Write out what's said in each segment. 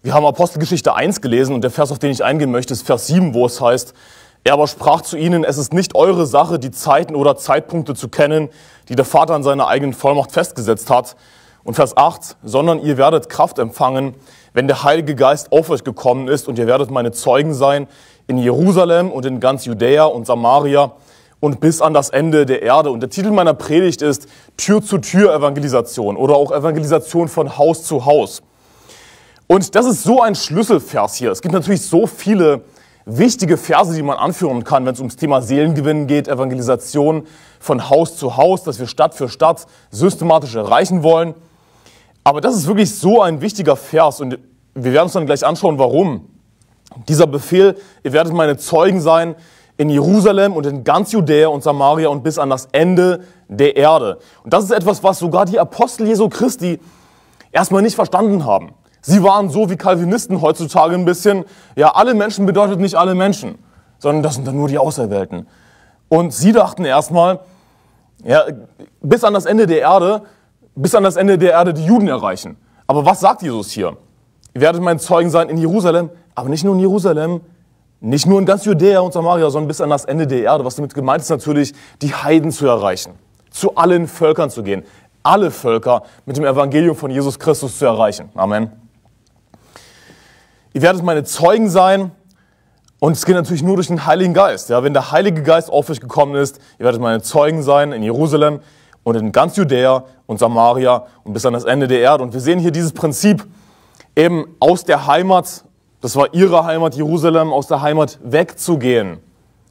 Wir haben Apostelgeschichte 1 gelesen und der Vers, auf den ich eingehen möchte, ist Vers 7, wo es heißt, er aber sprach zu ihnen, es ist nicht eure Sache, die Zeiten oder Zeitpunkte zu kennen, die der Vater an seiner eigenen Vollmacht festgesetzt hat. Und Vers 8, sondern ihr werdet Kraft empfangen, wenn der Heilige Geist auf euch gekommen ist und ihr werdet meine Zeugen sein in Jerusalem und in ganz Judäa und Samaria und bis an das Ende der Erde. Und der Titel meiner Predigt ist Tür-zu-Tür-Evangelisation oder auch Evangelisation von Haus zu Haus. Und das ist so ein Schlüsselvers hier. Es gibt natürlich so viele wichtige Verse, die man anführen kann, wenn es ums Thema Seelengewinnen geht, Evangelisation von Haus zu Haus, dass wir Stadt für Stadt systematisch erreichen wollen. Aber das ist wirklich so ein wichtiger Vers und wir werden uns dann gleich anschauen, warum. Dieser Befehl, ihr werdet meine Zeugen sein in Jerusalem und in ganz Judäa und Samaria und bis an das Ende der Erde. Und das ist etwas, was sogar die Apostel Jesu Christi erstmal nicht verstanden haben. Sie waren so wie Calvinisten heutzutage ein bisschen, ja, alle Menschen bedeutet nicht alle Menschen, sondern das sind dann nur die Auserwählten. Und sie dachten erstmal, ja, bis an das Ende der Erde, bis an das Ende der Erde die Juden erreichen. Aber was sagt Jesus hier? Ihr werdet mein Zeugen sein in Jerusalem, aber nicht nur in Jerusalem, nicht nur in ganz Judäa und Samaria, sondern bis an das Ende der Erde. Was damit gemeint ist natürlich, die Heiden zu erreichen, zu allen Völkern zu gehen, alle Völker mit dem Evangelium von Jesus Christus zu erreichen. Amen. Ihr werdet meine Zeugen sein und es geht natürlich nur durch den Heiligen Geist. Ja, wenn der Heilige Geist auf euch gekommen ist, ihr werdet meine Zeugen sein in Jerusalem und in ganz Judäa und Samaria und bis an das Ende der Erde. Und wir sehen hier dieses Prinzip eben aus der Heimat, das war ihre Heimat Jerusalem, aus der Heimat wegzugehen,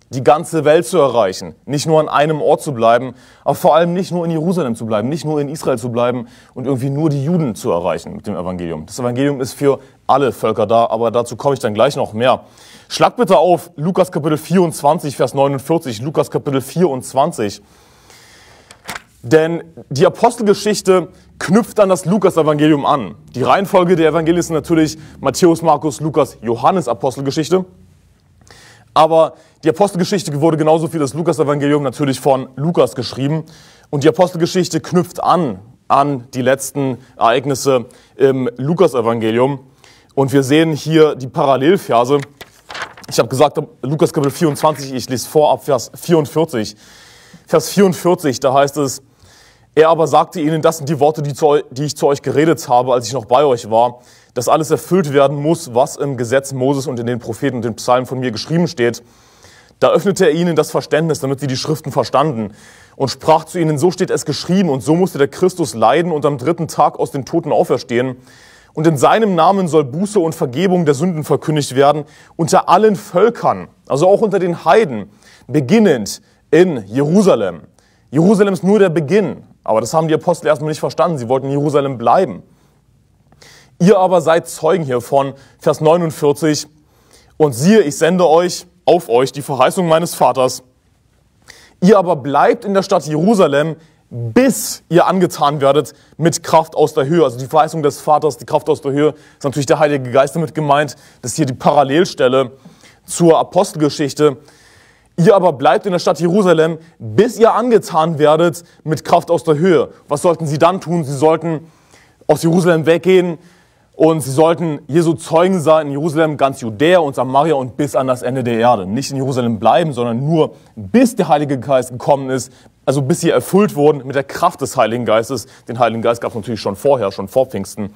die ganze Welt zu erreichen, nicht nur an einem Ort zu bleiben, aber vor allem nicht nur in Jerusalem zu bleiben, nicht nur in Israel zu bleiben und irgendwie nur die Juden zu erreichen mit dem Evangelium. Das Evangelium ist für alle Völker da, aber dazu komme ich dann gleich noch mehr. Schlag bitte auf Lukas Kapitel 24, Vers 49, Lukas Kapitel 24. Denn die Apostelgeschichte knüpft an das Lukas-Evangelium an. Die Reihenfolge der Evangelisten natürlich Matthäus, Markus, Lukas, Johannes Apostelgeschichte. Aber die Apostelgeschichte wurde genauso wie das Lukas-Evangelium natürlich von Lukas geschrieben. Und die Apostelgeschichte knüpft an die letzten Ereignisse im Lukas-Evangelium. Und wir sehen hier die Parallelverse. Ich habe gesagt, Lukas Kapitel 24, ich lese vor ab Vers 44. Vers 44, da heißt es, er aber sagte ihnen, das sind die Worte, die ich zu euch geredet habe, als ich noch bei euch war, dass alles erfüllt werden muss, was im Gesetz Moses und in den Propheten und den Psalmen von mir geschrieben steht. Da öffnete er ihnen das Verständnis, damit sie die Schriften verstanden und sprach zu ihnen, so steht es geschrieben und so musste der Christus leiden und am dritten Tag aus den Toten auferstehen. Und in seinem Namen soll Buße und Vergebung der Sünden verkündigt werden unter allen Völkern, also auch unter den Heiden, beginnend in Jerusalem. Jerusalem ist nur der Beginn. Aber das haben die Apostel erstmal nicht verstanden. Sie wollten in Jerusalem bleiben. Ihr aber seid Zeugen hiervon. Vers 49. Und siehe, ich sende euch, auf euch, die Verheißung meines Vaters. Ihr aber bleibt in der Stadt Jerusalem, bis ihr angetan werdet mit Kraft aus der Höhe. Also die Verheißung des Vaters, die Kraft aus der Höhe, ist natürlich der Heilige Geist damit gemeint. Das ist hier die Parallelstelle zur Apostelgeschichte. Ihr aber bleibt in der Stadt Jerusalem, bis ihr angetan werdet mit Kraft aus der Höhe. Was sollten sie dann tun? Sie sollten aus Jerusalem weggehen und sie sollten Jesu Zeugen sein in Jerusalem, ganz Judäa und Samaria und bis an das Ende der Erde. Nicht in Jerusalem bleiben, sondern nur bis der Heilige Geist gekommen ist, also bis sie erfüllt wurden mit der Kraft des Heiligen Geistes. Den Heiligen Geist gab es natürlich schon vorher, schon vor Pfingsten.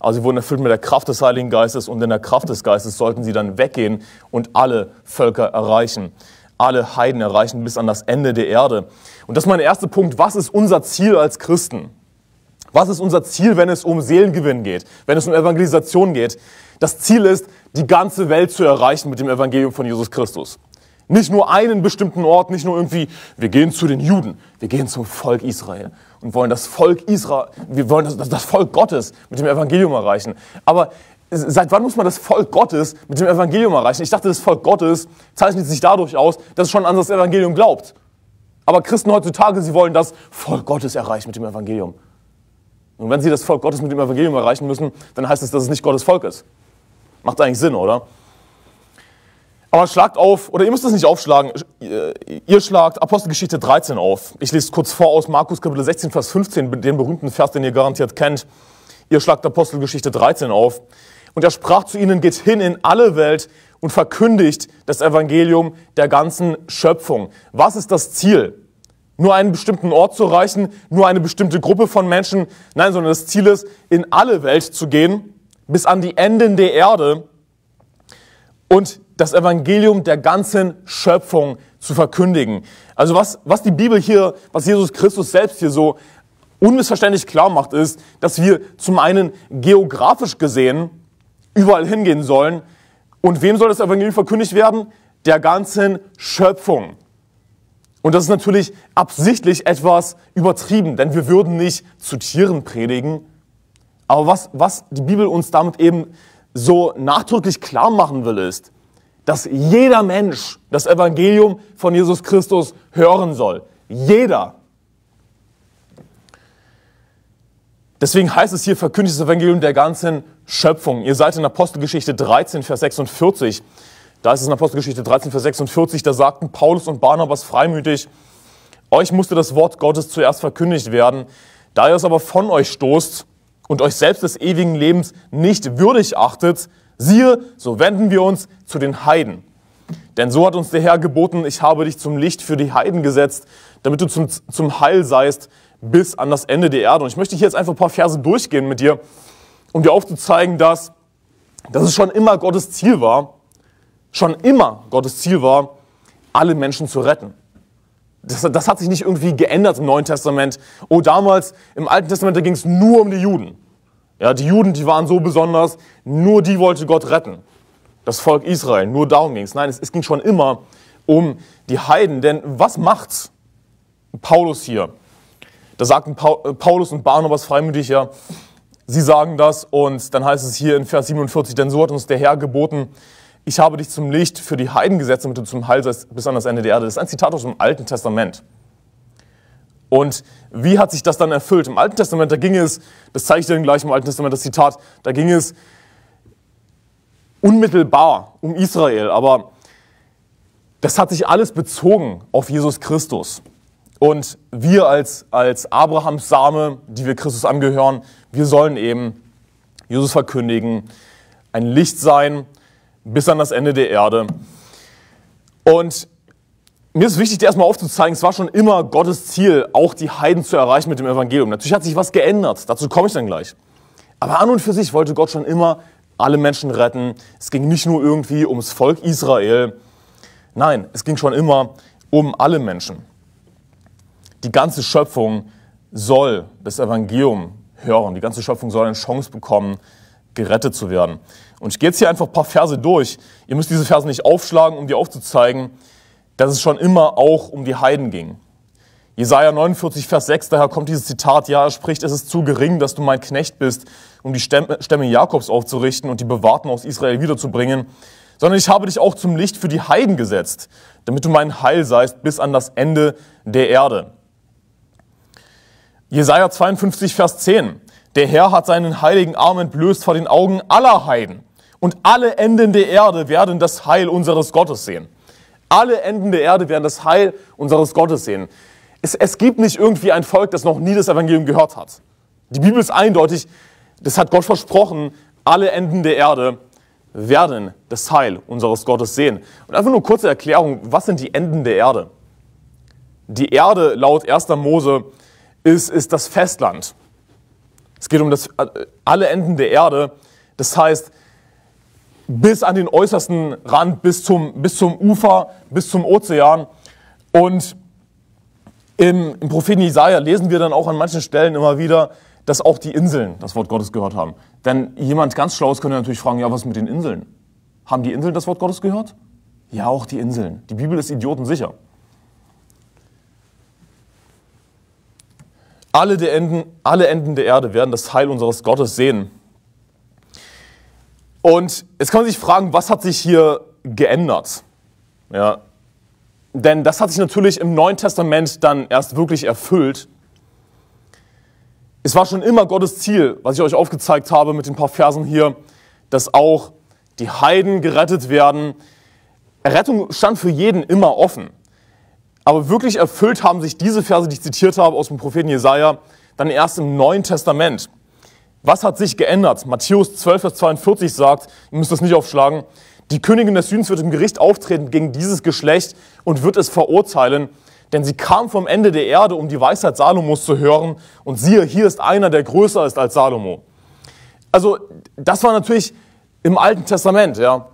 Also sie wurden erfüllt mit der Kraft des Heiligen Geistes und in der Kraft des Geistes sollten sie dann weggehen und alle Völker erreichen. Alle Heiden erreichen bis an das Ende der Erde. Und das ist mein erster Punkt. Was ist unser Ziel als Christen? Was ist unser Ziel, wenn es um Seelengewinn geht, wenn es um Evangelisation geht? Das Ziel ist, die ganze Welt zu erreichen mit dem Evangelium von Jesus Christus. Nicht nur einen bestimmten Ort, nicht nur irgendwie, wir gehen zu den Juden, wir gehen zum Volk Israel und wollen das Volk Israel, wir wollen das Volk Gottes mit dem Evangelium erreichen. Aber seit wann muss man das Volk Gottes mit dem Evangelium erreichen? Ich dachte, das Volk Gottes zeichnet sich dadurch aus, dass es schon an das Evangelium glaubt. Aber Christen heutzutage, sie wollen das Volk Gottes erreichen mit dem Evangelium. Und wenn sie das Volk Gottes mit dem Evangelium erreichen müssen, dann heißt es, dass es nicht Gottes Volk ist. Macht eigentlich Sinn, oder? Aber schlagt auf, oder ihr müsst es nicht aufschlagen, ihr schlagt Apostelgeschichte 13 auf. Ich lese es kurz vor aus Markus Kapitel 16, Vers 15, den berühmten Vers, den ihr garantiert kennt. Ihr schlagt Apostelgeschichte 13 auf. Und er sprach zu ihnen, geht hin in alle Welt und verkündigt das Evangelium der ganzen Schöpfung. Was ist das Ziel? Nur einen bestimmten Ort zu erreichen, nur eine bestimmte Gruppe von Menschen? Nein, sondern das Ziel ist, in alle Welt zu gehen, bis an die Enden der Erde und das Evangelium der ganzen Schöpfung zu verkündigen. Also was die Bibel hier, was Jesus Christus selbst hier so unmissverständlich klar macht, ist, dass wir zum einen geografisch gesehen überall hingehen sollen. Und wem soll das Evangelium verkündigt werden? Der ganzen Schöpfung. Und das ist natürlich absichtlich etwas übertrieben, denn wir würden nicht zu Tieren predigen. Aber was die Bibel uns damit eben so nachdrücklich klar machen will, ist, dass jeder Mensch das Evangelium von Jesus Christus hören soll. Jeder. Deswegen heißt es hier, verkündigt das Evangelium der ganzen Schöpfung. Ihr seid in Apostelgeschichte 13, Vers 46. Da ist es in Apostelgeschichte 13, Vers 46, da sagten Paulus und Barnabas freimütig, euch musste das Wort Gottes zuerst verkündigt werden. Da ihr es aber von euch stoßt und euch selbst des ewigen Lebens nicht würdig achtet, siehe, so wenden wir uns zu den Heiden. Denn so hat uns der Herr geboten, ich habe dich zum Licht für die Heiden gesetzt, damit du zum Heil seist bis an das Ende der Erde. Und ich möchte hier jetzt einfach ein paar Verse durchgehen mit dir, um dir aufzuzeigen, dass es schon immer Gottes Ziel war, alle Menschen zu retten. Das hat sich nicht irgendwie geändert im Neuen Testament. Oh, damals im Alten Testament, da ging es nur um die Juden. Ja, die Juden, die waren so besonders, nur die wollte Gott retten. Das Volk Israel, nur darum ging es. Nein, es ging schon immer um die Heiden. Denn was macht Paulus hier? Da sagten Paulus und Barnabas freimütig, ja, sie sagen das. Und dann heißt es hier in Vers 47, denn so hat uns der Herr geboten, ich habe dich zum Licht für die Heiden gesetzt, damit du zum Heil seist bis an das Ende der Erde. Das ist ein Zitat aus dem Alten Testament. Und wie hat sich das dann erfüllt? Im Alten Testament, da ging es, das zeige ich dir gleich im Alten Testament, das Zitat, da ging es unmittelbar um Israel. Aber das hat sich alles bezogen auf Jesus Christus. Und wir als Abrahams Same, die wir Christus angehören, wir sollen eben Jesus verkündigen, ein Licht sein, bis an das Ende der Erde. Und mir ist wichtig, dir erstmal aufzuzeigen, es war schon immer Gottes Ziel, auch die Heiden zu erreichen mit dem Evangelium. Natürlich hat sich was geändert, dazu komme ich dann gleich. Aber an und für sich wollte Gott schon immer alle Menschen retten. Es ging nicht nur irgendwie ums Volk Israel. Nein, es ging schon immer um alle Menschen. Die ganze Schöpfung soll das Evangelium hören. Die ganze Schöpfung soll eine Chance bekommen, gerettet zu werden. Und ich gehe jetzt hier einfach ein paar Verse durch. Ihr müsst diese Verse nicht aufschlagen, um dir aufzuzeigen, dass es schon immer auch um die Heiden ging. Jesaja 49, Vers 6, daher kommt dieses Zitat, ja, er spricht, es ist zu gering, dass du mein Knecht bist, um die Stämme Jakobs aufzurichten und die Bewahrten aus Israel wiederzubringen, sondern ich habe dich auch zum Licht für die Heiden gesetzt, damit du mein Heil seist bis an das Ende der Erde. Jesaja 52, Vers 10, der Herr hat seinen heiligen Arm entblößt vor den Augen aller Heiden. Und alle Enden der Erde werden das Heil unseres Gottes sehen. Alle Enden der Erde werden das Heil unseres Gottes sehen. Es gibt nicht irgendwie ein Volk, das noch nie das Evangelium gehört hat. Die Bibel ist eindeutig, das hat Gott versprochen, alle Enden der Erde werden das Heil unseres Gottes sehen. Und einfach nur kurze Erklärung, was sind die Enden der Erde? Die Erde, laut 1. Mose, ist das Festland. Es geht um alle Enden der Erde, das heißt, bis an den äußersten Rand, bis zum Ufer, bis zum Ozean. Und im Propheten Jesaja lesen wir dann auch an manchen Stellen immer wieder, dass auch die Inseln das Wort Gottes gehört haben. Denn jemand ganz Schlaues könnte natürlich fragen, ja, was mit den Inseln? Haben die Inseln das Wort Gottes gehört? Ja, auch die Inseln. Die Bibel ist idiotensicher. Alle Enden der Erde werden das Heil unseres Gottes sehen. Und jetzt kann man sich fragen, was hat sich hier geändert? Ja, denn das hat sich natürlich im Neuen Testament dann erst wirklich erfüllt. Es war schon immer Gottes Ziel, was ich euch aufgezeigt habe mit den paar Versen hier, dass auch die Heiden gerettet werden. Rettung stand für jeden immer offen. Aber wirklich erfüllt haben sich diese Verse, die ich zitiert habe, aus dem Propheten Jesaja, dann erst im Neuen Testament. Was hat sich geändert? Matthäus 12, Vers 42 sagt, ihr müsst das nicht aufschlagen, die Königin des Südens wird im Gericht auftreten gegen dieses Geschlecht und wird es verurteilen, denn sie kam vom Ende der Erde, um die Weisheit Salomos zu hören, und siehe, hier ist einer, der größer ist als Salomo. Also das war natürlich im Alten Testament, ja.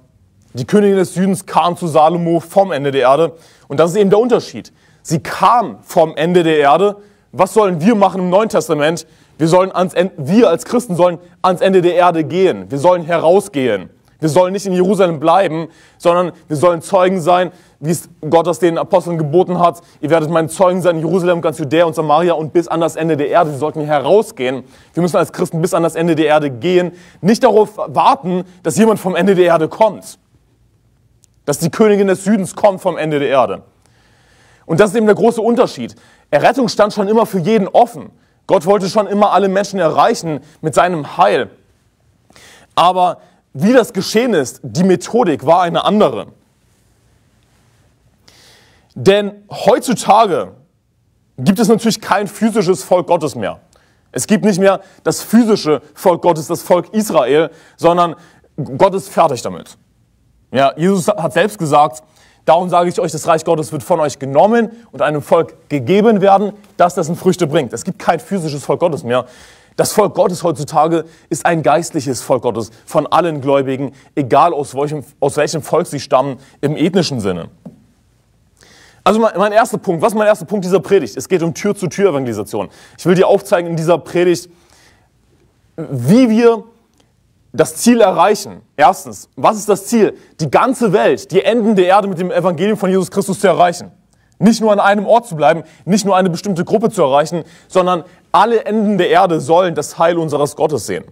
Die Königin des Südens kam zu Salomo vom Ende der Erde, und das ist eben der Unterschied. Sie kam vom Ende der Erde. Was sollen wir machen im Neuen Testament? Wir als Christen sollen ans Ende der Erde gehen. Wir sollen herausgehen. Wir sollen nicht in Jerusalem bleiben, sondern wir sollen Zeugen sein, wie es Gott das den Aposteln geboten hat. Ihr werdet meine Zeugen sein in Jerusalem, ganz Judäa und Samaria und bis an das Ende der Erde. Wir sollten hier herausgehen. Wir müssen als Christen bis an das Ende der Erde gehen. Nicht darauf warten, dass jemand vom Ende der Erde kommt. Dass die Königin des Südens kommt vom Ende der Erde. Und das ist eben der große Unterschied. Errettung stand schon immer für jeden offen. Gott wollte schon immer alle Menschen erreichen mit seinem Heil. Aber wie das geschehen ist, die Methodik war eine andere. Denn heutzutage gibt es natürlich kein physisches Volk Gottes mehr. Es gibt nicht mehr das physische Volk Gottes, das Volk Israel, sondern Gott ist fertig damit. Ja, Jesus hat selbst gesagt, darum sage ich euch, das Reich Gottes wird von euch genommen und einem Volk gegeben werden, das dessen Früchte bringt. Es gibt kein physisches Volk Gottes mehr. Das Volk Gottes heutzutage ist ein geistliches Volk Gottes von allen Gläubigen, egal aus welchem Volk sie stammen, im ethnischen Sinne. Also mein erster Punkt, was ist mein erster Punkt dieser Predigt? Es geht um Tür-zu-Tür-Evangelisation. Ich will dir aufzeigen in dieser Predigt, wie wir das Ziel erreichen. Erstens, was ist das Ziel? Die ganze Welt, die Enden der Erde mit dem Evangelium von Jesus Christus zu erreichen. Nicht nur an einem Ort zu bleiben, nicht nur eine bestimmte Gruppe zu erreichen, sondern alle Enden der Erde sollen das Heil unseres Gottes sehen.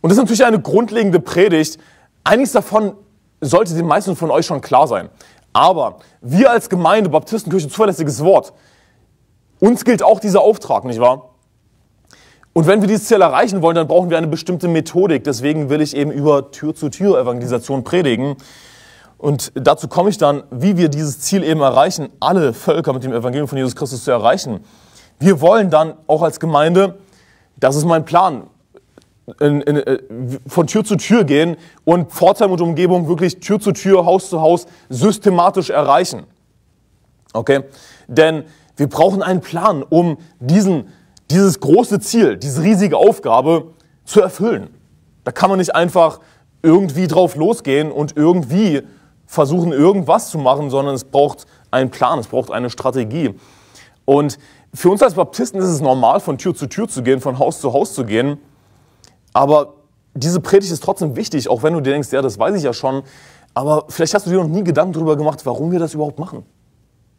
Und das ist natürlich eine grundlegende Predigt. Einiges davon sollte den meisten von euch schon klar sein. Aber wir als Gemeinde, Baptistenkirche zuverlässiges Wort, uns gilt auch dieser Auftrag, nicht wahr? Und wenn wir dieses Ziel erreichen wollen, dann brauchen wir eine bestimmte Methodik. Deswegen will ich eben über Tür-zu-Tür-Evangelisation predigen. Und dazu komme ich dann, wie wir dieses Ziel eben erreichen, alle Völker mit dem Evangelium von Jesus Christus zu erreichen. Wir wollen dann auch als Gemeinde, das ist mein Plan, von Tür zu Tür gehen und Pforzheim und Umgebung wirklich Tür zu Tür, Haus zu Haus systematisch erreichen. Okay? Denn wir brauchen einen Plan, um dieses große Ziel, diese riesige Aufgabe zu erfüllen. Da kann man nicht einfach irgendwie drauf losgehen und irgendwie versuchen, irgendwas zu machen, sondern es braucht einen Plan, es braucht eine Strategie. Und für uns als Baptisten ist es normal, von Tür zu gehen, von Haus zu gehen. Aber diese Predigt ist trotzdem wichtig, auch wenn du dir denkst, ja, das weiß ich ja schon. Aber vielleicht hast du dir noch nie Gedanken darüber gemacht, warum wir das überhaupt machen.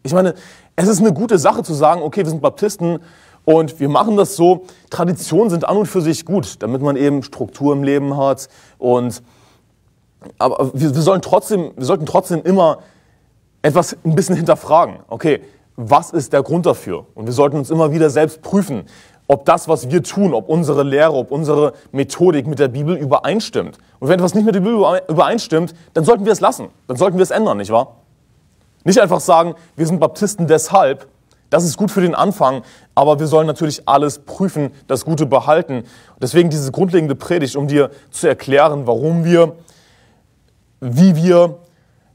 Ich meine, es ist eine gute Sache zu sagen, okay, wir sind Baptisten, und wir machen das so, Traditionen sind an und für sich gut, damit man eben Struktur im Leben hat. Aber wir sollten trotzdem immer etwas ein bisschen hinterfragen. Okay, was ist der Grund dafür? Und wir sollten uns immer wieder selbst prüfen, ob das, was wir tun, ob unsere Lehre, ob unsere Methodik mit der Bibel übereinstimmt. Und wenn etwas nicht mit der Bibel übereinstimmt, dann sollten wir es lassen. Dann sollten wir es ändern, nicht wahr? Nicht einfach sagen, wir sind Baptisten deshalb. Das ist gut für den Anfang, aber wir sollen natürlich alles prüfen, das Gute behalten. Deswegen diese grundlegende Predigt, um dir zu erklären, wie wir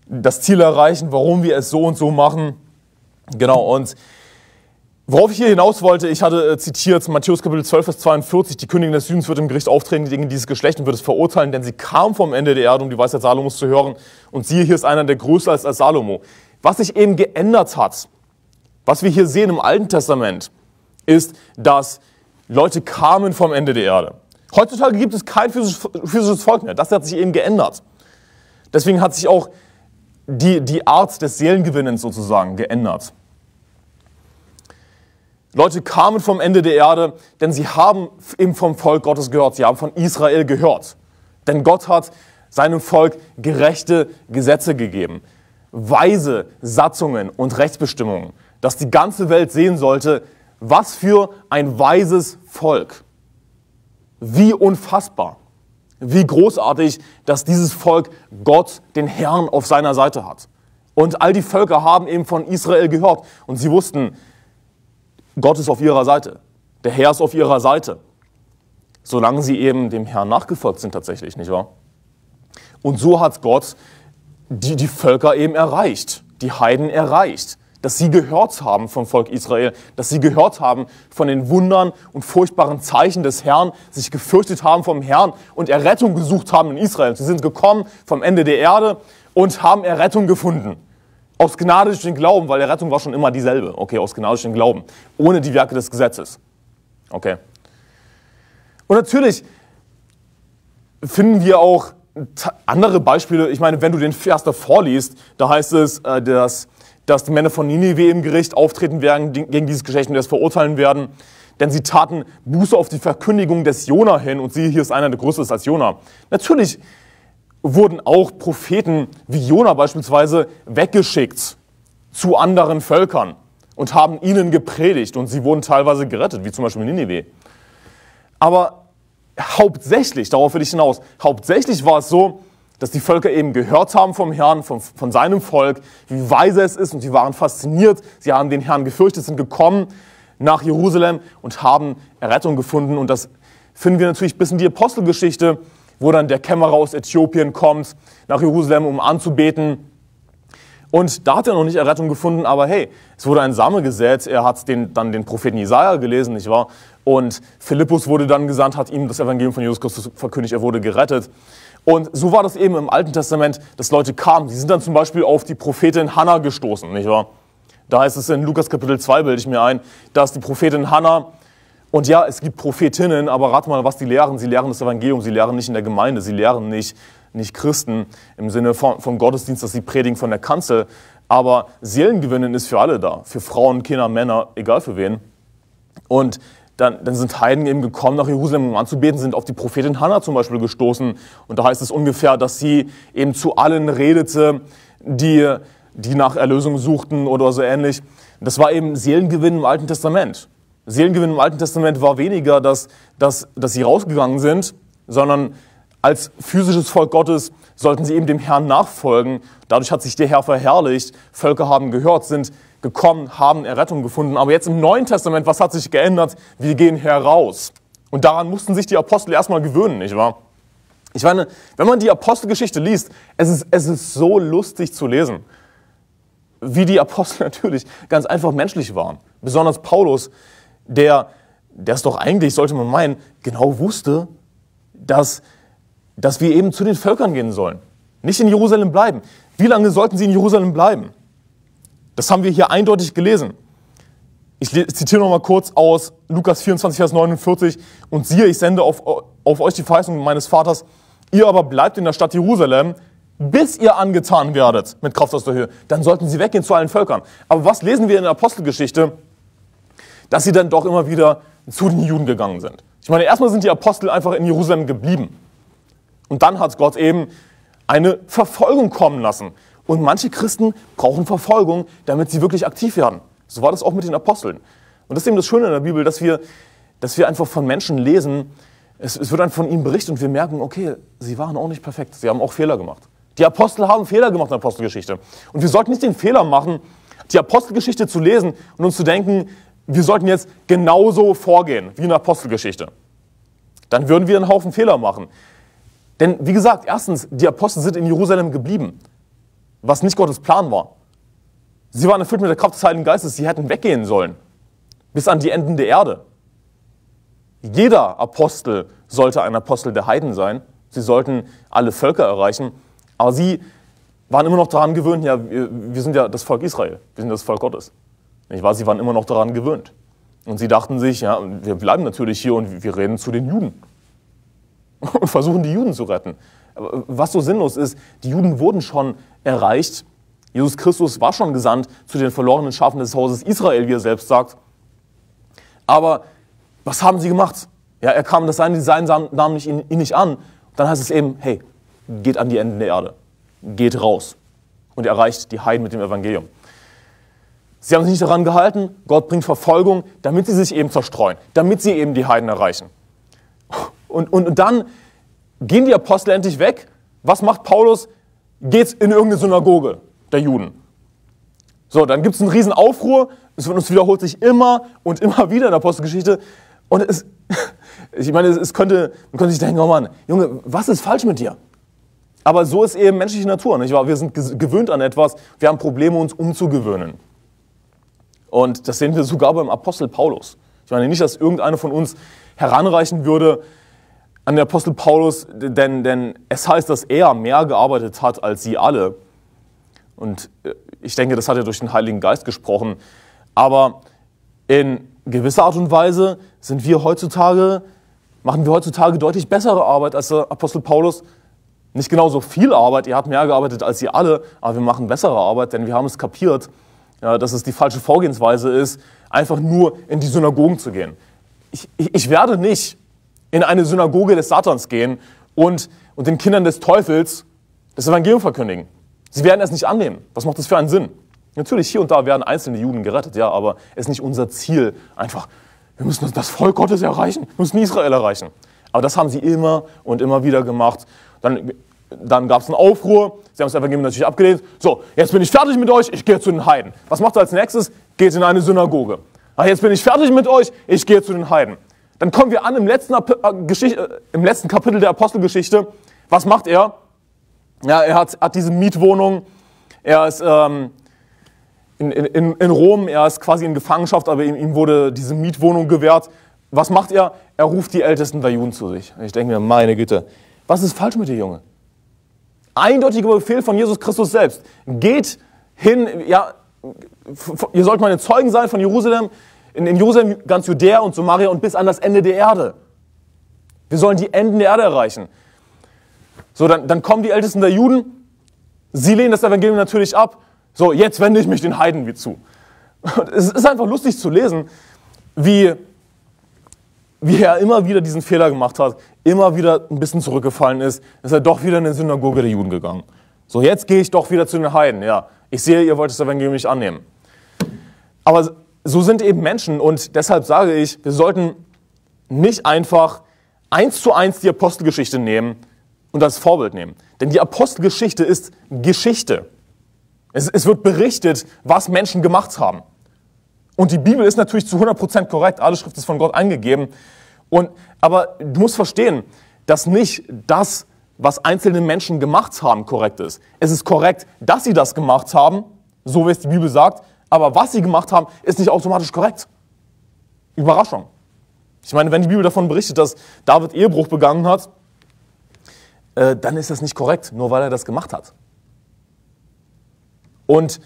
das Ziel erreichen, warum wir es so und so machen. Genau, und worauf ich hier hinaus wollte, ich hatte zitiert Matthäus Kapitel 12, Vers 42, die Königin des Südens wird im Gericht auftreten gegen dieses Geschlecht und wird es verurteilen, denn sie kam vom Ende der Erde, um die Weisheit Salomos zu hören. Und siehe, hier ist einer, der größer ist als Salomo. Was sich eben geändert hat, was wir hier sehen im Alten Testament, ist, dass Leute kamen vom Ende der Erde. Heutzutage gibt es kein physisches Volk mehr. Das hat sich eben geändert. Deswegen hat sich auch die Art des Seelengewinnens sozusagen geändert. Leute kamen vom Ende der Erde, denn sie haben eben vom Volk Gottes gehört. Sie haben von Israel gehört. Denn Gott hat seinem Volk gerechte Gesetze gegeben. Weise Satzungen und Rechtsbestimmungen, dass die ganze Welt sehen sollte, was für ein weises Volk. Wie unfassbar, wie großartig, dass dieses Volk Gott, den Herrn, auf seiner Seite hat. Und all die Völker haben eben von Israel gehört und sie wussten, Gott ist auf ihrer Seite, der Herr ist auf ihrer Seite. solange sie eben dem Herrn nachgefolgt sind tatsächlich, nicht wahr? Und so hat Gott die Völker eben erreicht, die Heiden erreicht, dass sie gehört haben vom Volk Israel, dass sie gehört haben von den Wundern und furchtbaren Zeichen des Herrn, sich gefürchtet haben vom Herrn und Errettung gesucht haben in Israel. Sie sind gekommen vom Ende der Erde und haben Errettung gefunden. Aus Gnade durch den Glauben, weil Errettung war schon immer dieselbe. Okay, aus Gnade durch den Glauben, ohne die Werke des Gesetzes. Okay. Und natürlich finden wir auch andere Beispiele. Ich meine, wenn du den Vers davor liest, da heißt es, dass die Männer von Ninive im Gericht auftreten werden gegen dieses Geschlecht und das verurteilen werden. Denn sie taten Buße auf die Verkündigung des Jona hin und siehe, hier ist einer, der größer ist als Jona. Natürlich wurden auch Propheten wie Jona beispielsweise weggeschickt zu anderen Völkern und haben ihnen gepredigt und sie wurden teilweise gerettet, wie zum Beispiel Ninive. Aber hauptsächlich, darauf will ich hinaus, hauptsächlich war es so, dass die Völker eben gehört haben vom Herrn, von seinem Volk, wie weise es ist und sie waren fasziniert, sie haben den Herrn gefürchtet, sind gekommen nach Jerusalem und haben Errettung gefunden. Und das finden wir natürlich bis in die Apostelgeschichte, wo dann der Kämmerer aus Äthiopien kommt nach Jerusalem, um anzubeten. Und da hat er noch nicht Errettung gefunden, aber hey, es wurde ein Same gesät, er hat dann den Propheten Jesaja gelesen, nicht wahr? Und Philippus wurde dann gesandt, hat ihm das Evangelium von Jesus Christus verkündigt, er wurde gerettet. Und so war das eben im Alten Testament, dass Leute kamen. Die sind dann zum Beispiel auf die Prophetin Hannah gestoßen, nicht wahr? Da heißt es in Lukas Kapitel 2, bilde ich mir ein, dass die Prophetin Hannah, und ja, es gibt Prophetinnen, aber rat mal, was die lehren. Sie lehren das Evangelium, sie lehren nicht in der Gemeinde, sie lehren nicht Christen im Sinne von Gottesdienst, dass sie predigen von der Kanzel. Aber Seelengewinnen ist für alle da, für Frauen, Kinder, Männer, egal für wen. Und dann sind Heiden eben gekommen nach Jerusalem, um anzubeten, sind auf die Prophetin Hannah zum Beispiel gestoßen. Und da heißt es ungefähr, dass sie eben zu allen redete, die nach Erlösung suchten oder so ähnlich. Das war eben Seelengewinn im Alten Testament. Seelengewinn im Alten Testament war weniger, dass sie rausgegangen sind, sondern als physisches Volk Gottes sollten sie eben dem Herrn nachfolgen. Dadurch hat sich der Herr verherrlicht. Völker haben gehört, sind gekommen, haben Errettung gefunden. Aber jetzt im Neuen Testament, was hat sich geändert? Wir gehen heraus. Und daran mussten sich die Apostel erstmal gewöhnen, nicht wahr? Ich meine, wenn man die Apostelgeschichte liest, es ist so lustig zu lesen, wie die Apostel natürlich ganz einfach menschlich waren. Besonders Paulus, der es doch eigentlich, sollte man meinen, genau wusste, dass wir eben zu den Völkern gehen sollen. Nicht in Jerusalem bleiben. Wie lange sollten sie in Jerusalem bleiben? Das haben wir hier eindeutig gelesen. Ich zitiere nochmal kurz aus Lukas 24, Vers 49. Und siehe, ich sende auf euch die Verheißung meines Vaters. Ihr aber bleibt in der Stadt Jerusalem, bis ihr angetan werdet mit Kraft aus der Höhe. Dann sollten sie weggehen zu allen Völkern. Aber was lesen wir in der Apostelgeschichte? Dass sie dann doch immer wieder zu den Juden gegangen sind. Ich meine, erstmal sind die Apostel einfach in Jerusalem geblieben. Und dann hat Gott eben eine Verfolgung kommen lassen. Und manche Christen brauchen Verfolgung, damit sie wirklich aktiv werden. So war das auch mit den Aposteln. Und das ist eben das Schöne in der Bibel, dass wir einfach von Menschen lesen, es wird dann von ihnen berichtet und wir merken, okay, sie waren auch nicht perfekt, sie haben auch Fehler gemacht. Die Apostel haben Fehler gemacht in der Apostelgeschichte. Und wir sollten nicht den Fehler machen, die Apostelgeschichte zu lesen und uns zu denken, wir sollten jetzt genauso vorgehen wie in der Apostelgeschichte. Dann würden wir einen Haufen Fehler machen. Denn wie gesagt, erstens, die Apostel sind in Jerusalem geblieben, was nicht Gottes Plan war. Sie waren erfüllt mit der Kraft des Heiligen Geistes, sie hätten weggehen sollen, bis an die Enden der Erde. Jeder Apostel sollte ein Apostel der Heiden sein, sie sollten alle Völker erreichen, aber sie waren immer noch daran gewöhnt, ja, wir sind ja das Volk Israel, wir sind das Volk Gottes. Nicht wahr? Sie waren immer noch daran gewöhnt. Und sie dachten sich, ja, wir bleiben natürlich hier und wir reden zu den Juden. Und versuchen, die Juden zu retten. Was so sinnlos ist, die Juden wurden schon erreicht. Jesus Christus war schon gesandt zu den verlorenen Schafen des Hauses Israel, wie er selbst sagt. Aber was haben sie gemacht? Ja, er kam, das seien die Seinen nahmen ihn nicht an. Dann heißt es eben, hey, geht an die Enden der Erde. Geht raus. Und erreicht die Heiden mit dem Evangelium. Sie haben sich nicht daran gehalten. Gott bringt Verfolgung, damit sie sich eben zerstreuen. Damit sie eben die Heiden erreichen. Und dann gehen die Apostel endlich weg. Was macht Paulus? Geht in irgendeine Synagoge der Juden. So, dann gibt es einen riesen Aufruhr. Es wiederholt sich immer und immer wieder in der Apostelgeschichte. Und Ich meine, man könnte sich denken, oh Mann, Junge, was ist falsch mit dir? Aber so ist eben menschliche Natur, nicht wahr? Wir sind gewöhnt an etwas, wir haben Probleme, uns umzugewöhnen. Und das sehen wir sogar beim Apostel Paulus. Ich meine nicht, dass irgendeiner von uns heranreichen würde an den Apostel Paulus, denn es heißt, dass er mehr gearbeitet hat als sie alle. Und ich denke, das hat er durch den Heiligen Geist gesprochen. Aber in gewisser Art und Weise machen wir heutzutage deutlich bessere Arbeit als der Apostel Paulus. Nicht genauso viel Arbeit, ihr habt mehr gearbeitet als sie alle, aber wir machen bessere Arbeit, denn wir haben es kapiert, ja, dass es die falsche Vorgehensweise ist, einfach nur in die Synagogen zu gehen. Ich werde nicht in eine Synagoge des Satans gehen und den Kindern des Teufels das Evangelium verkündigen. Sie werden es nicht annehmen. Was macht das für einen Sinn? Natürlich, hier und da werden einzelne Juden gerettet, ja, aber es ist nicht unser Ziel, einfach, wir müssen das Volk Gottes erreichen, wir müssen Israel erreichen. Aber das haben sie immer und immer wieder gemacht. Dann gab es einen Aufruhr, sie haben das Evangelium natürlich abgelehnt. So, jetzt bin ich fertig mit euch, ich gehe zu den Heiden. Was macht er als nächstes? Geht in eine Synagoge. Ach, jetzt bin ich fertig mit euch, ich gehe zu den Heiden. Dann kommen wir an im letzten Kapitel der Apostelgeschichte. Was macht er? Ja, er hat diese Mietwohnung, er ist in Rom, er ist quasi in Gefangenschaft, aber ihm wurde diese Mietwohnung gewährt. Was macht er? Er ruft die Ältesten der Juden zu sich. Ich denke mir, meine Güte, was ist falsch mit dir, Junge? Eindeutiger Befehl von Jesus Christus selbst. Geht hin, ja, ihr sollt meine Zeugen sein von Jerusalem, in Jerusalem, ganz Judäa und Samaria und bis an das Ende der Erde. Wir sollen die Enden der Erde erreichen. So, dann kommen die Ältesten der Juden, sie lehnen das Evangelium natürlich ab. So, jetzt wende ich mich den Heiden wie zu. Und es ist einfach lustig zu lesen, wie er immer wieder diesen Fehler gemacht hat, immer wieder ein bisschen zurückgefallen ist, ist er doch wieder in die Synagoge der Juden gegangen. So, jetzt gehe ich doch wieder zu den Heiden. Ja, ich sehe, ihr wollt das Evangelium nicht annehmen. Aber so sind eben Menschen und deshalb sage ich, wir sollten nicht einfach 1:1 die Apostelgeschichte nehmen und als Vorbild nehmen. Denn die Apostelgeschichte ist Geschichte. Es wird berichtet, was Menschen gemacht haben. Und die Bibel ist natürlich zu 100% korrekt, alle Schrift ist von Gott eingegeben. Aber du musst verstehen, dass nicht das, was einzelne Menschen gemacht haben, korrekt ist. Es ist korrekt, dass sie das gemacht haben, so wie es die Bibel sagt, aber was sie gemacht haben, ist nicht automatisch korrekt. Überraschung. Ich meine, wenn die Bibel davon berichtet, dass David Ehebruch begangen hat, dann ist das nicht korrekt, nur weil er das gemacht hat. Und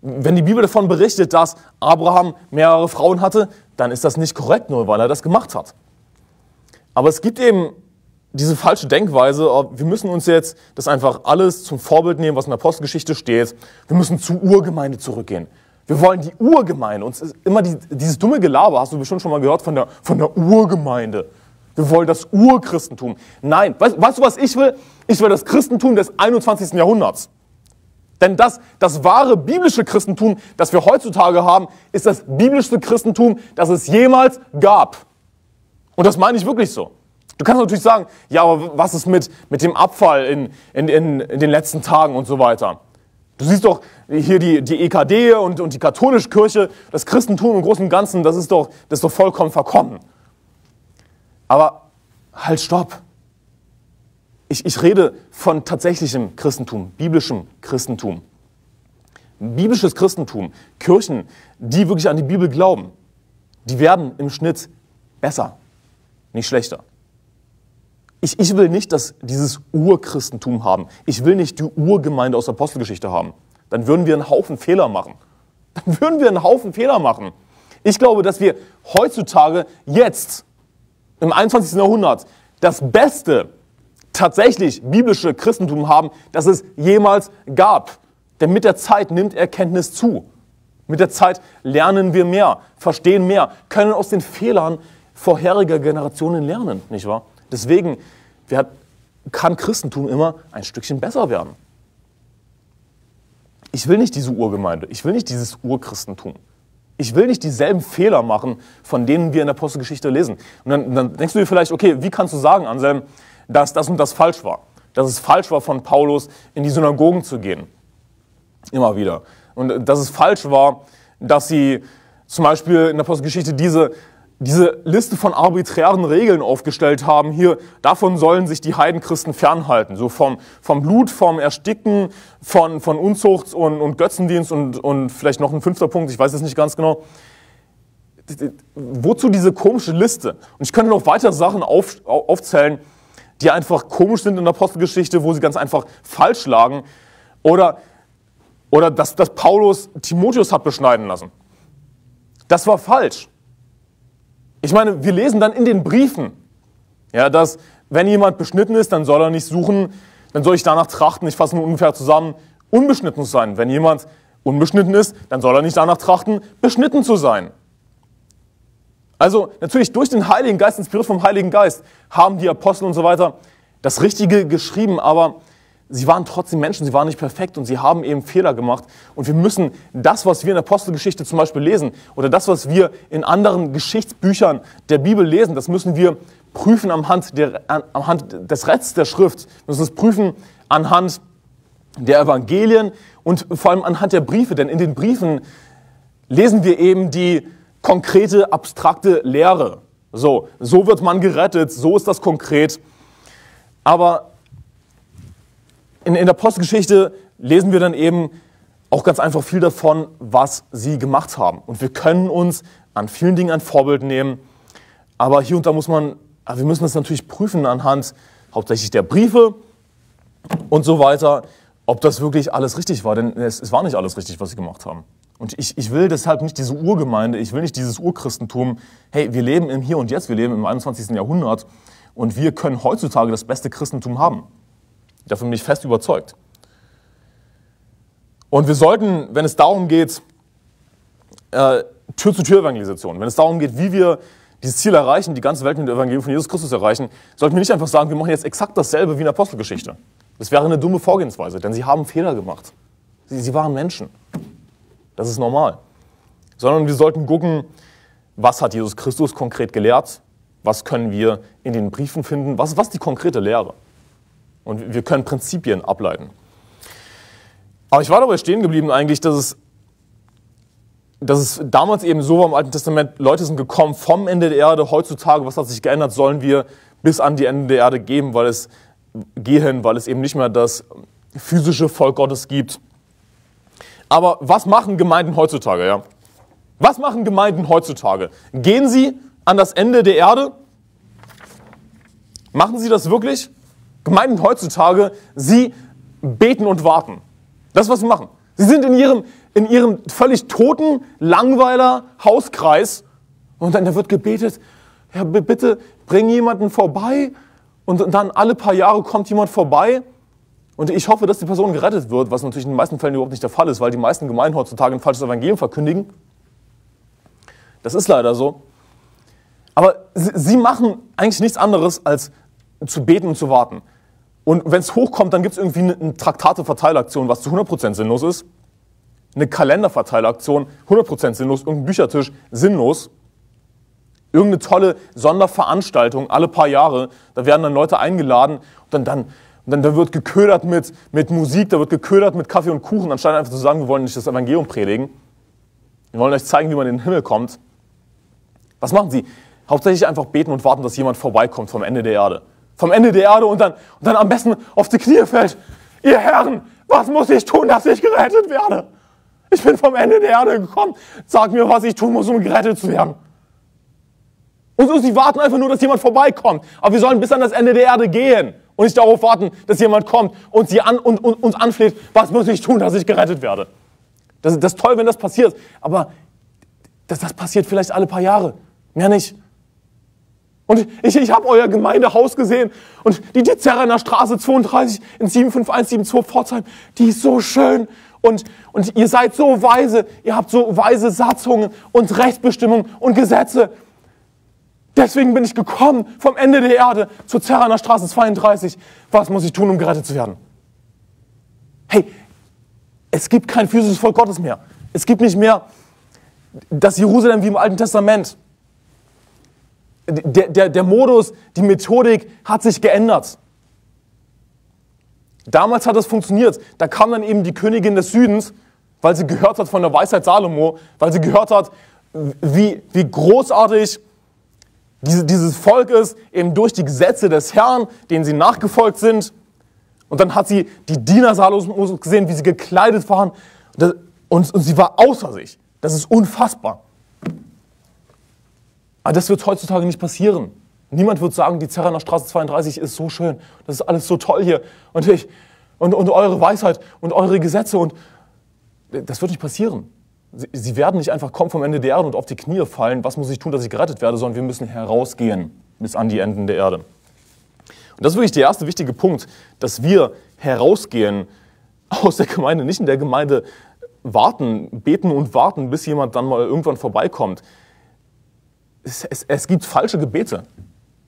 wenn die Bibel davon berichtet, dass Abraham mehrere Frauen hatte, dann ist das nicht korrekt, nur weil er das gemacht hat. Aber es gibt eben diese falsche Denkweise, wir müssen uns jetzt das einfach alles zum Vorbild nehmen, was in der Apostelgeschichte steht. Wir müssen zur Urgemeinde zurückgehen. Wir wollen die Urgemeinde. Uns ist immer dieses dumme Gelaber, hast du bestimmt schon mal gehört, von der Urgemeinde. Wir wollen das Urchristentum. Nein, weißt du, was ich will? Ich will das Christentum des 21. Jahrhunderts. Denn das wahre biblische Christentum, das wir heutzutage haben, ist das biblischste Christentum, das es jemals gab. Und das meine ich wirklich so. Du kannst natürlich sagen, ja, aber was ist mit dem Abfall in den letzten Tagen und so weiter? Du siehst doch hier die EKD und die katholische Kirche, das Christentum im Großen und Ganzen, das ist doch vollkommen verkommen. Aber halt, stopp. Ich rede von tatsächlichem Christentum, biblischem Christentum. Biblisches Christentum, Kirchen, die wirklich an die Bibel glauben, die werden im Schnitt besser, nicht schlechter. Ich will nicht, dass dieses Urchristentum haben. Ich will nicht die Urgemeinde aus der Apostelgeschichte haben. Dann würden wir einen Haufen Fehler machen. Ich glaube, dass wir heutzutage jetzt, im 21. Jahrhundert, das Beste tatsächlich biblische Christentum haben, das es jemals gab. Denn mit der Zeit nimmt Erkenntnis zu. Mit der Zeit lernen wir mehr, verstehen mehr, können aus den Fehlern vorheriger Generationen lernen, nicht wahr? Deswegen kann Christentum immer ein Stückchen besser werden. Ich will nicht diese Urgemeinde, ich will nicht dieses Urchristentum. Ich will nicht dieselben Fehler machen, von denen wir in der Apostelgeschichte lesen. Und dann denkst du dir vielleicht, okay, wie kannst du sagen, Anselm, dass das und das falsch war. Dass es falsch war, von Paulus in die Synagogen zu gehen. Immer wieder. Und dass es falsch war, dass sie zum Beispiel in der Apostelgeschichte diese diese Liste von arbiträren Regeln aufgestellt haben, hier, davon sollen sich die Heidenchristen fernhalten, so vom Blut, vom Ersticken, von Unzucht und Götzendienst und vielleicht noch ein 5. Punkt, ich weiß es nicht ganz genau. Wozu diese komische Liste? Und ich könnte noch weitere Sachen aufzählen, die einfach komisch sind in der Apostelgeschichte, wo sie ganz einfach falsch lagen. Oder dass Paulus Timotheus hat beschneiden lassen. Das war falsch. Ich meine, wir lesen dann in den Briefen, ja, dass wenn jemand beschnitten ist, dann soll er nicht suchen, dann soll ich danach trachten, ich fasse nur ungefähr zusammen, unbeschnitten zu sein. Wenn jemand unbeschnitten ist, dann soll er nicht danach trachten, beschnitten zu sein. Also natürlich durch den Heiligen Geist, inspiriert vom Heiligen Geist, haben die Apostel und so weiter das Richtige geschrieben, aber sie waren trotzdem Menschen, sie waren nicht perfekt und sie haben eben Fehler gemacht. Und wir müssen das, was wir in der Apostelgeschichte zum Beispiel lesen oder das, was wir in anderen Geschichtsbüchern der Bibel lesen, das müssen wir prüfen anhand des Rests der Schrift. Wir müssen es prüfen anhand der Evangelien und vor allem anhand der Briefe. Denn in den Briefen lesen wir eben die konkrete, abstrakte Lehre. So wird man gerettet, so ist das konkret. Aber in der Apostelgeschichte lesen wir dann eben auch ganz einfach viel davon, was sie gemacht haben. Und wir können uns an vielen Dingen ein Vorbild nehmen. Aber hier und da wir müssen das natürlich prüfen anhand hauptsächlich der Briefe und so weiter, ob das wirklich alles richtig war. Denn es war nicht alles richtig, was sie gemacht haben. Und ich will deshalb nicht diese Urgemeinde, ich will nicht dieses Urchristentum. Hey, wir leben im Hier und Jetzt, wir leben im 21. Jahrhundert und wir können heutzutage das beste Christentum haben. Davon bin ich fest überzeugt. Und wir sollten, wenn es darum geht, Tür-zu-Tür-Evangelisation, wenn es darum geht, wie wir dieses Ziel erreichen, die ganze Welt mit dem Evangelium von Jesus Christus erreichen, sollten wir nicht einfach sagen, wir machen jetzt exakt dasselbe wie in der Apostelgeschichte. Das wäre eine dumme Vorgehensweise, denn sie haben Fehler gemacht. Sie waren Menschen. Das ist normal. Sondern wir sollten gucken, was hat Jesus Christus konkret gelehrt, was können wir in den Briefen finden, was ist die konkrete Lehre? Und wir können Prinzipien ableiten. Aber ich war dabei stehen geblieben eigentlich, dass es damals eben so war im Alten Testament, Leute sind gekommen vom Ende der Erde, heutzutage, was hat sich geändert, sollen wir bis an die Ende der Erde gehen, weil es eben nicht mehr das physische Volk Gottes gibt. Aber was machen Gemeinden heutzutage? Ja? Was machen Gemeinden heutzutage? Gehen sie an das Ende der Erde? Machen sie das wirklich? Gemeinden heutzutage, sie beten und warten. Das ist, was sie machen. Sie sind in ihrem völlig toten Langweiler-Hauskreis und dann wird gebetet, ja, bitte bring jemanden vorbei und dann alle paar Jahre kommt jemand vorbei und ich hoffe, dass die Person gerettet wird, was natürlich in den meisten Fällen überhaupt nicht der Fall ist, weil die meisten Gemeinden heutzutage ein falsches Evangelium verkündigen. Das ist leider so. Aber sie machen eigentlich nichts anderes als zu beten und zu warten. Und wenn es hochkommt, dann gibt es irgendwie eine Traktate-Verteilaktion, was zu 100% sinnlos ist. Eine Kalender-Verteilaktion, 100% sinnlos. Irgendein Büchertisch, sinnlos. Irgendeine tolle Sonderveranstaltung, alle paar Jahre. Da werden dann Leute eingeladen und dann wird geködert mit Musik, da wird geködert mit Kaffee und Kuchen, anstatt einfach zu sagen, wir wollen nicht das Evangelium predigen. Wir wollen euch zeigen, wie man in den Himmel kommt. Was machen sie? Hauptsächlich einfach beten und warten, dass jemand vorbeikommt vom Ende der Erde. Vom Ende der Erde und dann am besten auf die Knie fällt. Ihr Herren, was muss ich tun, dass ich gerettet werde? Ich bin vom Ende der Erde gekommen. Sag mir, was ich tun muss, um gerettet zu werden. Und so, sie warten einfach nur, dass jemand vorbeikommt. Aber wir sollen bis an das Ende der Erde gehen und nicht darauf warten, dass jemand kommt und sie uns anfleht, was muss ich tun, dass ich gerettet werde. Das ist toll, wenn das passiert, aber das passiert vielleicht alle paar Jahre. Mehr nicht. Und ich habe euer Gemeindehaus gesehen und die Zerrener Straße 32 in 75172 Pforzheim, die ist so schön und ihr seid so weise, ihr habt so weise Satzungen und Rechtsbestimmungen und Gesetze. Deswegen bin ich gekommen vom Ende der Erde zur Zerrener Straße 32. Was muss ich tun, um gerettet zu werden? Hey, es gibt kein physisches Volk Gottes mehr. Es gibt nicht mehr das Jerusalem wie im Alten Testament. Der Modus, die Methodik hat sich geändert. Damals hat das funktioniert. Da kam dann eben die Königin des Südens, weil sie gehört hat von der Weisheit Salomo, weil sie gehört hat, wie großartig dieses Volkes eben durch die Gesetze des Herrn, denen sie nachgefolgt sind. Und dann hat sie die Diener Salomos gesehen, wie sie gekleidet waren. Und sie war außer sich. Das ist unfassbar. Aber das wird heutzutage nicht passieren. Niemand wird sagen, die Zerreiner Straße 32 ist so schön. Das ist alles so toll hier. Und eure Weisheit und eure Gesetze. Und das wird nicht passieren. Sie werden nicht einfach kommen vom Ende der Erde und auf die Knie fallen. Was muss ich tun, dass ich gerettet werde? Sondern wir müssen herausgehen bis an die Enden der Erde. Und das ist wirklich der erste wichtige Punkt, dass wir herausgehen aus der Gemeinde, nicht in der Gemeinde warten, beten und warten, bis jemand dann mal irgendwann vorbeikommt. Es gibt falsche Gebete.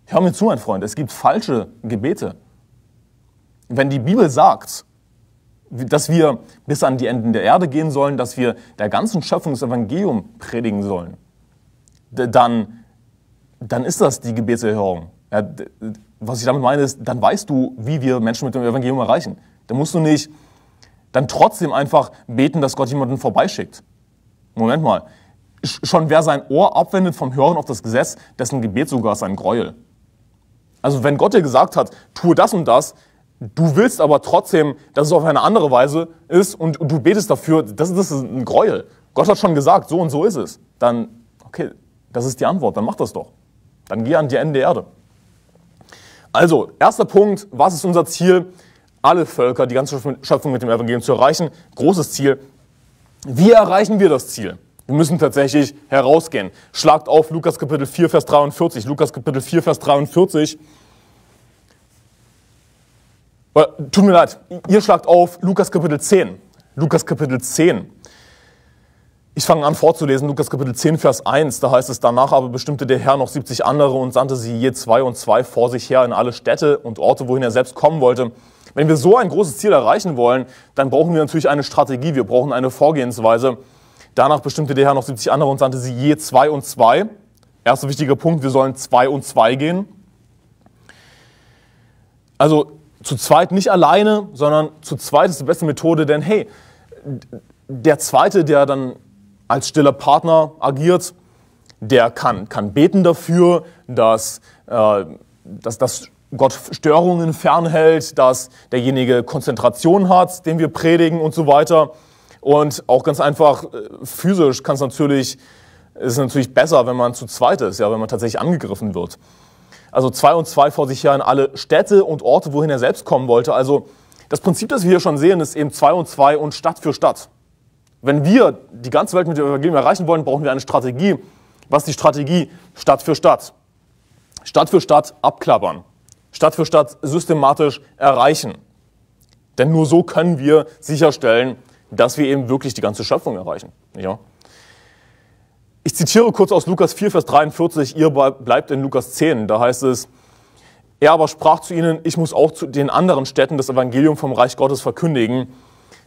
Hör mir zu, mein Freund, es gibt falsche Gebete. Wenn die Bibel sagt, dass wir bis an die Enden der Erde gehen sollen, dass wir der ganzen Schöpfung das Evangelium predigen sollen, dann ist das die Gebetserhörung. Ja, was ich damit meine ist, dann weißt du, wie wir Menschen mit dem Evangelium erreichen. Dann musst du nicht dann trotzdem einfach beten, dass Gott jemanden vorbeischickt. Moment mal, schon wer sein Ohr abwendet vom Hören auf das Gesetz, dessen Gebet sogar ist ein Gräuel. Also wenn Gott dir gesagt hat, tue das und das, du willst aber trotzdem, dass es auf eine andere Weise ist und du betest dafür, das ist ein Gräuel. Gott hat schon gesagt, so und so ist es. Dann, okay, das ist die Antwort, dann mach das doch. Dann geh an die Ende der Erde. Also, erster Punkt, was ist unser Ziel? Alle Völker, die ganze Schöpfung mit dem Evangelium zu erreichen. Großes Ziel. Wie erreichen wir das Ziel? Wir müssen tatsächlich herausgehen. Schlagt auf Lukas Kapitel 4, Vers 43. Lukas Kapitel 4, Vers 43. Tut mir leid, ihr schlagt auf Lukas Kapitel 10. Lukas Kapitel 10. Ich fange an vorzulesen, Lukas Kapitel 10, Vers 1. Da heißt es, danach aber bestimmte der Herr noch 70 andere und sandte sie je 2 und 2 vor sich her in alle Städte und Orte, wohin er selbst kommen wollte. Wenn wir so ein großes Ziel erreichen wollen, dann brauchen wir natürlich eine Strategie, wir brauchen eine Vorgehensweise. Danach bestimmte der Herr noch 70 andere und sandte sie je 2 und 2. Erster wichtiger Punkt, wir sollen 2 und 2 gehen. Also, zu zweit nicht alleine, sondern zu zweit ist die beste Methode, denn hey, der Zweite, der dann als stiller Partner agiert, der kann beten dafür, dass Gott Störungen fernhält, dass derjenige Konzentration hat, den wir predigen und so weiter. Und auch ganz einfach physisch ist es natürlich besser, wenn man zu zweit ist, ja, wenn man tatsächlich angegriffen wird. Also 2 und 2 vor sich her in alle Städte und Orte, wohin er selbst kommen wollte. Also das Prinzip, das wir hier schon sehen, ist eben 2 und 2 und Stadt für Stadt. Wenn wir die ganze Welt mit dem Evangelium erreichen wollen, brauchen wir eine Strategie. Was ist die Strategie? Stadt für Stadt. Stadt für Stadt abklappern. Stadt für Stadt systematisch erreichen. Denn nur so können wir sicherstellen, dass wir eben wirklich die ganze Schöpfung erreichen. Ja? Ich zitiere kurz aus Lukas 4, Vers 43, ihr bleibt in Lukas 10, da heißt es, er aber sprach zu ihnen, ich muss auch zu den anderen Städten das Evangelium vom Reich Gottes verkündigen,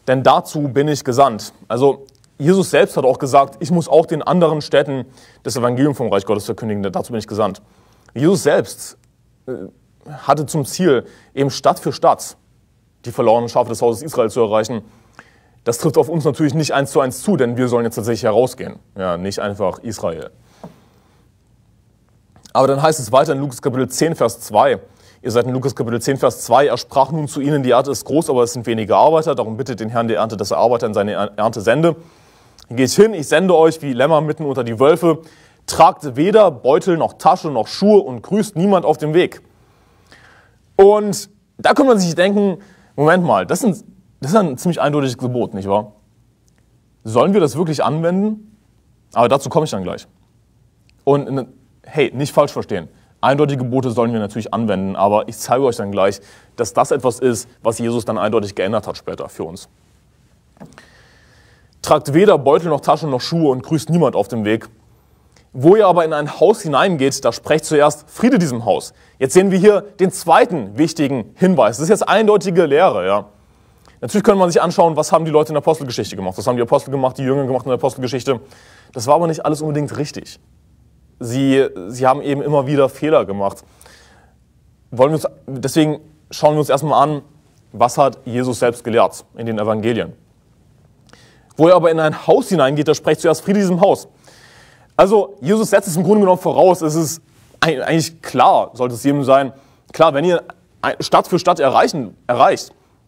denn dazu bin ich gesandt. Also Jesus selbst hat auch gesagt, ich muss auch den anderen Städten das Evangelium vom Reich Gottes verkündigen, denn dazu bin ich gesandt. Jesus selbst hatte zum Ziel, eben Stadt für Stadt die verlorenen Schafe des Hauses Israel zu erreichen. Das trifft auf uns natürlich nicht 1 zu 1 zu, denn wir sollen jetzt tatsächlich herausgehen. Ja, nicht einfach Israel. Aber dann heißt es weiter in Lukas Kapitel 10, Vers 2. Ihr seid in Lukas Kapitel 10, Vers 2. Er sprach nun zu ihnen, die Ernte ist groß, aber es sind wenige Arbeiter. Darum bittet den Herrn der Ernte, dass er Arbeiter in seine Ernte sende. Geht hin, ich sende euch wie Lämmer mitten unter die Wölfe. Tragt weder Beutel noch Tasche noch Schuhe und grüßt niemand auf dem Weg. Und da kann man sich denken, Moment mal, das ist ein ziemlich eindeutiges Gebot, nicht wahr? Sollen wir das wirklich anwenden? Aber dazu komme ich dann gleich. Und hey, nicht falsch verstehen. Eindeutige Gebote sollen wir natürlich anwenden, aber ich zeige euch dann gleich, dass das etwas ist, was Jesus dann eindeutig geändert hat später für uns. Tragt weder Beutel noch Tasche noch Schuhe und grüßt niemand auf dem Weg. Wo ihr aber in ein Haus hineingeht, da sprecht zuerst Friede diesem Haus. Jetzt sehen wir hier den zweiten wichtigen Hinweis. Das ist jetzt eindeutige Lehre, ja. Natürlich könnte man sich anschauen, was haben die Leute in der Apostelgeschichte gemacht. Was haben die Apostel gemacht, die Jünger gemacht in der Apostelgeschichte. Das war aber nicht alles unbedingt richtig. Sie haben eben immer wieder Fehler gemacht. Deswegen schauen wir uns erstmal an, was hat Jesus selbst gelehrt in den Evangelien. Wo er aber in ein Haus hineingeht, da spricht zuerst Friede diesem Haus. Also Jesus setzt es im Grunde genommen voraus. Es ist eigentlich klar sollte es jedem sein, klar, wenn ihr Stadt für Stadt erreicht,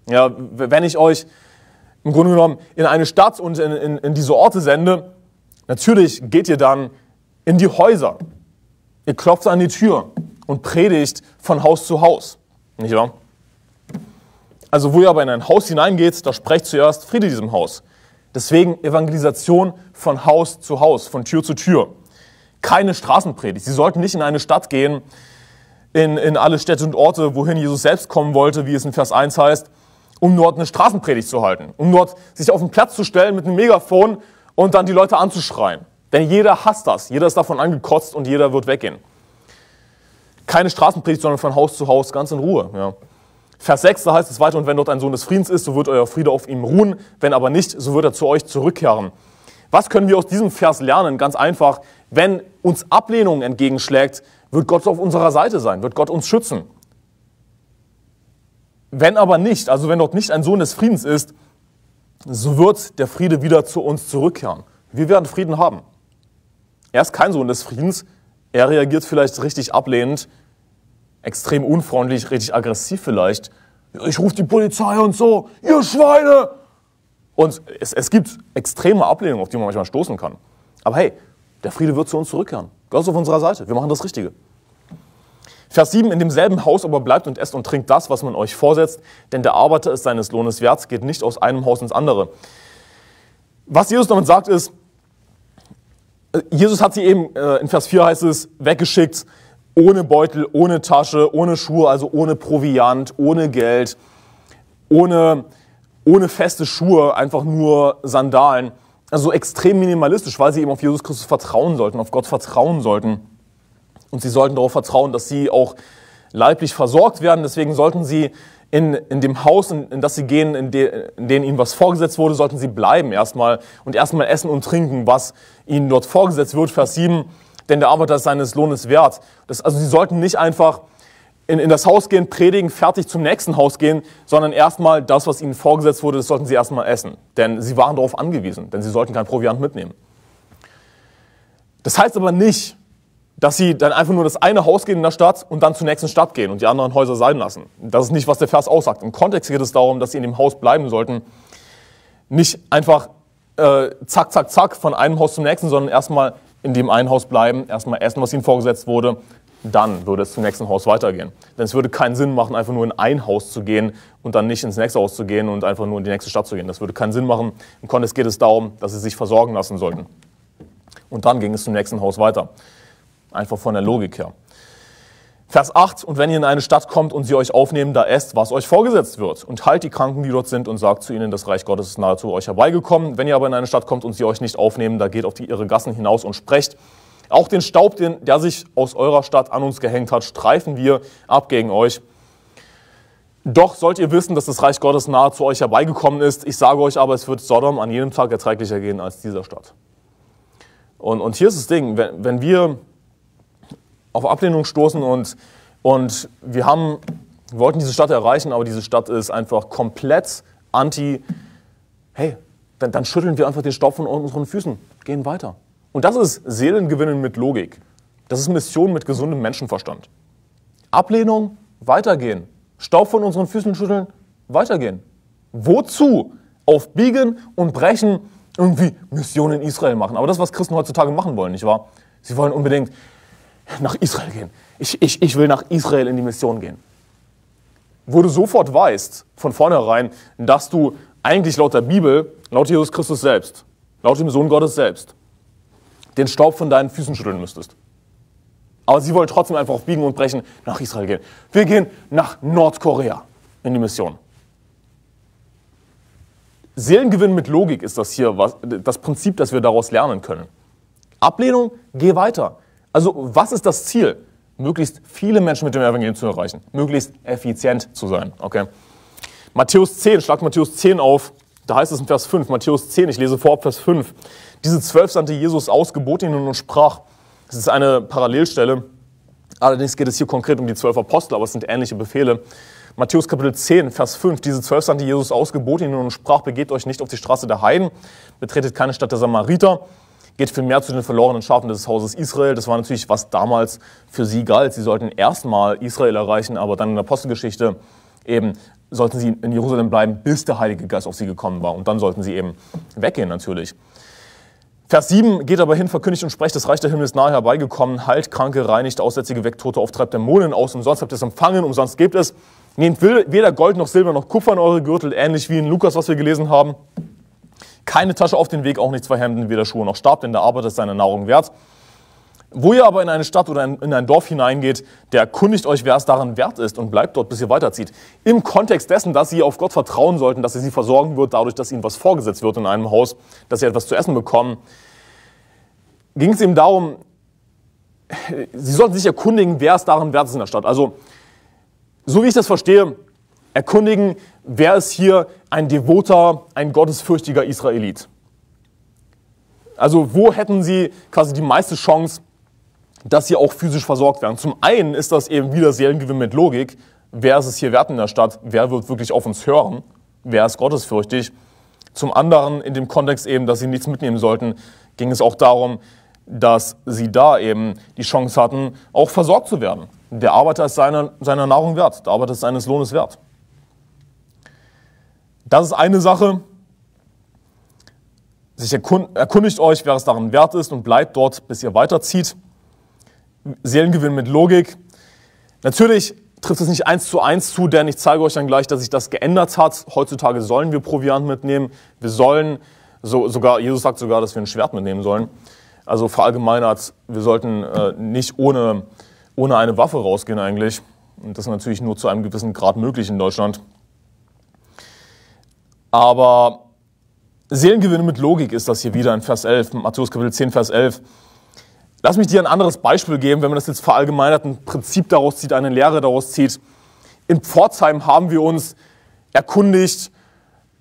ja, wenn ich euch im Grunde genommen in eine Stadt und in diese Orte sende, natürlich geht ihr dann in die Häuser. Ihr klopft an die Tür und predigt von Haus zu Haus, nicht wahr? Also wo ihr aber in ein Haus hineingeht, da sprecht zuerst Friede diesem Haus. Deswegen Evangelisation von Haus zu Haus, von Tür zu Tür. Keine Straßenpredigt. Sie sollten nicht in eine Stadt gehen, in alle Städte und Orte, wohin Jesus selbst kommen wollte, wie es in Vers 1 heißt, um dort eine Straßenpredigt zu halten, um dort sich auf den Platz zu stellen mit einem Megafon und dann die Leute anzuschreien. Denn jeder hasst das, jeder ist davon angekotzt und jeder wird weggehen. Keine Straßenpredigt, sondern von Haus zu Haus, ganz in Ruhe. Ja. Vers 6, da heißt es weiter, und wenn dort ein Sohn des Friedens ist, so wird euer Friede auf ihm ruhen, wenn aber nicht, so wird er zu euch zurückkehren. Was können wir aus diesem Vers lernen? Ganz einfach, wenn uns Ablehnung entgegenschlägt, wird Gott auf unserer Seite sein, wird Gott uns schützen. Wenn aber nicht, also wenn dort nicht ein Sohn des Friedens ist, so wird der Friede wieder zu uns zurückkehren. Wir werden Frieden haben. Er ist kein Sohn des Friedens, er reagiert vielleicht richtig ablehnend, extrem unfreundlich, richtig aggressiv vielleicht. Ich rufe die Polizei und so, ihr Schweine! Und es gibt extreme Ablehnung, auf die man manchmal stoßen kann. Aber hey, der Friede wird zu uns zurückkehren. Gott ist auf unserer Seite, wir machen das Richtige. Vers 7, in demselben Haus aber bleibt und esst und trinkt das, was man euch vorsetzt, denn der Arbeiter ist seines Lohnes wert, geht nicht aus einem Haus ins andere. Was Jesus damit sagt ist, Jesus hat sie eben, in Vers 4 heißt es, weggeschickt, ohne Beutel, ohne Tasche, ohne Schuhe, also ohne Proviant, ohne Geld, ohne feste Schuhe, einfach nur Sandalen. Also extrem minimalistisch, weil sie eben auf Jesus Christus vertrauen sollten, auf Gott vertrauen sollten. Und sie sollten darauf vertrauen, dass sie auch leiblich versorgt werden. Deswegen sollten sie in dem Haus, in das sie gehen, in dem ihnen was vorgesetzt wurde, sollten sie bleiben erstmal und erstmal essen und trinken, was ihnen dort vorgesetzt wird. Vers 7, denn der Arbeiter ist seines Lohnes wert. Also sie sollten nicht einfach in das Haus gehen, predigen, fertig zum nächsten Haus gehen, sondern erstmal das, was ihnen vorgesetzt wurde, das sollten sie erstmal essen. Denn sie waren darauf angewiesen, denn sie sollten kein Proviant mitnehmen. Das heißt aber nicht, dass sie dann einfach nur das eine Haus gehen in der Stadt und dann zur nächsten Stadt gehen und die anderen Häuser sein lassen. Das ist nicht, was der Vers aussagt. Im Kontext geht es darum, dass sie in dem Haus bleiben sollten. Nicht einfach zack, zack, zack von einem Haus zum nächsten, sondern erstmal in dem einen Haus bleiben, erstmal essen, was ihnen vorgesetzt wurde. Dann würde es zum nächsten Haus weitergehen. Denn es würde keinen Sinn machen, einfach nur in ein Haus zu gehen und dann nicht ins nächste Haus zu gehen und einfach nur in die nächste Stadt zu gehen. Das würde keinen Sinn machen. Im Kontext geht es darum, dass sie sich versorgen lassen sollten. Und dann ging es zum nächsten Haus weiter. Einfach von der Logik her. Vers 8, und wenn ihr in eine Stadt kommt und sie euch aufnehmen, da esst, was euch vorgesetzt wird. Und heilt die Kranken, die dort sind, und sagt zu ihnen, das Reich Gottes ist nahe zu euch herbeigekommen. Wenn ihr aber in eine Stadt kommt und sie euch nicht aufnehmen, da geht auf ihre Gassen hinaus und sprecht. Auch den Staub, der sich aus eurer Stadt an uns gehängt hat, streifen wir ab gegen euch. Doch sollt ihr wissen, dass das Reich Gottes nahe zu euch herbeigekommen ist. Ich sage euch aber, es wird Sodom an jedem Tag erträglicher gehen als dieser Stadt. Und hier ist das Ding, wenn wir auf Ablehnung stoßen und wir wollten diese Stadt erreichen, aber diese Stadt ist einfach komplett anti, hey, dann schütteln wir einfach den Staub von unseren Füßen, gehen weiter. Und das ist Seelengewinnen mit Logik. Das ist Mission mit gesundem Menschenverstand. Ablehnung, weitergehen. Staub von unseren Füßen schütteln, weitergehen. Wozu? Auf Biegen und Brechen irgendwie Mission in Israel machen. Aber das ist, was Christen heutzutage machen wollen, nicht wahr? Sie wollen unbedingt nach Israel gehen. Ich will nach Israel in die Mission gehen. Wo du sofort weißt, von vornherein, dass du eigentlich laut der Bibel, laut Jesus Christus selbst, laut dem Sohn Gottes selbst, den Staub von deinen Füßen schütteln müsstest. Aber sie wollen trotzdem einfach auf Biegen und Brechen nach Israel gehen. Wir gehen nach Nordkorea in die Mission. Seelengewinn mit Logik ist das hier, das Prinzip, das wir daraus lernen können. Ablehnung, geh weiter. Also was ist das Ziel? Möglichst viele Menschen mit dem Evangelium zu erreichen. Möglichst effizient zu sein. Okay. Matthäus 10, schlag Matthäus 10 auf. Da heißt es in Vers 5, Matthäus 10, ich lese vor, Vers 5. Diese 12 sandte Jesus aus, gebot ihnen und sprach. Das ist eine Parallelstelle. Allerdings geht es hier konkret um die 12 Apostel, aber es sind ähnliche Befehle. Matthäus Kapitel 10, Vers 5. Diese 12 sandte Jesus aus, gebot ihnen und sprach, begebt euch nicht auf die Straße der Heiden, betretet keine Stadt der Samariter, geht vielmehr zu den verlorenen Schafen des Hauses Israel. Das war natürlich, was damals für sie galt. Sie sollten erstmal Israel erreichen, aber dann in der Apostelgeschichte eben sollten sie in Jerusalem bleiben, bis der Heilige Geist auf sie gekommen war. Und dann sollten sie eben weggehen natürlich. Vers 7, geht aber hin, verkündigt und sprecht, das Reich der Himmel ist nahe herbeigekommen, heilt Kranke, reinigt Aussätzige weg, Tote auftreibt, Dämonen aus, umsonst habt ihr es empfangen, umsonst gebt es. Nehmt weder Gold noch Silber noch Kupfer in eure Gürtel, ähnlich wie in Lukas, was wir gelesen haben. Keine Tasche auf den Weg, auch nicht zwei Hemden, weder Schuhe noch Stab, denn der Arbeiter ist seine Nahrung wert. Wo ihr aber in eine Stadt oder in ein Dorf hineingeht, der erkundigt euch, wer es daran wert ist und bleibt dort, bis ihr weiterzieht. Im Kontext dessen, dass sie auf Gott vertrauen sollten, dass er sie versorgen wird, dadurch, dass ihnen was vorgesetzt wird in einem Haus, dass sie etwas zu essen bekommen, ging es ihm darum, sie sollten sich erkundigen, wer es daran wert ist in der Stadt. Also, so wie ich das verstehe, erkundigen, wer ist hier ein devoter, ein gottesfürchtiger Israelit. Also, wo hätten sie quasi die meiste Chance, dass sie auch physisch versorgt werden. Zum einen ist das eben wieder Seelengewinn mit Logik. Wer ist es hier wert in der Stadt? Wer wird wirklich auf uns hören? Wer ist gottesfürchtig? Zum anderen, in dem Kontext eben, dass sie nichts mitnehmen sollten, ging es auch darum, dass sie da eben die Chance hatten, auch versorgt zu werden. Der Arbeiter ist seiner Nahrung wert. Der Arbeiter ist seines Lohnes wert. Das ist eine Sache. Sich erkundigt euch, wer es daran wert ist und bleibt dort, bis ihr weiterzieht. Seelengewinn mit Logik. Natürlich trifft es nicht 1:1 zu, denn ich zeige euch dann gleich, dass sich das geändert hat. Heutzutage sollen wir Proviant mitnehmen. Wir sollen, Jesus sagt sogar, dass wir ein Schwert mitnehmen sollen. Also verallgemeinert, wir sollten nicht ohne eine Waffe rausgehen eigentlich. Und das ist natürlich nur zu einem gewissen Grad möglich in Deutschland. Aber Seelengewinn mit Logik ist das hier wieder in Vers 11, Matthäus Kapitel 10, Vers 11. Lass mich dir ein anderes Beispiel geben, wenn man das jetzt verallgemeinert, ein Prinzip daraus zieht, eine Lehre daraus zieht. In Pforzheim haben wir uns erkundigt,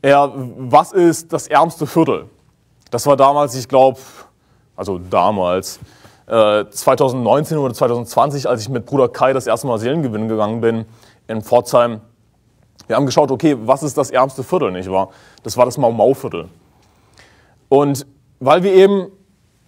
was ist das ärmste Viertel? Das war damals, 2019 oder 2020, als ich mit Bruder Kai das erste Mal Seelengewinn gegangen bin in Pforzheim. Wir haben geschaut, okay, was ist das ärmste Viertel, nicht wahr? Das war das Mau-Mau-Viertel. Und weil wir eben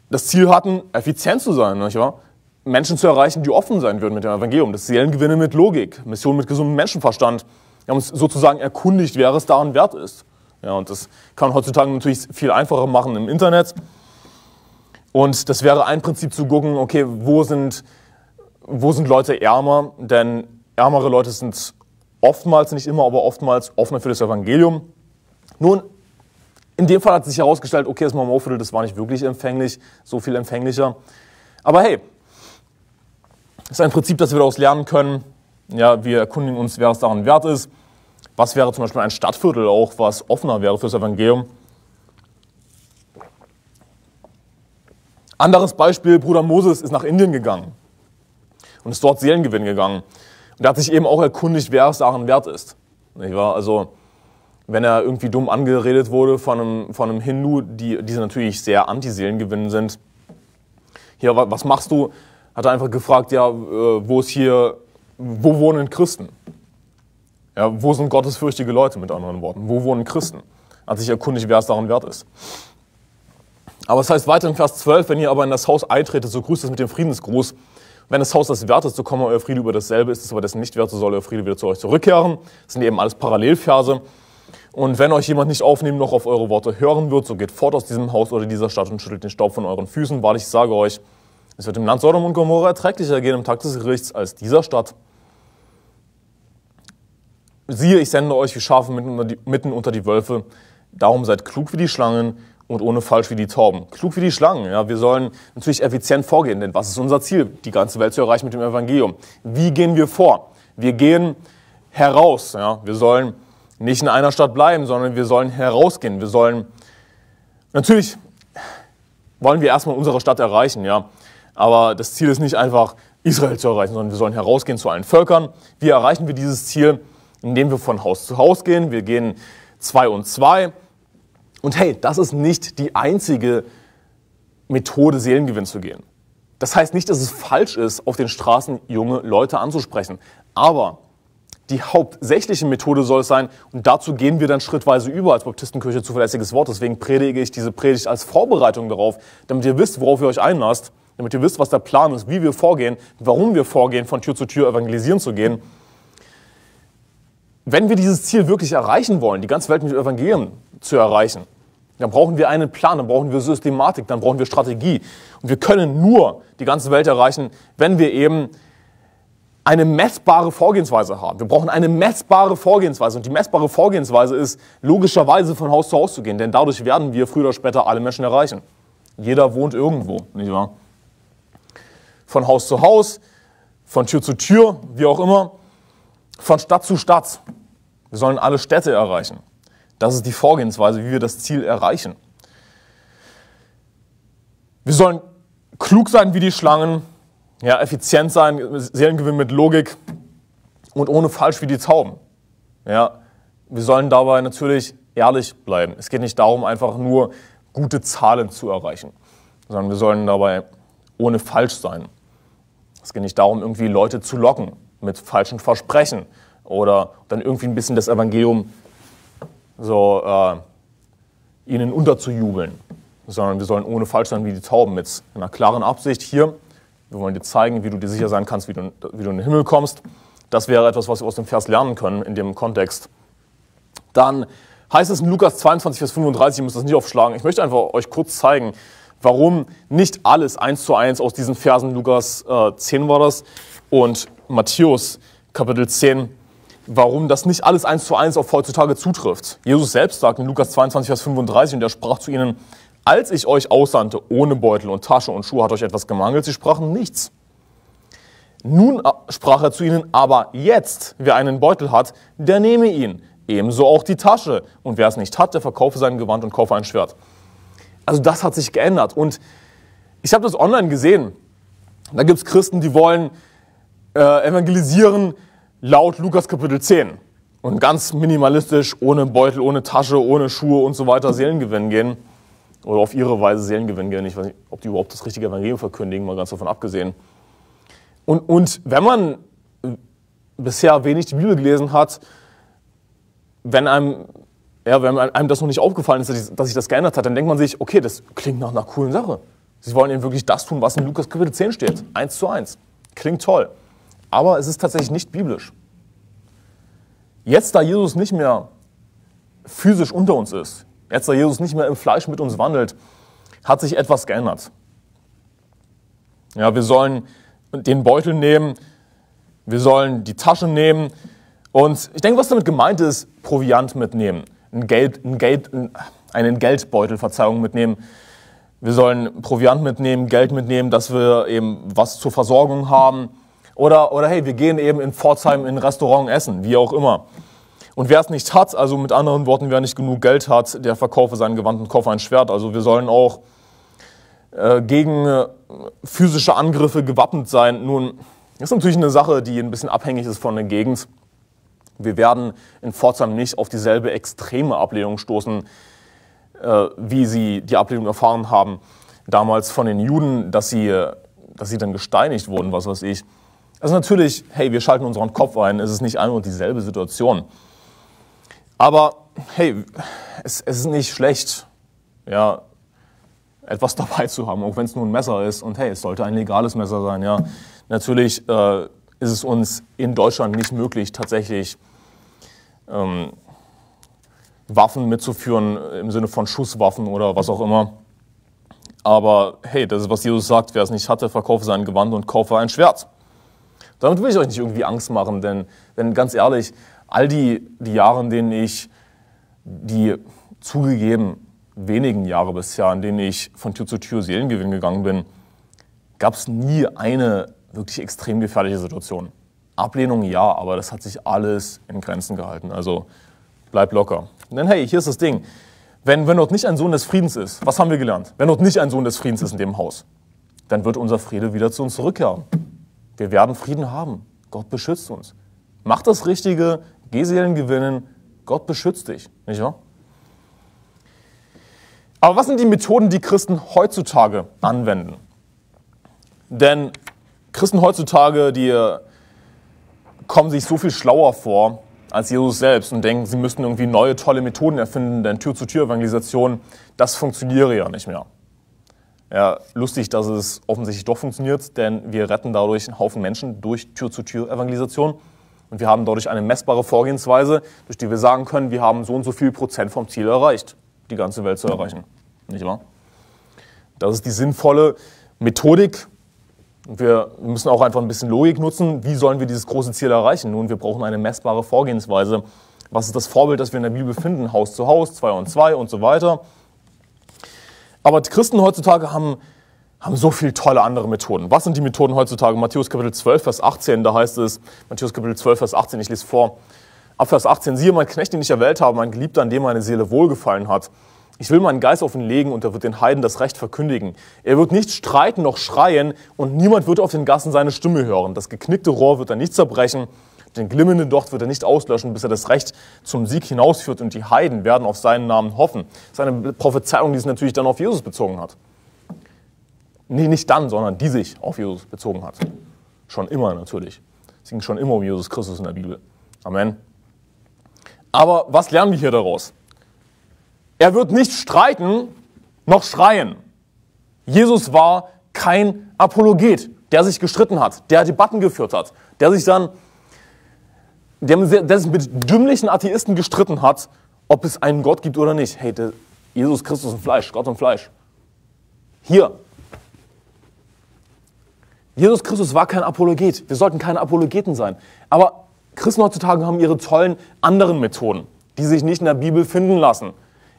das Ziel hatten, effizient zu sein, nicht wahr? Menschen zu erreichen, die offen sein würden mit dem Evangelium. Das Seelengewinne mit Logik, Mission mit gesundem Menschenverstand. Wir haben uns sozusagen erkundigt, wer es daran wert ist. Ja, und das kann man heutzutage natürlich viel einfacher machen im Internet. Und das wäre ein Prinzip zu gucken, okay, wo sind Leute ärmer? Denn ärmere Leute sind oftmals, nicht immer, aber oftmals offener für das Evangelium. Nun, in dem Fall hat sich herausgestellt, okay, das Mau-Mau-Viertel, das war nicht wirklich empfänglich, so viel empfänglicher. Aber hey, das ist ein Prinzip, das wir daraus lernen können. Ja, wir erkundigen uns, wer es daran wert ist. Was wäre zum Beispiel ein Stadtviertel auch, was offener wäre für das Evangelium? Anderes Beispiel, Bruder Moses ist nach Indien gegangen und ist dort Seelengewinn gegangen. Und er hat sich eben auch erkundigt, wer es daran wert ist. Nicht wahr? Also, wenn er irgendwie dumm angeredet wurde von einem Hindu, die natürlich sehr anti-Seelengewinnen sind. Hier, was machst du? Hat er einfach gefragt, ja, wo wohnen Christen? Ja, wo sind gottesfürchtige Leute, mit anderen Worten? Wo wohnen Christen? Hat sich erkundigt, wer es daran wert ist. Aber es heißt weiter in Vers 12, wenn ihr aber in das Haus eintretet, so grüßt es mit dem Friedensgruß. Wenn das Haus das wert ist, so komme euer Friede über dasselbe, ist es aber dessen nicht wert, so soll euer Friede wieder zu euch zurückkehren. Das sind eben alles Parallelverse. Und wenn euch jemand nicht aufnehmen noch auf eure Worte hören wird, so geht fort aus diesem Haus oder dieser Stadt und schüttelt den Staub von euren Füßen. Wahrlich, ich sage euch, es wird dem Land Sodom und Gomorra erträglicher gehen im Tag des Gerichts als dieser Stadt. Siehe, ich sende euch wie Schafe mitten unter die Wölfe. Darum seid klug wie die Schlangen und ohne falsch wie die Tauben. Klug wie die Schlangen, ja, wir sollen natürlich effizient vorgehen, denn was ist unser Ziel? Die ganze Welt zu erreichen mit dem Evangelium. Wie gehen wir vor? Wir gehen heraus, ja, wir sollen nicht in einer Stadt bleiben, sondern wir sollen herausgehen, natürlich wollen wir erstmal unsere Stadt erreichen, ja, aber das Ziel ist nicht einfach Israel zu erreichen, sondern wir sollen herausgehen zu allen Völkern. Wie erreichen wir dieses Ziel? Indem wir von Haus zu Haus gehen, wir gehen 2 und 2. Und hey, das ist nicht die einzige Methode, Seelengewinn zu gehen. Das heißt nicht, dass es falsch ist, auf den Straßen junge Leute anzusprechen. Aber die hauptsächliche Methode soll es sein. Und dazu gehen wir dann schrittweise über als Baptistenkirche zuverlässiges Wort. Deswegen predige ich diese Predigt als Vorbereitung darauf, damit ihr wisst, worauf ihr euch einlasst, damit ihr wisst, was der Plan ist, wie wir vorgehen, warum wir vorgehen, von Tür zu Tür evangelisieren zu gehen. Wenn wir dieses Ziel wirklich erreichen wollen, die ganze Welt mit Evangelium zu erreichen, dann brauchen wir einen Plan, dann brauchen wir Systematik, dann brauchen wir Strategie. Und wir können nur die ganze Welt erreichen, wenn wir eben eine messbare Vorgehensweise haben. Wir brauchen eine messbare Vorgehensweise. Und die messbare Vorgehensweise ist, logischerweise von Haus zu Haus zu gehen. Denn dadurch werden wir früher oder später alle Menschen erreichen. Jeder wohnt irgendwo, nicht wahr? Von Haus zu Haus, von Tür zu Tür, wie auch immer, von Stadt zu Stadt. Wir sollen alle Städte erreichen. Das ist die Vorgehensweise, wie wir das Ziel erreichen. Wir sollen klug sein wie die Schlangen, ja, effizient sein, Seelengewinn mit Logik und ohne falsch wie die Tauben. Ja, wir sollen dabei natürlich ehrlich bleiben. Es geht nicht darum, einfach nur gute Zahlen zu erreichen, sondern wir sollen dabei ohne falsch sein. Es geht nicht darum, irgendwie Leute zu locken mit falschen Versprechen oder dann irgendwie ein bisschen das Evangelium so ihnen unterzujubeln, sondern wir sollen ohne falsch sein wie die Tauben, mit einer klaren Absicht hier. Wir wollen dir zeigen, wie du dir sicher sein kannst, wie du in den Himmel kommst. Das wäre etwas, was wir aus dem Vers lernen können in dem Kontext. Dann heißt es in Lukas 22, Vers 35, ihr müsst das nicht aufschlagen, ich möchte einfach euch kurz zeigen, warum nicht alles 1:1 aus diesen Versen, Lukas 10 war das, und Matthäus Kapitel 10, warum das nicht alles 1:1 auf heutzutage zutrifft. Jesus selbst sagt in Lukas 22, Vers 35, und er sprach zu ihnen: Als ich euch aussandte, ohne Beutel und Tasche und Schuhe, hat euch etwas gemangelt, sie sprachen nichts. Nun sprach er zu ihnen: Aber jetzt, wer einen Beutel hat, der nehme ihn, ebenso auch die Tasche. Und wer es nicht hat, der verkaufe sein Gewand und kaufe ein Schwert. Also das hat sich geändert. Und ich habe das online gesehen. Da gibt es Christen, die wollen evangelisieren laut Lukas Kapitel 10. Und ganz minimalistisch, ohne Beutel, ohne Tasche, ohne Schuhe und so weiter, Seelengewinn gehen. Oder auf ihre Weise Seelengewinn gehen. Ich weiß nicht, ob die überhaupt das richtige Evangelium verkündigen, mal ganz davon abgesehen. Und wenn man bisher wenig die Bibel gelesen hat, wenn einem das noch nicht aufgefallen ist, dass sich das geändert hat, dann denkt man sich, okay, das klingt nach einer coolen Sache. Sie wollen eben wirklich das tun, was in Lukas Kapitel 10 steht. 1:1. Klingt toll. Aber es ist tatsächlich nicht biblisch. Jetzt, da Jesus nicht mehr physisch unter uns ist, jetzt, da Jesus nicht mehr im Fleisch mit uns wandelt, hat sich etwas geändert. Ja, wir sollen den Beutel nehmen, wir sollen die Tasche nehmen. Und ich denke, was damit gemeint ist, Proviant mitnehmen, einen Geldbeutel, Verzeihung, mitnehmen. Wir sollen Proviant mitnehmen, Geld mitnehmen, dass wir eben was zur Versorgung haben. Oder hey, wir gehen eben in Pforzheim in ein Restaurant essen, wie auch immer. Und wer es nicht hat, also mit anderen Worten, wer nicht genug Geld hat, der verkaufe sein Gewand und kaufe ein Schwert. Also wir sollen auch gegen physische Angriffe gewappnet sein. Nun, das ist natürlich eine Sache, die ein bisschen abhängig ist von der Gegend. Wir werden in Pforzheim nicht auf dieselbe extreme Ablehnung stoßen, wie sie die Ablehnung erfahren haben damals von den Juden, dass sie dann gesteinigt wurden, was weiß ich. Also natürlich, hey, wir schalten unseren Kopf ein, es ist nicht eine und dieselbe Situation. Aber hey, es ist nicht schlecht, ja, etwas dabei zu haben, auch wenn es nur ein Messer ist. Und hey, es sollte ein legales Messer sein, ja. Natürlich ist es uns in Deutschland nicht möglich, tatsächlich Waffen mitzuführen im Sinne von Schusswaffen oder was auch immer. Aber hey, das ist, was Jesus sagt: Wer es nicht hatte, verkaufe sein Gewand und kaufe ein Schwert. Damit will ich euch nicht irgendwie Angst machen, denn ganz ehrlich, all die Jahre, in denen ich, die zugegeben wenigen Jahre bisher, in denen ich von Tür zu Tür Seelengewinn gegangen bin, gab es nie eine wirklich extrem gefährliche Situation. Ablehnung ja, aber das hat sich alles in Grenzen gehalten. Also bleib locker. Denn hey, hier ist das Ding. Wenn dort nicht ein Sohn des Friedens ist, was haben wir gelernt? Wenn dort nicht ein Sohn des Friedens ist in dem Haus, dann wird unser Friede wieder zu uns zurückkehren. Wir werden Frieden haben. Gott beschützt uns. Mach das Richtige, geh Seelen gewinnen, Gott beschützt dich. Nicht wahr? Aber was sind die Methoden, die Christen heutzutage anwenden? Denn Christen heutzutage, die kommen sich so viel schlauer vor als Jesus selbst und denken, sie müssten irgendwie neue, tolle Methoden erfinden, denn Tür-zu-Tür-Evangelisation, das funktioniere ja nicht mehr. Ja, lustig, dass es offensichtlich doch funktioniert, denn wir retten dadurch einen Haufen Menschen durch Tür-zu-Tür-Evangelisation und wir haben dadurch eine messbare Vorgehensweise, durch die wir sagen können, wir haben so und so viel Prozent vom Ziel erreicht, die ganze Welt zu erreichen. Nicht wahr? Das ist die sinnvolle Methodik. Wir müssen auch einfach ein bisschen Logik nutzen. Wie sollen wir dieses große Ziel erreichen? Nun, wir brauchen eine messbare Vorgehensweise. Was ist das Vorbild, das wir in der Bibel finden? Haus zu Haus, 2 und 2 und so weiter. Aber die Christen heutzutage haben so viele tolle andere Methoden. Was sind die Methoden heutzutage? Matthäus Kapitel 12, Vers 18, da heißt es, Matthäus Kapitel 12, Vers 18, ich lese vor. Ab Vers 18, siehe, mein Knecht, den ich erwählt habe, mein Geliebter, an dem meine Seele wohlgefallen hat. Ich will meinen Geist auf ihn legen und er wird den Heiden das Recht verkündigen. Er wird nicht streiten noch schreien und niemand wird auf den Gassen seine Stimme hören. Das geknickte Rohr wird er nicht zerbrechen, den glimmenden Docht wird er nicht auslöschen, bis er das Recht zum Sieg hinausführt und die Heiden werden auf seinen Namen hoffen. Das ist eine Prophezeiung, die es natürlich dann auf Jesus bezogen hat. Nee, nicht dann, sondern die sich auf Jesus bezogen hat. Schon immer natürlich. Es ging schon immer um Jesus Christus in der Bibel. Amen. Aber was lernen wir hier daraus? Er wird nicht streiten, noch schreien. Jesus war kein Apologet, der sich gestritten hat, der Debatten geführt hat, der sich mit dümmlichen Atheisten gestritten hat, ob es einen Gott gibt oder nicht. Hey, Jesus Christus im Fleisch, Gott im Fleisch. Hier. Jesus Christus war kein Apologet. Wir sollten keine Apologeten sein. Aber Christen heutzutage haben ihre tollen anderen Methoden, die sich nicht in der Bibel finden lassen.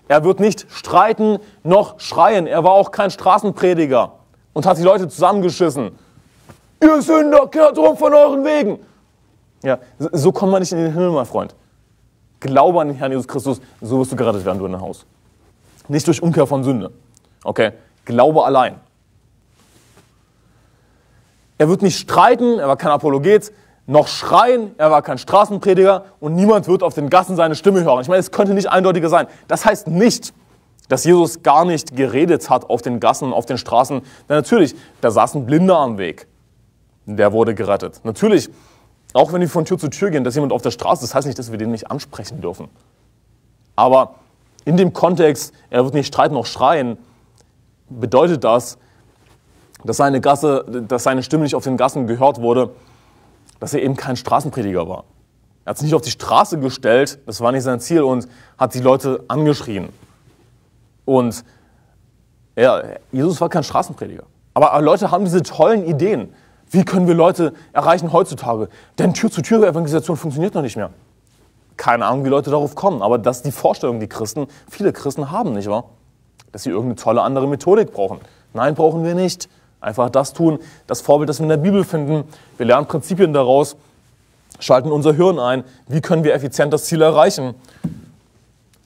Er wird nicht streiten noch schreien. Er war auch kein Straßenprediger und hat die Leute zusammengeschissen. Ihr Sünder, kehrt um von euren Wegen. Ja, so kommt man nicht in den Himmel, mein Freund. Glaube an den Herrn Jesus Christus, so wirst du gerettet werden, du in dein Haus. Nicht durch Umkehr von Sünde. Okay, Glaube allein. Er wird nicht streiten, er war kein Apologet, noch schreien, er war kein Straßenprediger und niemand wird auf den Gassen seine Stimme hören. Ich meine, es könnte nicht eindeutiger sein. Das heißt nicht, dass Jesus gar nicht geredet hat auf den Gassen und auf den Straßen. Denn natürlich, da saß ein Blinder am Weg. Der wurde gerettet. Natürlich, auch wenn wir von Tür zu Tür gehen, dass jemand auf der Straße ist, das heißt nicht, dass wir den nicht ansprechen dürfen. Aber in dem Kontext, er wird nicht streiten noch schreien, bedeutet das, dass seine Stimme nicht auf den Gassen gehört wurde, dass er eben kein Straßenprediger war. Er hat sich nicht auf die Straße gestellt, das war nicht sein Ziel, und hat die Leute angeschrien. Und ja, Jesus war kein Straßenprediger. Aber Leute haben diese tollen Ideen. Wie können wir Leute erreichen heutzutage? Denn Tür-zu-Tür-Evangelisation funktioniert noch nicht mehr. Keine Ahnung, wie Leute darauf kommen, aber das ist die Vorstellung, die viele Christen haben, nicht wahr? Dass sie irgendeine tolle andere Methodik brauchen. Nein, brauchen wir nicht. Einfach das tun, das Vorbild, das wir in der Bibel finden. Wir lernen Prinzipien daraus, schalten unser Hirn ein. Wie können wir effizient das Ziel erreichen?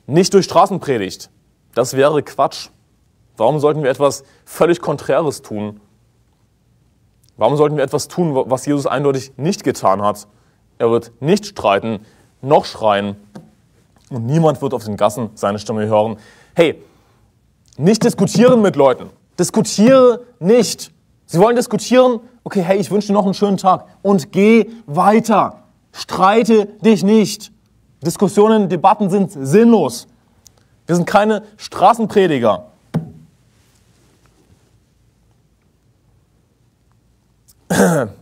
Nicht durch Straßenpredigt. Das wäre Quatsch. Warum sollten wir etwas völlig Konträres tun? Warum sollten wir etwas tun, was Jesus eindeutig nicht getan hat? Er wird nicht streiten, noch schreien. Und niemand wird auf den Gassen seine Stimme hören. Hey, nicht diskutieren mit Leuten. Diskutiere nicht. Sie wollen diskutieren? Okay, hey, ich wünsche dir noch einen schönen Tag. Und geh weiter. Streite dich nicht. Diskussionen, Debatten sind sinnlos. Wir sind keine Straßenprediger.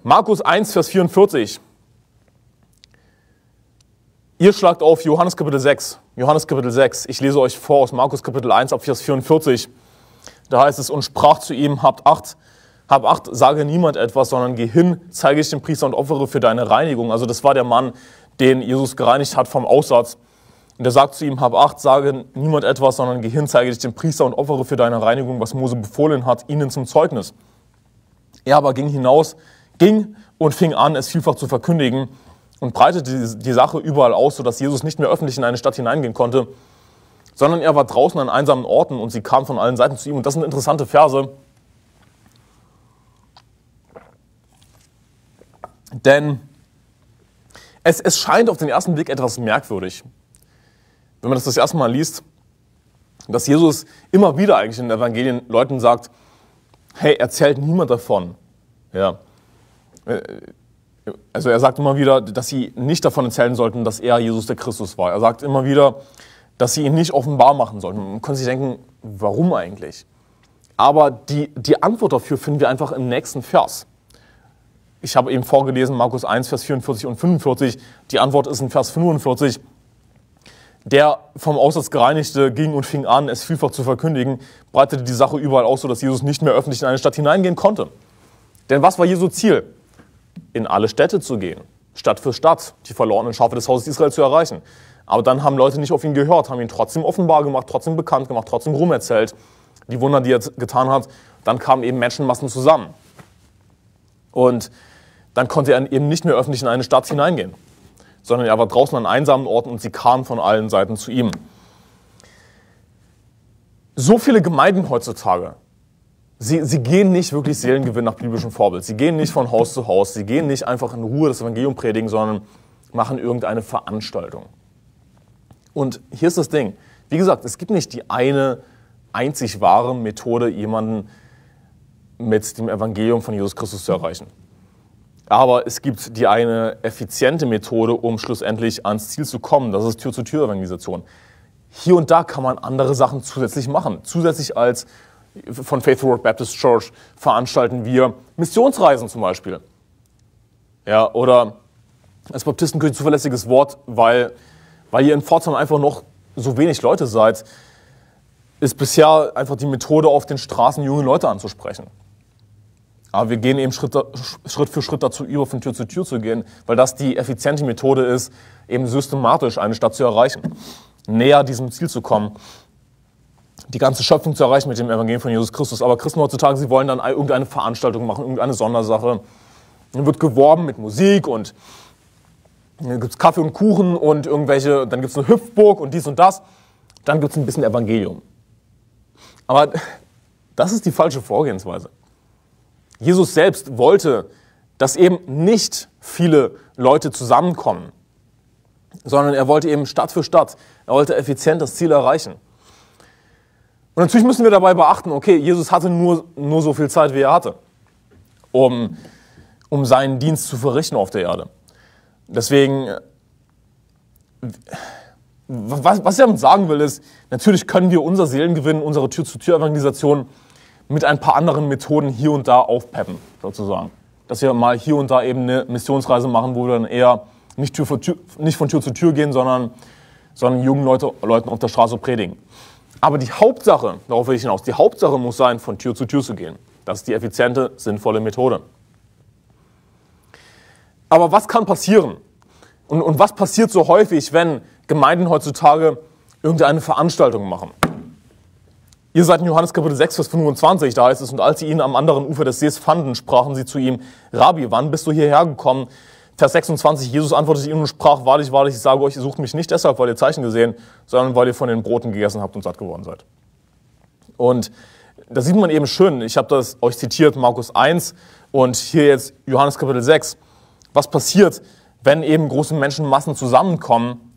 Markus 1, Vers 44. Ihr schlagt auf Johannes Kapitel 6. Johannes Kapitel 6. Ich lese euch vor aus Markus Kapitel 1 ab Vers 44. Da heißt es, und sprach zu ihm, habt Acht, sage niemand etwas, sondern geh hin, zeige dich dem Priester und opfere für deine Reinigung. Also das war der Mann, den Jesus gereinigt hat vom Aussatz. Und er sagt zu ihm, hab Acht, sage niemand etwas, sondern geh hin, zeige dich dem Priester und opfere für deine Reinigung, was Mose befohlen hat, ihnen zum Zeugnis. Er aber ging hinaus, und fing an, es vielfach zu verkündigen und breitete die Sache überall aus, sodass Jesus nicht mehr öffentlich in eine Stadt hineingehen konnte, sondern er war draußen an einsamen Orten und sie kamen von allen Seiten zu ihm. Und das sind interessante Verse. Denn es scheint auf den ersten Blick etwas merkwürdig, wenn man das erste Mal liest, dass Jesus immer wieder eigentlich in den Evangelien Leuten sagt, hey, erzählt niemand davon. Ja. Also er sagt immer wieder, dass sie nicht davon erzählen sollten, dass er Jesus der Christus war. Er sagt immer wieder, dass sie ihn nicht offenbar machen sollten. Man könnte sich denken, warum eigentlich? Aber die Antwort dafür finden wir einfach im nächsten Vers. Ich habe eben vorgelesen, Markus 1, Vers 44 und 45. Die Antwort ist in Vers 45. Der vom Aussatz Gereinigte ging und fing an, es vielfach zu verkündigen, breitete die Sache überall aus, sodass Jesus nicht mehr öffentlich in eine Stadt hineingehen konnte. Denn was war Jesu Ziel? In alle Städte zu gehen, Stadt für Stadt, die verlorenen Schafe des Hauses Israel zu erreichen. Aber dann haben Leute nicht auf ihn gehört, haben ihn trotzdem offenbar gemacht, trotzdem bekannt gemacht, trotzdem rumerzählt. Die Wunder, die er getan hat, dann kamen eben Menschenmassen zusammen. Und dann konnte er eben nicht mehr öffentlich in eine Stadt hineingehen, sondern er war draußen an einsamen Orten und sie kamen von allen Seiten zu ihm. So viele Gemeinden heutzutage, sie gehen nicht wirklich Seelengewinn nach biblischem Vorbild. Sie gehen nicht von Haus zu Haus, sie gehen nicht einfach in Ruhe das Evangelium predigen, sondern machen irgendeine Veranstaltung. Und hier ist das Ding. Wie gesagt, es gibt nicht die eine einzig wahre Methode, jemanden mit dem Evangelium von Jesus Christus zu erreichen. Aber es gibt die eine effiziente Methode, um schlussendlich ans Ziel zu kommen. Das ist Tür-zu-Tür-Evangelisation. Hier und da kann man andere Sachen zusätzlich machen. Zusätzlich als von Faith Word Baptist Church veranstalten wir Missionsreisen zum Beispiel. Ja, oder als Baptistenkirche zuverlässiges Wort, weil ihr in Pforzheim einfach noch so wenig Leute seid, ist bisher einfach die Methode, auf den Straßen junge Leute anzusprechen. Aber wir gehen eben Schritt für Schritt dazu über, von Tür zu Tür zu gehen, weil das die effiziente Methode ist, eben systematisch eine Stadt zu erreichen, näher diesem Ziel zu kommen, die ganze Schöpfung zu erreichen mit dem Evangelium von Jesus Christus. Aber Christen heutzutage, sie wollen dann irgendeine Veranstaltung machen, irgendeine Sondersache. Dann wird geworben mit Musik und dann gibt es Kaffee und Kuchen und irgendwelche, dann gibt es eine Hüpfburg und dies und das. Dann gibt es ein bisschen Evangelium. Aber das ist die falsche Vorgehensweise. Jesus selbst wollte, dass eben nicht viele Leute zusammenkommen, sondern er wollte eben Stadt für Stadt, er wollte effizient das Ziel erreichen. Und natürlich müssen wir dabei beachten, okay, Jesus hatte nur so viel Zeit, wie er hatte, um seinen Dienst zu verrichten auf der Erde. Deswegen, was ich damit sagen will, ist, natürlich können wir unser Seelengewinn, unsere Tür-zu-Tür-Evangelisation mit ein paar anderen Methoden hier und da aufpeppen, sozusagen. Dass wir mal hier und da eben eine Missionsreise machen, wo wir dann eher nicht von Tür zu Tür gehen, sondern jungen Leuten auf der Straße predigen. Aber die Hauptsache, darauf will ich hinaus, die Hauptsache muss sein, von Tür zu Tür zu gehen. Das ist die effiziente, sinnvolle Methode. Aber was kann passieren? Und was passiert so häufig, wenn Gemeinden heutzutage irgendeine Veranstaltung machen? Ihr seid in Johannes Kapitel 6, Vers 25, da heißt es, und als sie ihn am anderen Ufer des Sees fanden, sprachen sie zu ihm, Rabbi, wann bist du hierher gekommen? Vers 26, Jesus antwortete ihnen und sprach, wahrlich, wahrlich, ich sage euch, ihr sucht mich nicht deshalb, weil ihr Zeichen gesehen, sondern weil ihr von den Broten gegessen habt und satt geworden seid. Und da sieht man eben schön, ich habe das euch zitiert, Markus 1 und hier jetzt Johannes Kapitel 6, was passiert, wenn eben große Menschenmassen zusammenkommen?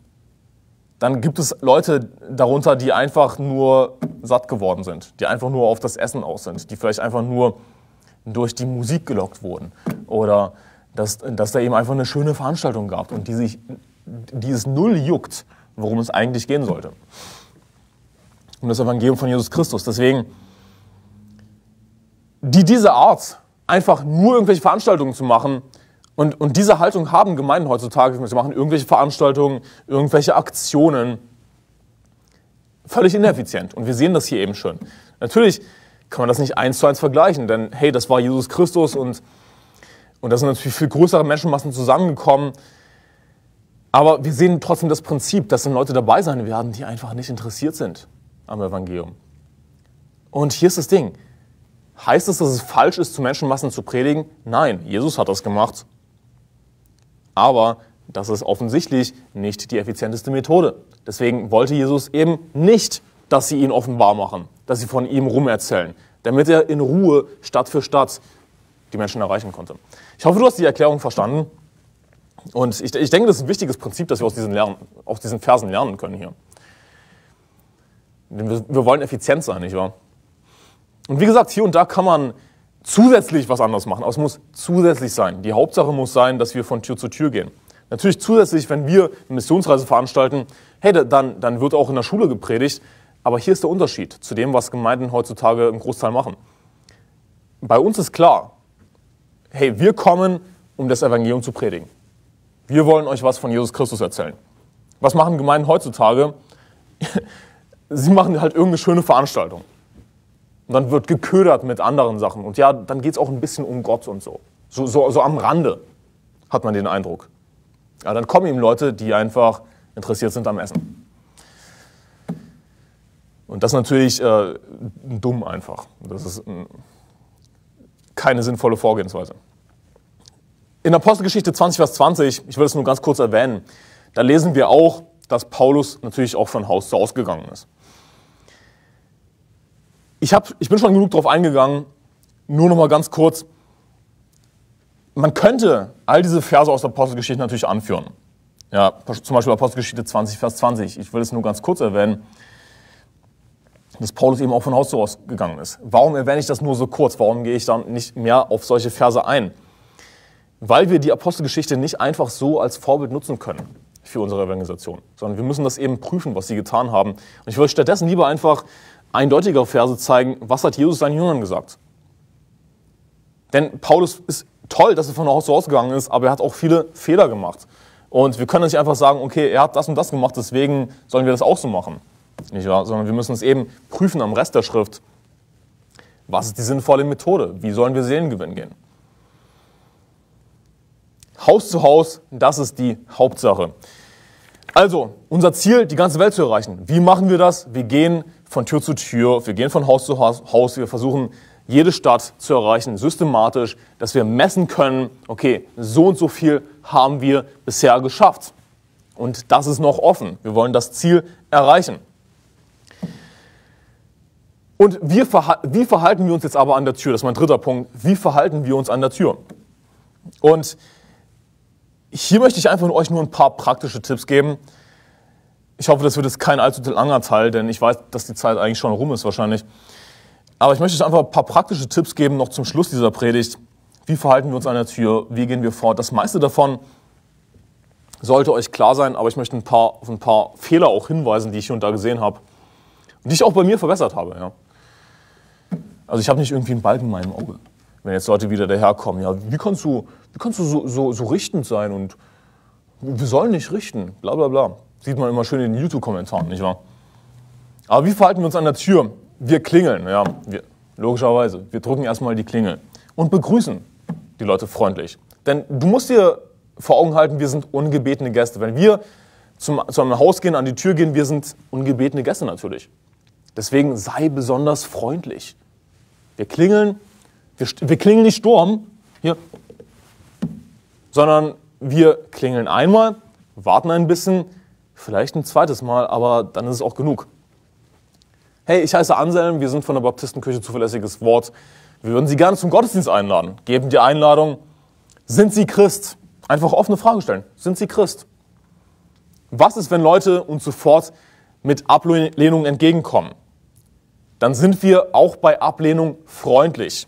Dann gibt es Leute darunter, die einfach nur satt geworden sind, die einfach nur auf das Essen aus sind, die vielleicht einfach nur durch die Musik gelockt wurden oder dass da eben einfach eine schöne Veranstaltung gab und die es null juckt, worum es eigentlich gehen sollte. Um das Evangelium von Jesus Christus. Deswegen, diese Art, einfach nur irgendwelche Veranstaltungen zu machen, Und diese Haltung haben Gemeinden heutzutage. Sie machen irgendwelche Veranstaltungen, irgendwelche Aktionen. Völlig ineffizient. Und wir sehen das hier eben schon. Natürlich kann man das nicht 1 zu 1 vergleichen, denn hey, das war Jesus Christus und da sind natürlich viel größere Menschenmassen zusammengekommen. Aber wir sehen trotzdem das Prinzip, dass dann Leute dabei sein werden, die einfach nicht interessiert sind am Evangelium. Und hier ist das Ding. Heißt es, dass es falsch ist, zu Menschenmassen zu predigen? Nein, Jesus hat das gemacht. Aber das ist offensichtlich nicht die effizienteste Methode. Deswegen wollte Jesus eben nicht, dass sie ihn offenbar machen, dass sie von ihm rumerzählen, damit er in Ruhe Stadt für Stadt die Menschen erreichen konnte. Ich hoffe, du hast die Erklärung verstanden. Und ich denke, das ist ein wichtiges Prinzip, das wir aus diesen Versen lernen können hier. Denn wir wollen effizient sein, nicht wahr? Und wie gesagt, hier und da kann man zusätzlich was anderes machen, aber es muss zusätzlich sein. Die Hauptsache muss sein, dass wir von Tür zu Tür gehen. Natürlich zusätzlich, wenn wir eine Missionsreise veranstalten, hey, dann wird auch in der Schule gepredigt. Aber hier ist der Unterschied zu dem, was Gemeinden heutzutage im Großteil machen. Bei uns ist klar, hey, wir kommen, um das Evangelium zu predigen. Wir wollen euch was von Jesus Christus erzählen. Was machen Gemeinden heutzutage? Sie machen halt irgendeine schöne Veranstaltung. Und dann wird geködert mit anderen Sachen. Und ja, dann geht es auch ein bisschen um Gott und so. So am Rande hat man den Eindruck. Ja, dann kommen eben Leute, die einfach interessiert sind am Essen. Und das ist natürlich dumm einfach. Das ist keine sinnvolle Vorgehensweise. In Apostelgeschichte 20, Vers 20, ich will es nur ganz kurz erwähnen, da lesen wir auch, dass Paulus natürlich auch von Haus zu Haus gegangen ist. Ich bin schon genug drauf eingegangen, nur noch mal ganz kurz. Man könnte all diese Verse aus der Apostelgeschichte natürlich anführen. Ja, zum Beispiel Apostelgeschichte 20, Vers 20. Ich will es nur ganz kurz erwähnen, dass Paulus eben auch von Haus zu Haus gegangen ist. Warum erwähne ich das nur so kurz? Warum gehe ich dann nicht mehr auf solche Verse ein? Weil wir die Apostelgeschichte nicht einfach so als Vorbild nutzen können für unsere Evangelisation, sondern wir müssen das eben prüfen, was sie getan haben. Und ich will stattdessen lieber einfach eindeutigere Verse zeigen, was hat Jesus seinen Jüngern gesagt. Denn Paulus ist toll, dass er von Haus zu Haus gegangen ist, aber er hat auch viele Fehler gemacht. Und wir können nicht einfach sagen, okay, er hat das und das gemacht, deswegen sollen wir das auch so machen. Nicht wahr? Sondern wir müssen es eben prüfen am Rest der Schrift. Was ist die sinnvolle Methode? Wie sollen wir Seelengewinn gehen? Haus zu Haus, das ist die Hauptsache. Also, unser Ziel, die ganze Welt zu erreichen. Wie machen wir das? Wir gehen von Tür zu Tür, wir gehen von Haus zu Haus, wir versuchen, jede Stadt zu erreichen, systematisch, dass wir messen können, okay, so und so viel haben wir bisher geschafft. Und das ist noch offen. Wir wollen das Ziel erreichen. Und wie verhalten wir uns jetzt aber an der Tür? Das ist mein dritter Punkt. Wie verhalten wir uns an der Tür? Und hier möchte ich einfach euch nur ein paar praktische Tipps geben. Ich hoffe, das wird jetzt kein allzu langer Teil, denn ich weiß, dass die Zeit eigentlich schon rum ist wahrscheinlich. Aber ich möchte euch einfach ein paar praktische Tipps geben, noch zum Schluss dieser Predigt. Wie verhalten wir uns an der Tür? Wie gehen wir fort? Das meiste davon sollte euch klar sein, aber ich möchte auf ein paar Fehler auch hinweisen, die ich hier und da gesehen habe. Und die ich auch bei mir verbessert habe. Ja. Also ich habe nicht irgendwie einen Balken in meinem Auge, wenn jetzt Leute wieder daherkommen. Ja, wie kannst du so richtend sein? Und wir sollen nicht richten, bla bla bla. Sieht man immer schön in den YouTube-Kommentaren, nicht wahr? Aber wie verhalten wir uns an der Tür? Wir klingeln, ja, logischerweise. Wir drücken erstmal die Klingel und begrüßen die Leute freundlich. Denn du musst dir vor Augen halten, wir sind ungebetene Gäste. Wenn wir zu einem Haus gehen, an die Tür gehen, wir sind ungebetene Gäste natürlich. Deswegen sei besonders freundlich. Wir klingeln nicht Sturm, hier, sondern wir klingeln einmal, warten ein bisschen, vielleicht ein zweites Mal, aber dann ist es auch genug. Hey, ich heiße Anselm, wir sind von der Baptistenkirche zuverlässiges Wort. Wir würden Sie gerne zum Gottesdienst einladen. Geben die Einladung, sind Sie Christ? Einfach offene Frage stellen, sind Sie Christ? Was ist, wenn Leute uns sofort mit Ablehnung entgegenkommen? Dann sind wir auch bei Ablehnung freundlich.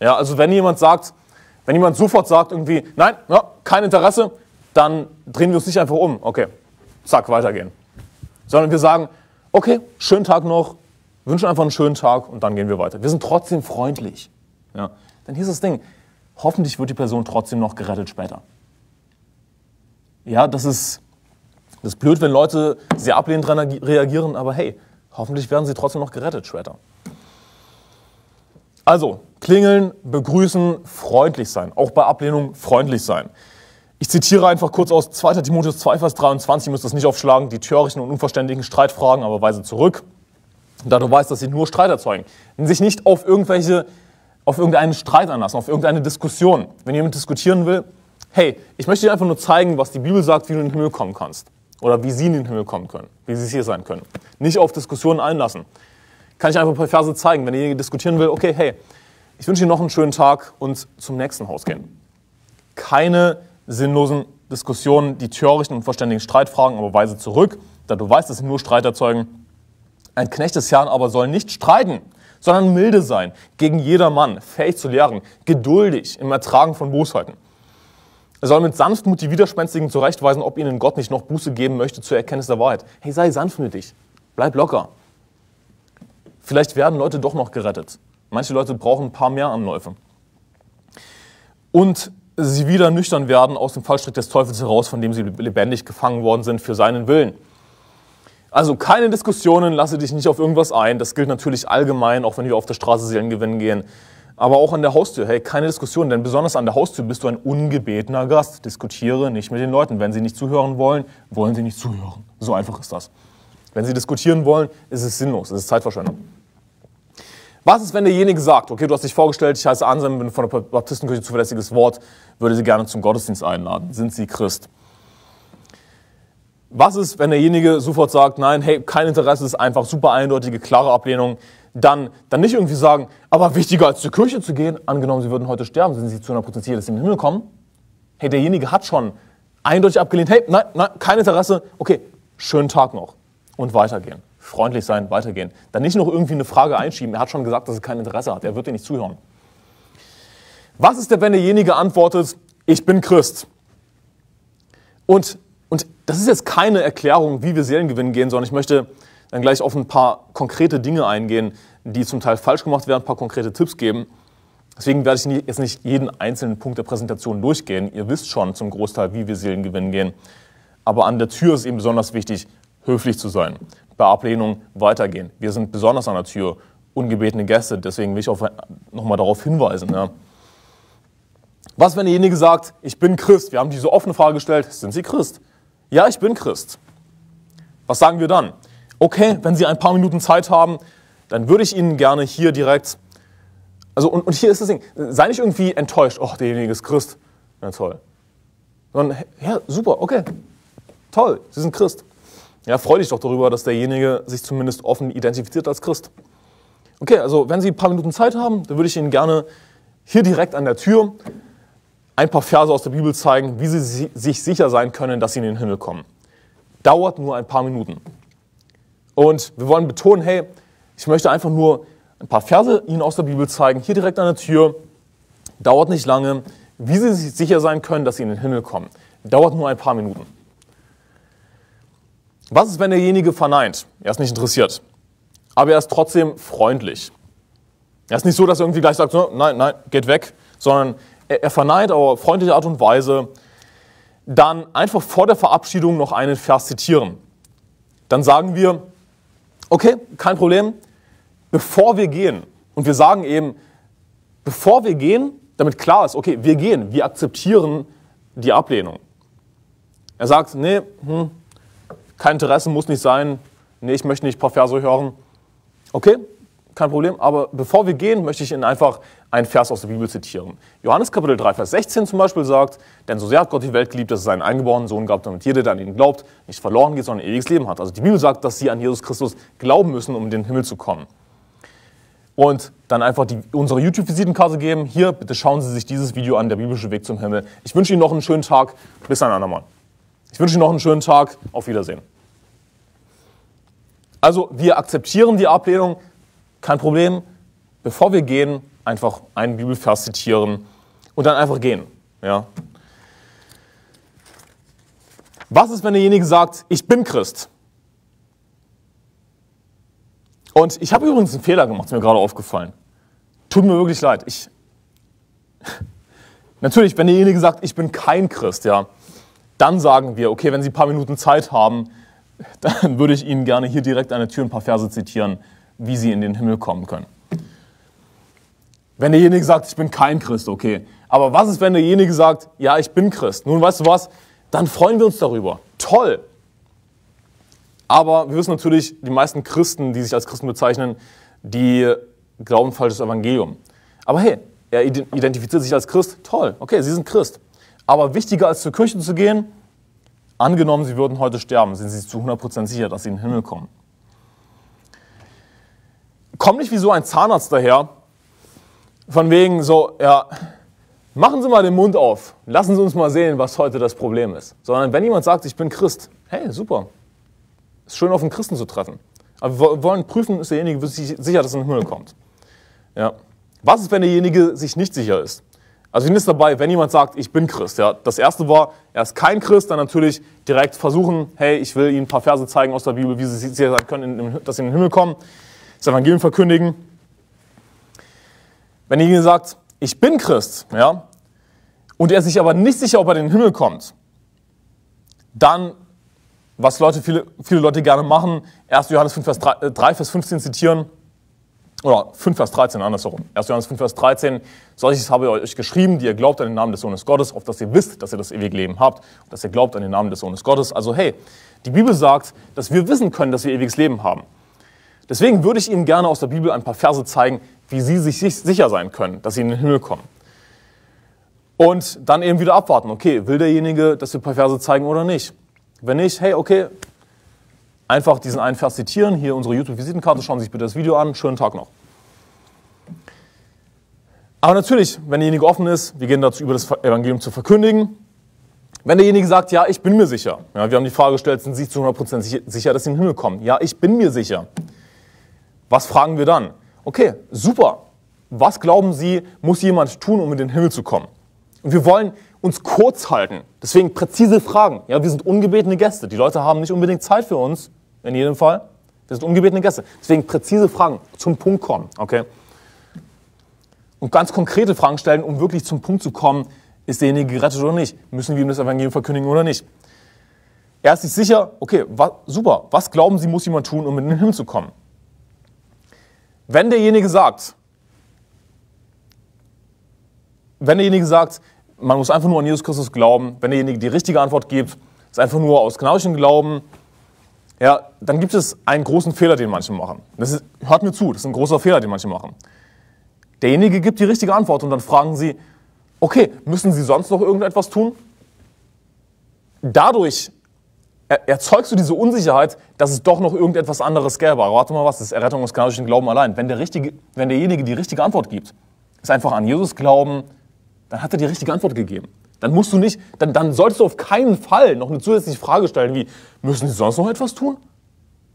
Ja, also wenn jemand sofort sagt irgendwie, nein, ja, kein Interesse, dann drehen wir uns nicht einfach um, okay, zack, weitergehen. Sondern wir sagen, okay, schönen Tag noch, wünschen einfach einen schönen Tag und dann gehen wir weiter. Wir sind trotzdem freundlich. Ja. Dann hier ist das Ding, hoffentlich wird die Person trotzdem noch gerettet später. Ja, das ist blöd, wenn Leute sehr ablehnend reagieren, aber hey, hoffentlich werden sie trotzdem noch gerettet später. Also, klingeln, begrüßen, freundlich sein. Auch bei Ablehnung freundlich sein. Ich zitiere einfach kurz aus 2. Timotheus 2, Vers 23, ihr müsst das nicht aufschlagen, die törichten und unverständigen Streitfragen, aber weise zurück, da du weißt, dass sie nur Streit erzeugen. Und sich nicht auf irgendeinen Streit anlassen, auf irgendeine Diskussion. Wenn jemand diskutieren will, hey, ich möchte dir einfach nur zeigen, was die Bibel sagt, wie du in den Himmel kommen kannst. Oder wie sie in den Himmel kommen können, wie sie hier sein können. Nicht auf Diskussionen einlassen. Kann ich einfach ein paar Verse zeigen, wenn derjenige diskutieren will, okay, hey, ich wünsche dir noch einen schönen Tag und zum nächsten Haus gehen. Keine sinnlosen Diskussionen, die törichten und verständigen Streitfragen, aber weise zurück, da du weißt, dass sie nur Streit erzeugen. Ein Knecht des Herrn aber soll nicht streiten, sondern milde sein, gegen jedermann, fähig zu lehren, geduldig im Ertragen von Bosheiten. Er soll mit Sanftmut die Widerspenstigen zurechtweisen, ob ihnen Gott nicht noch Buße geben möchte zur Erkenntnis der Wahrheit. Hey, sei sanftmütig, bleib locker. Vielleicht werden Leute doch noch gerettet. Manche Leute brauchen ein paar mehr Anläufe. Und sie wieder nüchtern werden aus dem Fallstrick des Teufels heraus, von dem sie lebendig gefangen worden sind für seinen Willen. Also keine Diskussionen, lasse dich nicht auf irgendwas ein. Das gilt natürlich allgemein, auch wenn wir auf der Straße Seelen gewinnen gehen. Aber auch an der Haustür, hey, keine Diskussion, denn besonders an der Haustür bist du ein ungebetener Gast. Diskutiere nicht mit den Leuten. Wenn sie nicht zuhören wollen, wollen sie nicht zuhören. So einfach ist das. Wenn sie diskutieren wollen, ist es sinnlos, es ist Zeitverschwendung. Was ist, wenn derjenige sagt, okay, du hast dich vorgestellt, ich heiße Anselm, bin von der Baptistenkirche zuverlässiges Wort, würde sie gerne zum Gottesdienst einladen. Sind sie Christ? Was ist, wenn derjenige sofort sagt, nein, hey, kein Interesse, ist einfach super eindeutige, klare Ablehnung, dann nicht irgendwie sagen, aber wichtiger als zur Kirche zu gehen, angenommen, sie würden heute sterben, sind sie zu einer Potenzial, dass sie in den Himmel kommen. Hey, derjenige hat schon eindeutig abgelehnt, hey, nein, kein Interesse, okay, schönen Tag noch und weitergehen. Freundlich sein, weitergehen. Dann nicht noch irgendwie eine Frage einschieben. Er hat schon gesagt, dass er kein Interesse hat. Er wird dir nicht zuhören. Was ist denn, wenn derjenige antwortet, ich bin Christ? Und das ist jetzt keine Erklärung, wie wir Seelengewinnen gehen, sondern ich möchte dann gleich auf ein paar konkrete Dinge eingehen, die zum Teil falsch gemacht werden, ein paar konkrete Tipps geben. Deswegen werde ich jetzt nicht jeden einzelnen Punkt der Präsentation durchgehen. Ihr wisst schon zum Großteil, wie wir Seelengewinnen gehen. Aber an der Tür ist eben besonders wichtig, höflich zu sein, bei Ablehnung weitergehen. Wir sind besonders an der Tür, ungebetene Gäste, deswegen will ich auch nochmal darauf hinweisen. Ja. Was, wenn derjenige sagt, ich bin Christ? Wir haben diese offene Frage gestellt, sind Sie Christ? Ja, ich bin Christ. Was sagen wir dann? Okay, wenn Sie ein paar Minuten Zeit haben, dann würde ich Ihnen gerne hier direkt, also und hier ist das Ding, sei nicht irgendwie enttäuscht, oh, derjenige ist Christ, na toll. Sondern, ja, super, okay, toll, Sie sind Christ. Ja, freu dich doch darüber, dass derjenige sich zumindest offen identifiziert als Christ. Okay, also wenn Sie ein paar Minuten Zeit haben, dann würde ich Ihnen gerne hier direkt an der Tür ein paar Verse aus der Bibel zeigen, wie Sie sich sicher sein können, dass Sie in den Himmel kommen. Dauert nur ein paar Minuten. Und wir wollen betonen, hey, ich möchte einfach nur ein paar Verse Ihnen aus der Bibel zeigen, hier direkt an der Tür, dauert nicht lange, wie Sie sich sicher sein können, dass Sie in den Himmel kommen. Dauert nur ein paar Minuten. Was ist, wenn derjenige verneint? Er ist nicht interessiert, aber er ist trotzdem freundlich. Er ist nicht so, dass er irgendwie gleich sagt, so, nein, geht weg, sondern er verneint, aber freundliche Art und Weise. Dann einfach vor der Verabschiedung noch einen Vers zitieren. Dann sagen wir, okay, kein Problem, bevor wir gehen. Und wir sagen eben, bevor wir gehen, damit klar ist, okay, wir gehen, wir akzeptieren die Ablehnung. Er sagt, nee, kein Interesse, muss nicht sein. Nee, ich möchte nicht ein paar Verse hören. Okay, kein Problem. Aber bevor wir gehen, möchte ich Ihnen einfach einen Vers aus der Bibel zitieren. Johannes Kapitel 3, Vers 16 zum Beispiel sagt, denn so sehr hat Gott die Welt geliebt, dass es seinen eingeborenen Sohn gab, damit jeder, der an ihn glaubt, nicht verloren geht, sondern ein ewiges Leben hat. Also die Bibel sagt, dass Sie an Jesus Christus glauben müssen, um in den Himmel zu kommen. Und dann einfach unsere YouTube-Visitenkarte geben. Hier, bitte schauen Sie sich dieses Video an, der biblische Weg zum Himmel. Ich wünsche Ihnen noch einen schönen Tag. Bis ein andermal. Ich wünsche Ihnen noch einen schönen Tag. Auf Wiedersehen. Also wir akzeptieren die Ablehnung. Kein Problem. Bevor wir gehen, einfach einen Bibelvers zitieren und dann einfach gehen. Ja. Was ist, wenn derjenige sagt, ich bin Christ? Und ich habe übrigens einen Fehler gemacht, ist mir gerade aufgefallen. Tut mir wirklich leid. Natürlich, wenn derjenige sagt, ich bin kein Christ, ja, dann sagen wir, okay, wenn Sie ein paar Minuten Zeit haben, dann würde ich Ihnen gerne hier direkt an der Tür ein paar Verse zitieren, wie Sie in den Himmel kommen können. Wenn derjenige sagt, ich bin kein Christ, okay. Aber was ist, wenn derjenige sagt, ja, ich bin Christ? Nun, weißt du was, dann freuen wir uns darüber. Toll! Aber wir wissen natürlich, die meisten Christen, die sich als Christen bezeichnen, die glauben falsches Evangelium. Aber hey, er identifiziert sich als Christ. Toll, okay, Sie sind Christ. Aber wichtiger als zur Kirche zu gehen, angenommen, Sie würden heute sterben, sind Sie zu 100% sicher, dass Sie in den Himmel kommen. Komm nicht wie so ein Zahnarzt daher, von wegen so, ja, machen Sie mal den Mund auf, lassen Sie uns mal sehen, was heute das Problem ist. Sondern wenn jemand sagt, ich bin Christ, hey, super, ist schön, auf einen Christen zu treffen. Aber wir wollen prüfen, ist derjenige sicher, dass er in den Himmel kommt. Ja. Was ist, wenn derjenige sich nicht sicher ist? Also ich bin jetzt dabei, wenn jemand sagt, ich bin Christ. Ja. Das erste war, er ist kein Christ, dann natürlich direkt versuchen, hey, ich will Ihnen ein paar Verse zeigen aus der Bibel, wie Sie sicher sein können, dass Sie in den Himmel kommen, das Evangelium verkündigen. Wenn derjenige sagt, ich bin Christ, ja, und er ist sich aber nicht sicher, ob er in den Himmel kommt, dann, was viele Leute gerne machen, 1. Johannes 5, Vers 3, Vers 15 zitieren, oder 5, Vers 13, andersherum. 1. Johannes 5, Vers 13, solches habe ich euch geschrieben, die ihr glaubt an den Namen des Sohnes Gottes, auf dass ihr wisst, dass ihr das ewige Leben habt, und dass ihr glaubt an den Namen des Sohnes Gottes. Also hey, die Bibel sagt, dass wir wissen können, dass wir ewiges Leben haben. Deswegen würde ich Ihnen gerne aus der Bibel ein paar Verse zeigen, wie Sie sich sicher sein können, dass Sie in den Himmel kommen. Und dann eben wieder abwarten, okay, will derjenige, dass wir ein paar Verse zeigen oder nicht? Wenn nicht, hey, okay, einfach diesen einen Vers zitieren, hier unsere YouTube-Visitenkarte, schauen Sie sich bitte das Video an, schönen Tag noch. Aber natürlich, wenn derjenige offen ist, wir gehen dazu über, das Evangelium zu verkündigen. Wenn derjenige sagt, ja, ich bin mir sicher. Ja, wir haben die Frage gestellt, sind Sie zu 100% sicher, dass Sie in den Himmel kommen? Ja, ich bin mir sicher. Was fragen wir dann? Okay, super. Was glauben Sie, muss jemand tun, um in den Himmel zu kommen? Und wir wollen uns kurz halten. Deswegen präzise Fragen. Ja, wir sind ungebetene Gäste. Die Leute haben nicht unbedingt Zeit für uns, in jedem Fall. Wir sind ungebetene Gäste. Deswegen präzise Fragen, zum Punkt kommen. Okay? Und ganz konkrete Fragen stellen, um wirklich zum Punkt zu kommen, ist derjenige gerettet oder nicht? Müssen wir ihm das Evangelium verkündigen oder nicht? Er ist sich sicher, okay, super, was glauben Sie, muss jemand tun, um in den Himmel zu kommen? Wenn derjenige sagt, man muss einfach nur an Jesus Christus glauben, wenn derjenige die richtige Antwort gibt, ist einfach nur aus gnauschem Glauben, ja, dann gibt es einen großen Fehler, den manche machen. Das ist, hört mir zu, das ist ein großer Fehler, den manche machen. Derjenige gibt die richtige Antwort und dann fragen sie, okay, müssen Sie sonst noch irgendetwas tun? Dadurch erzeugst du diese Unsicherheit, dass es doch noch irgendetwas anderes gäbe. Aber warte mal, was ist Errettung aus gnauschem Glauben allein? Wenn derjenige die richtige Antwort gibt, ist einfach an Jesus glauben, dann hat er die richtige Antwort gegeben. Dann musst du nicht, dann solltest du auf keinen Fall noch eine zusätzliche Frage stellen wie, müssen Sie sonst noch etwas tun?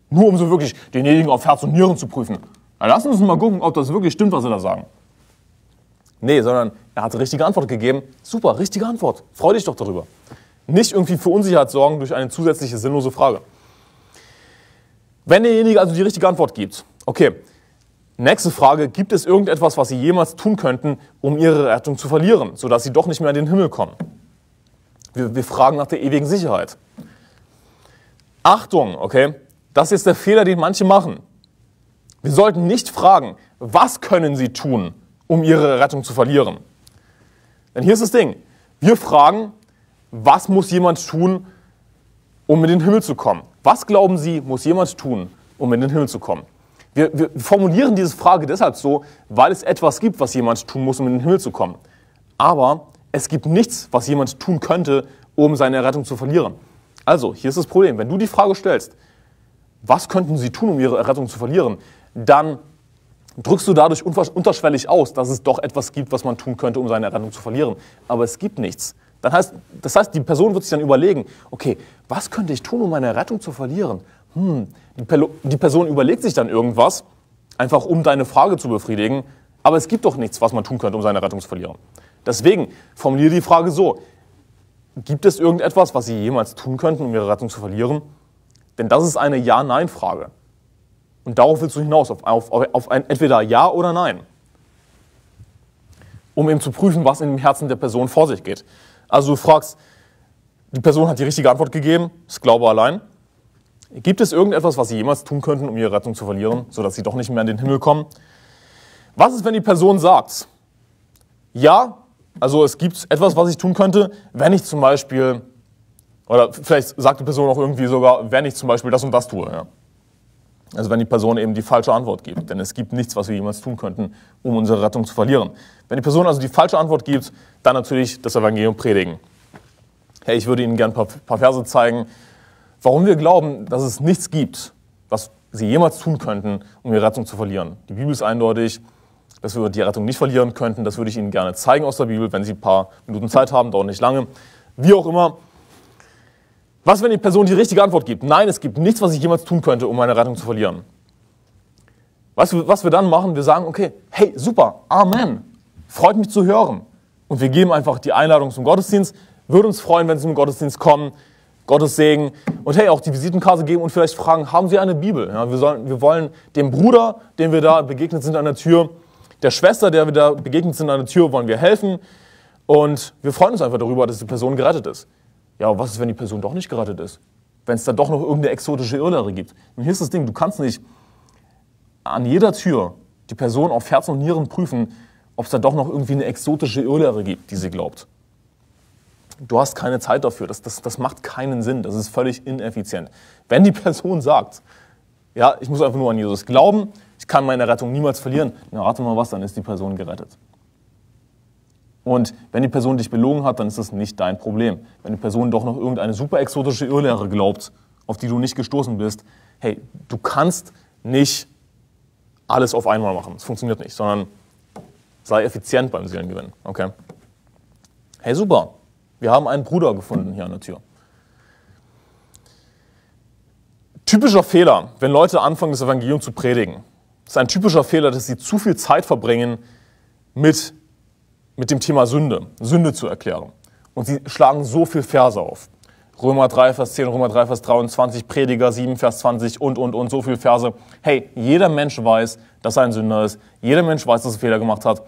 Nur um so wirklich denjenigen auf Herz und Nieren zu prüfen. Na, lass uns mal gucken, ob das wirklich stimmt, was sie da sagen. Nee, sondern er hat die richtige Antwort gegeben. Super, richtige Antwort. Freu dich doch darüber. Nicht irgendwie für Unsicherheit sorgen durch eine zusätzliche sinnlose Frage. Wenn derjenige also die richtige Antwort gibt, okay, nächste Frage, gibt es irgendetwas, was Sie jemals tun könnten, um Ihre Rettung zu verlieren, sodass Sie doch nicht mehr in den Himmel kommen? Wir fragen nach der ewigen Sicherheit. Achtung, okay, das ist der Fehler, den manche machen. Wir sollten nicht fragen, was können Sie tun, um Ihre Rettung zu verlieren? Denn hier ist das Ding, wir fragen, was muss jemand tun, um in den Himmel zu kommen? Was glauben Sie, muss jemand tun, um in den Himmel zu kommen? Wir formulieren diese Frage deshalb so, weil es etwas gibt, was jemand tun muss, um in den Himmel zu kommen. Aber es gibt nichts, was jemand tun könnte, um seine Errettung zu verlieren. Also, hier ist das Problem. Wenn du die Frage stellst, was könnten Sie tun, um Ihre Errettung zu verlieren, dann drückst du dadurch unterschwellig aus, dass es doch etwas gibt, was man tun könnte, um seine Errettung zu verlieren. Aber es gibt nichts. Das heißt, die Person wird sich dann überlegen, okay, was könnte ich tun, um meine Errettung zu verlieren? Die Person überlegt sich dann irgendwas, einfach um deine Frage zu befriedigen, aber es gibt doch nichts, was man tun könnte, um seine Rettung zu verlieren. Deswegen formuliere die Frage so, gibt es irgendetwas, was Sie jemals tun könnten, um Ihre Rettung zu verlieren? Denn das ist eine Ja-Nein-Frage. Und darauf willst du hinaus, auf ein entweder Ja oder Nein. Um eben zu prüfen, was in dem Herzen der Person vor sich geht. Also du fragst, die Person hat die richtige Antwort gegeben, ist Glaube allein. Gibt es irgendetwas, was Sie jemals tun könnten, um Ihre Rettung zu verlieren, sodass Sie doch nicht mehr in den Himmel kommen? Was ist, wenn die Person sagt, ja, also es gibt etwas, was ich tun könnte, wenn ich zum Beispiel, oder vielleicht sagt die Person auch irgendwie sogar, wenn ich zum Beispiel das und das tue. Ja. Also wenn die Person eben die falsche Antwort gibt, denn es gibt nichts, was wir jemals tun könnten, um unsere Rettung zu verlieren. Wenn die Person also die falsche Antwort gibt, dann natürlich das Evangelium predigen. Hey, ich würde Ihnen gerne ein paar Verse zeigen, warum wir glauben, dass es nichts gibt, was Sie jemals tun könnten, um Ihre Rettung zu verlieren. Die Bibel ist eindeutig, dass wir die Rettung nicht verlieren könnten. Das würde ich Ihnen gerne zeigen aus der Bibel, wenn Sie ein paar Minuten Zeit haben, dauert nicht lange. Wie auch immer. Was, wenn die Person die richtige Antwort gibt? Nein, es gibt nichts, was ich jemals tun könnte, um meine Rettung zu verlieren. Weißt du, was wir dann machen? Wir sagen, okay, hey, super, Amen. Freut mich zu hören. Und wir geben einfach die Einladung zum Gottesdienst. Würde uns freuen, wenn Sie zum Gottesdienst kommen. Gottes Segen. Und hey, auch die Visitenkarte geben und vielleicht fragen, haben Sie eine Bibel? Ja, wir wollen dem Bruder, dem wir da begegnet sind an der Tür, der Schwester, der wir da begegnet sind an der Tür, wollen wir helfen. Und wir freuen uns einfach darüber, dass die Person gerettet ist. Ja, aber was ist, wenn die Person doch nicht gerettet ist? Wenn es dann doch noch irgendeine exotische Irrlehre gibt? Und hier ist das Ding, du kannst nicht an jeder Tür die Person auf Herz und Nieren prüfen, ob es da doch noch irgendwie eine exotische Irrlehre gibt, die sie glaubt. Du hast keine Zeit dafür, das macht keinen Sinn, das ist völlig ineffizient. Wenn die Person sagt, ja, ich muss einfach nur an Jesus glauben, ich kann meine Rettung niemals verlieren, na rate mal was, dann ist die Person gerettet. Und wenn die Person dich belogen hat, dann ist das nicht dein Problem. Wenn die Person doch noch irgendeine super exotische Irrlehre glaubt, auf die du nicht gestoßen bist, hey, du kannst nicht alles auf einmal machen, das funktioniert nicht, sondern sei effizient beim Seelengewinn, okay? Hey, super, wir haben einen Bruder gefunden hier an der Tür. Typischer Fehler, wenn Leute anfangen, das Evangelium zu predigen. Das ist ein typischer Fehler, dass sie zu viel Zeit verbringen, mit dem Thema Sünde zu erklären. Und sie schlagen so viele Verse auf. Römer 3, Vers 10, Römer 3, Vers 23, Prediger 7, Vers 20 und so viele Verse. Hey, jeder Mensch weiß, dass er ein Sünder ist. Jeder Mensch weiß, dass er Fehler gemacht hat.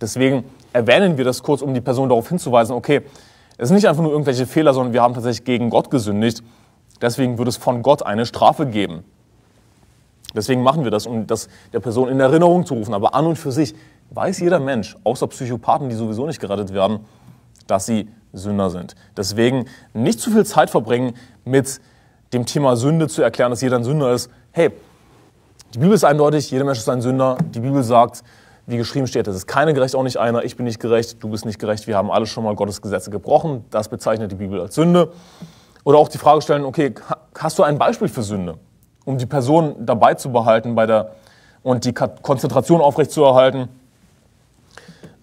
Deswegen erwähnen wir das kurz, um die Person darauf hinzuweisen, okay, es sind nicht einfach nur irgendwelche Fehler, sondern wir haben tatsächlich gegen Gott gesündigt. Deswegen wird es von Gott eine Strafe geben. Deswegen machen wir das, um das der Person in Erinnerung zu rufen. Aber an und für sich weiß jeder Mensch, außer Psychopathen, die sowieso nicht gerettet werden, dass sie Sünder sind. Deswegen nicht zu viel Zeit verbringen, mit dem Thema Sünde zu erklären, dass jeder ein Sünder ist. Hey, die Bibel ist eindeutig, jeder Mensch ist ein Sünder. Die Bibel sagt, wie geschrieben steht, es ist keiner gerecht, auch nicht einer. Ich bin nicht gerecht, du bist nicht gerecht. Wir haben alle schon mal Gottes Gesetze gebrochen. Das bezeichnet die Bibel als Sünde. Oder auch die Frage stellen, okay, hast du ein Beispiel für Sünde? Um die Person dabei zu behalten und die Konzentration aufrechtzuerhalten.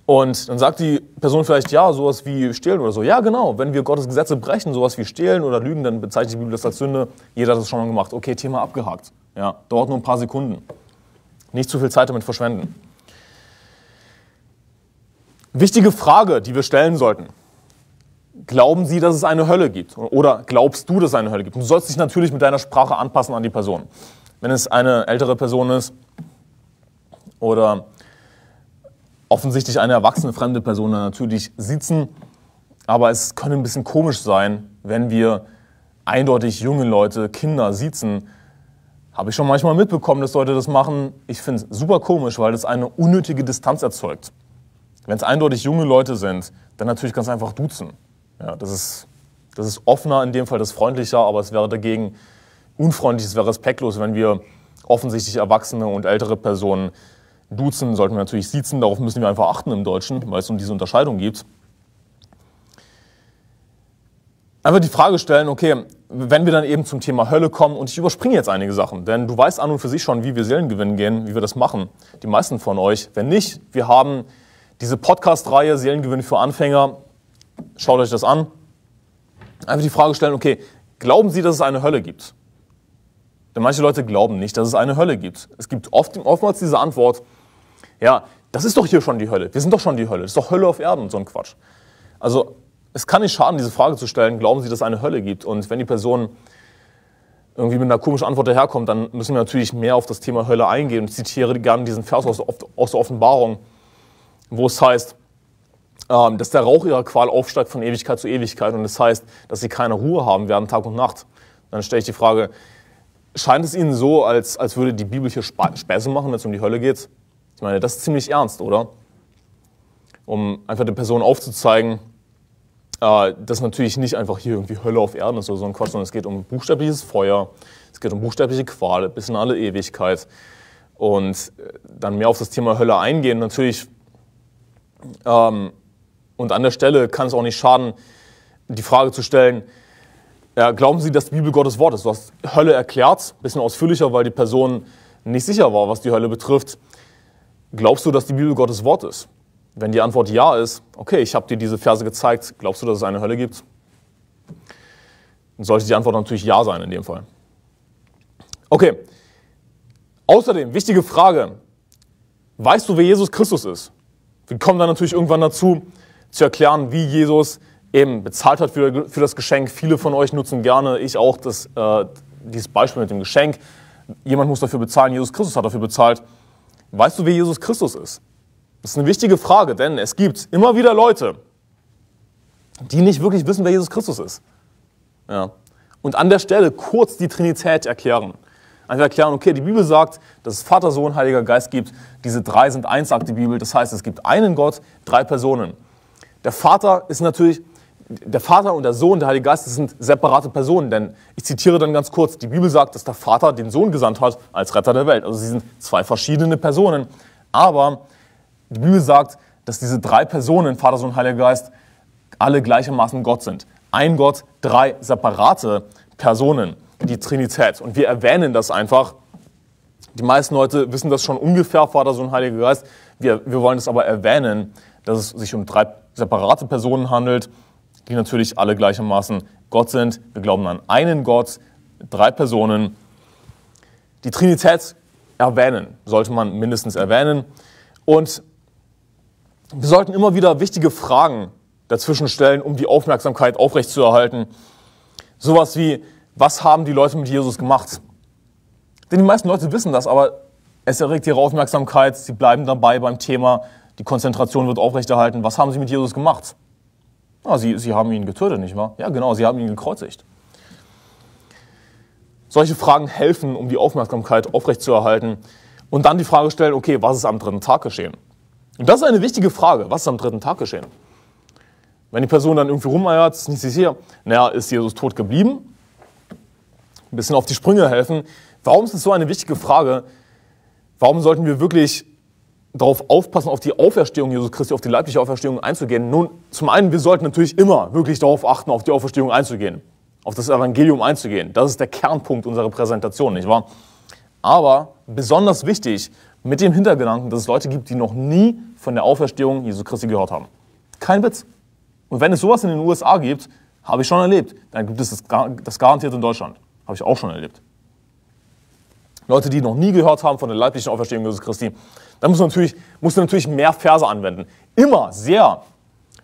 Und dann sagt die Person vielleicht, ja, sowas wie Stehlen oder so. Ja, genau, wenn wir Gottes Gesetze brechen, sowas wie Stehlen oder Lügen, dann bezeichnet die Bibel das als Sünde. Jeder hat das schon mal gemacht. Okay, Thema abgehakt. Ja, dauert nur ein paar Sekunden. Nicht zu viel Zeit damit verschwenden. Wichtige Frage, die wir stellen sollten. Glauben Sie, dass es eine Hölle gibt? Oder glaubst du, dass es eine Hölle gibt? Du sollst dich natürlich mit deiner Sprache anpassen an die Person. Wenn es eine ältere Person ist oder offensichtlich eine erwachsene, fremde Person, dann natürlich sitzen. Aber es könnte ein bisschen komisch sein, wenn wir eindeutig junge Leute, Kinder sitzen. Habe ich schon manchmal mitbekommen, dass Leute das machen. Ich finde es super komisch, weil das eine unnötige Distanz erzeugt. Wenn es eindeutig junge Leute sind, dann natürlich ganz einfach duzen. Ja, das ist offener in dem Fall, das ist freundlicher, aber es wäre dagegen unfreundlich, es wäre respektlos, wenn wir offensichtlich erwachsene und ältere Personen duzen, sollten wir natürlich siezen, darauf müssen wir einfach achten im Deutschen, weil es diese Unterscheidung gibt. Einfach die Frage stellen, okay, wenn wir dann eben zum Thema Hölle kommen, und ich überspringe jetzt einige Sachen, denn du weißt an und für sich schon, wie wir Seelengewinn gehen, wie wir das machen, die meisten von euch. Wenn nicht, wir haben diese Podcast-Reihe Seelengewinn für Anfänger, schaut euch das an. Einfach die Frage stellen, okay, glauben Sie, dass es eine Hölle gibt? Denn manche Leute glauben nicht, dass es eine Hölle gibt. Es gibt oftmals diese Antwort, ja, das ist doch hier schon die Hölle, wir sind doch schon die Hölle, das ist doch Hölle auf Erden und so ein Quatsch. Also es kann nicht schaden, diese Frage zu stellen, glauben Sie, dass es eine Hölle gibt? Und wenn die Person irgendwie mit einer komischen Antwort daherkommt, dann müssen wir natürlich mehr auf das Thema Hölle eingehen. Ich zitiere gerne diesen Vers aus der Offenbarung, wo es heißt, dass der Rauch ihrer Qual aufsteigt von Ewigkeit zu Ewigkeit und das heißt, dass sie keine Ruhe haben werden, Tag und Nacht. Dann stelle ich die Frage, scheint es Ihnen so, als würde die Bibel hier Späße machen, wenn es um die Hölle geht? Ich meine, das ist ziemlich ernst, oder? Um einfach der Person aufzuzeigen, dass natürlich nicht einfach hier irgendwie Hölle auf Erden ist oder so ein Quatsch, sondern es geht um buchstäbliches Feuer, es geht um buchstäbliche Qual bis in alle Ewigkeit und dann mehr auf das Thema Hölle eingehen. Natürlich und an der Stelle kann es auch nicht schaden, die Frage zu stellen, ja, glauben Sie, dass die Bibel Gottes Wort ist? Du hast Hölle erklärt, ein bisschen ausführlicher, weil die Person nicht sicher war, was die Hölle betrifft. Glaubst du, dass die Bibel Gottes Wort ist? Wenn die Antwort ja ist, okay, ich habe dir diese Verse gezeigt, glaubst du, dass es eine Hölle gibt? Dann sollte die Antwort natürlich ja sein in dem Fall. Okay, Außerdem, wichtige Frage, weißt du, wer Jesus Christus ist? Wir kommen dann natürlich irgendwann dazu, zu erklären, wie Jesus eben bezahlt hat für das Geschenk. Viele von euch nutzen gerne, ich auch, dieses Beispiel mit dem Geschenk. Jemand muss dafür bezahlen, Jesus Christus hat dafür bezahlt. Weißt du, wer Jesus Christus ist? Das ist eine wichtige Frage, denn es gibt immer wieder Leute, die nicht wirklich wissen, wer Jesus Christus ist. Ja. Und an der Stelle kurz die Trinität erklären. Einfach erklären, okay, die Bibel sagt, dass es Vater, Sohn, Heiliger Geist gibt. Diese drei sind eins, sagt die Bibel. Das heißt, es gibt einen Gott, drei Personen. Der Vater und der Sohn, der Heilige Geist, das sind separate Personen. Denn ich zitiere dann ganz kurz, die Bibel sagt, dass der Vater den Sohn gesandt hat als Retter der Welt. Also sie sind zwei verschiedene Personen. Aber die Bibel sagt, dass diese drei Personen, Vater, Sohn, Heiliger Geist, alle gleichermaßen Gott sind. Ein Gott, drei separate Personen, die Trinität. Und wir erwähnen das einfach. Die meisten Leute wissen das schon ungefähr, Vater, Sohn, Heiliger Geist. Wir wollen es aber erwähnen, dass es sich um drei separate Personen handelt, die natürlich alle gleichermaßen Gott sind. Wir glauben an einen Gott, drei Personen. Die Trinität erwähnen, sollte man mindestens erwähnen. Und wir sollten immer wieder wichtige Fragen dazwischen stellen, um die Aufmerksamkeit aufrechtzuerhalten. Sowas wie, was haben die Leute mit Jesus gemacht? Denn die meisten Leute wissen das, aber es erregt ihre Aufmerksamkeit, sie bleiben dabei beim Thema, die Konzentration wird aufrechterhalten. Was haben sie mit Jesus gemacht? Ah, sie haben ihn getötet, nicht wahr? Ja, genau, sie haben ihn gekreuzigt. Solche Fragen helfen, um die Aufmerksamkeit aufrechtzuerhalten. Und dann die Frage stellen, okay, was ist am dritten Tag geschehen? Und das ist eine wichtige Frage, was ist am dritten Tag geschehen? Wenn die Person dann irgendwie rumeiert, ist nichts hier, naja, ist Jesus tot geblieben? Ein bisschen auf die Sprünge helfen. Warum ist es so eine wichtige Frage? Warum sollten wir wirklich darauf aufpassen, auf die Auferstehung Jesus Christi, auf die leibliche Auferstehung einzugehen? Nun, zum einen, wir sollten natürlich immer wirklich darauf achten, auf die Auferstehung einzugehen, auf das Evangelium einzugehen. Das ist der Kernpunkt unserer Präsentation, nicht wahr? Aber besonders wichtig, mit dem Hintergedanken, dass es Leute gibt, die noch nie von der Auferstehung Jesu Christi gehört haben. Kein Witz. Und wenn es sowas in den USA gibt, habe ich schon erlebt, dann gibt es das garantiert in Deutschland. Habe ich auch schon erlebt. Leute, die noch nie gehört haben von der leiblichen Auferstehung Jesu Christi, dann musst du natürlich mehr Verse anwenden. Immer sehr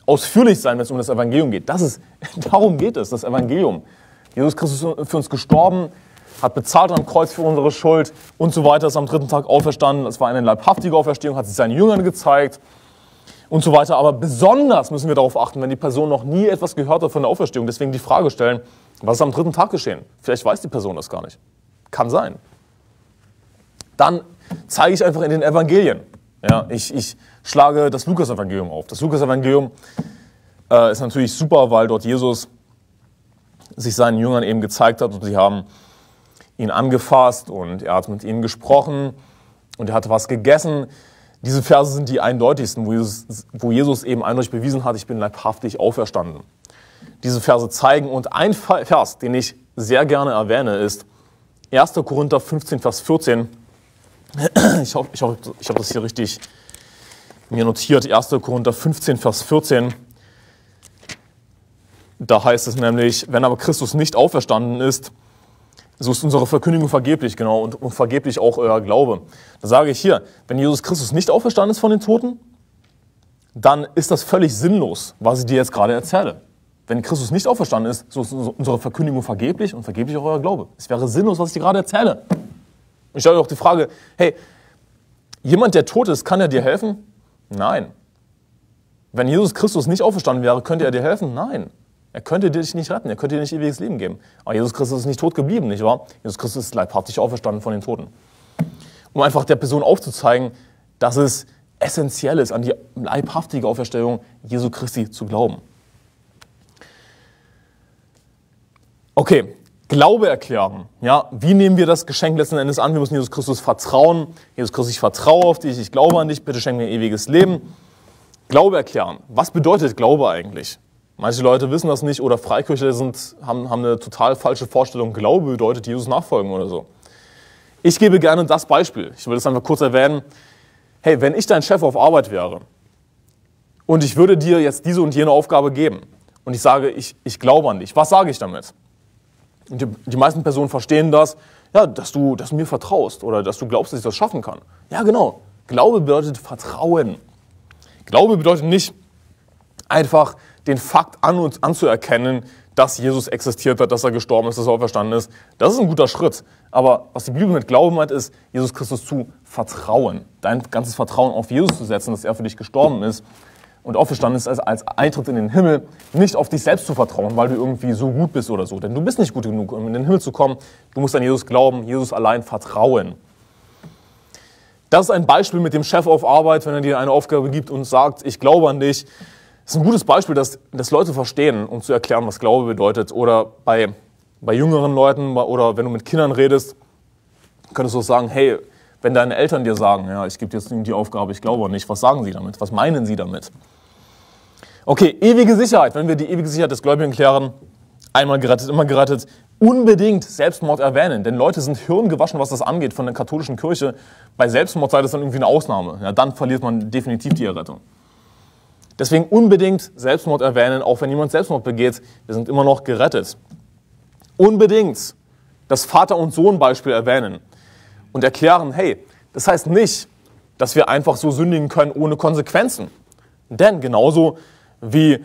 ausführlich sein, wenn es um das Evangelium geht. Darum geht es, das Evangelium. Jesus Christus ist für uns gestorben, hat bezahlt am Kreuz für unsere Schuld und so weiter, ist am dritten Tag auferstanden. Es war eine leibhaftige Auferstehung, hat sich seinen Jüngern gezeigt. Und so weiter. Aber besonders müssen wir darauf achten, wenn die Person noch nie etwas gehört hat von der Auferstehung. Deswegen die Frage stellen, was ist am dritten Tag geschehen? Vielleicht weiß die Person das gar nicht. Kann sein. Dann zeige ich einfach in den Evangelien. Ja, ich schlage das Lukas-Evangelium auf. Das Lukas-Evangelium ist natürlich super, weil dort Jesus sich seinen Jüngern eben gezeigt hat und sie haben ihn angefasst und er hat mit ihnen gesprochen und er hat was gegessen. Diese Verse sind die eindeutigsten, wo Jesus eben eindeutig bewiesen hat, ich bin leibhaftig auferstanden. Diese Verse zeigen, und ein Vers, den ich sehr gerne erwähne, ist 1. Korinther 15, Vers 14. Ich habe das hier richtig mir notiert. 1. Korinther 15, Vers 14. Da heißt es nämlich, wenn aber Christus nicht auferstanden ist, so ist unsere Verkündigung vergeblich, genau, und vergeblich auch euer Glaube. Da sage ich hier, wenn Jesus Christus nicht auferstanden ist von den Toten, dann ist das völlig sinnlos, was ich dir jetzt gerade erzähle. Wenn Christus nicht auferstanden ist, so ist unsere Verkündigung vergeblich und vergeblich auch euer Glaube. Es wäre sinnlos, was ich dir gerade erzähle. Und ich stelle auch die Frage, hey, jemand, der tot ist, kann er dir helfen? Nein. Wenn Jesus Christus nicht auferstanden wäre, könnte er dir helfen? Nein. Er könnte dich nicht retten, er könnte dir nicht ewiges Leben geben. Aber Jesus Christus ist nicht tot geblieben, nicht wahr? Jesus Christus ist leibhaftig auferstanden von den Toten. Um einfach der Person aufzuzeigen, dass es essentiell ist, an die leibhaftige Auferstehung Jesu Christi zu glauben. Okay, Glaube erklären. Ja, wie nehmen wir das Geschenk letzten Endes an? Wir müssen Jesus Christus vertrauen. Jesus Christus, ich vertraue auf dich, ich glaube an dich, bitte schenk mir ewiges Leben. Glaube erklären. Was bedeutet Glaube eigentlich? Manche Leute wissen das nicht oder Freikirche haben eine total falsche Vorstellung. Glaube bedeutet Jesus nachfolgen oder so. Ich gebe gerne das Beispiel. Ich will das einfach kurz erwähnen. Hey, wenn ich dein Chef auf Arbeit wäre und ich würde dir jetzt diese und jene Aufgabe geben und ich sage, ich glaube an dich, was sage ich damit? Und die meisten Personen verstehen das. Ja, dass du mir vertraust oder dass du glaubst, dass ich das schaffen kann. Ja, genau. Glaube bedeutet Vertrauen. Glaube bedeutet nicht einfach den Fakt anzuerkennen, dass Jesus existiert hat, dass er gestorben ist, dass er auferstanden ist. Das ist ein guter Schritt. Aber was die Bibel mit Glauben meint, ist, Jesus Christus zu vertrauen. Dein ganzes Vertrauen auf Jesus zu setzen, dass er für dich gestorben ist und auferstanden ist als Eintritt in den Himmel. Nicht auf dich selbst zu vertrauen, weil du irgendwie so gut bist oder so. Denn du bist nicht gut genug, um in den Himmel zu kommen. Du musst an Jesus glauben, Jesus allein vertrauen. Das ist ein Beispiel mit dem Chef auf Arbeit, wenn er dir eine Aufgabe gibt und sagt, ich glaube an dich. Das ist ein gutes Beispiel, dass Leute verstehen, um zu erklären, was Glaube bedeutet. Oder bei jüngeren Leuten oder wenn du mit Kindern redest, könntest du auch sagen, hey, wenn deine Eltern dir sagen, ja, ich gebe dir jetzt die Aufgabe, ich glaube nicht, was sagen sie damit? Was meinen sie damit? Okay, ewige Sicherheit. Wenn wir die ewige Sicherheit des Gläubigen klären, einmal gerettet, immer gerettet, unbedingt Selbstmord erwähnen. Denn Leute sind hirngewaschen, was das angeht von der katholischen Kirche. Bei Selbstmord sei das dann irgendwie eine Ausnahme. Ja, dann verliert man definitiv die Errettung. Deswegen unbedingt Selbstmord erwähnen, auch wenn jemand Selbstmord begeht. Wir sind immer noch gerettet. Unbedingt das Vater- und Sohn-Beispiel erwähnen und erklären, hey, das heißt nicht, dass wir einfach so sündigen können ohne Konsequenzen. Denn genauso wie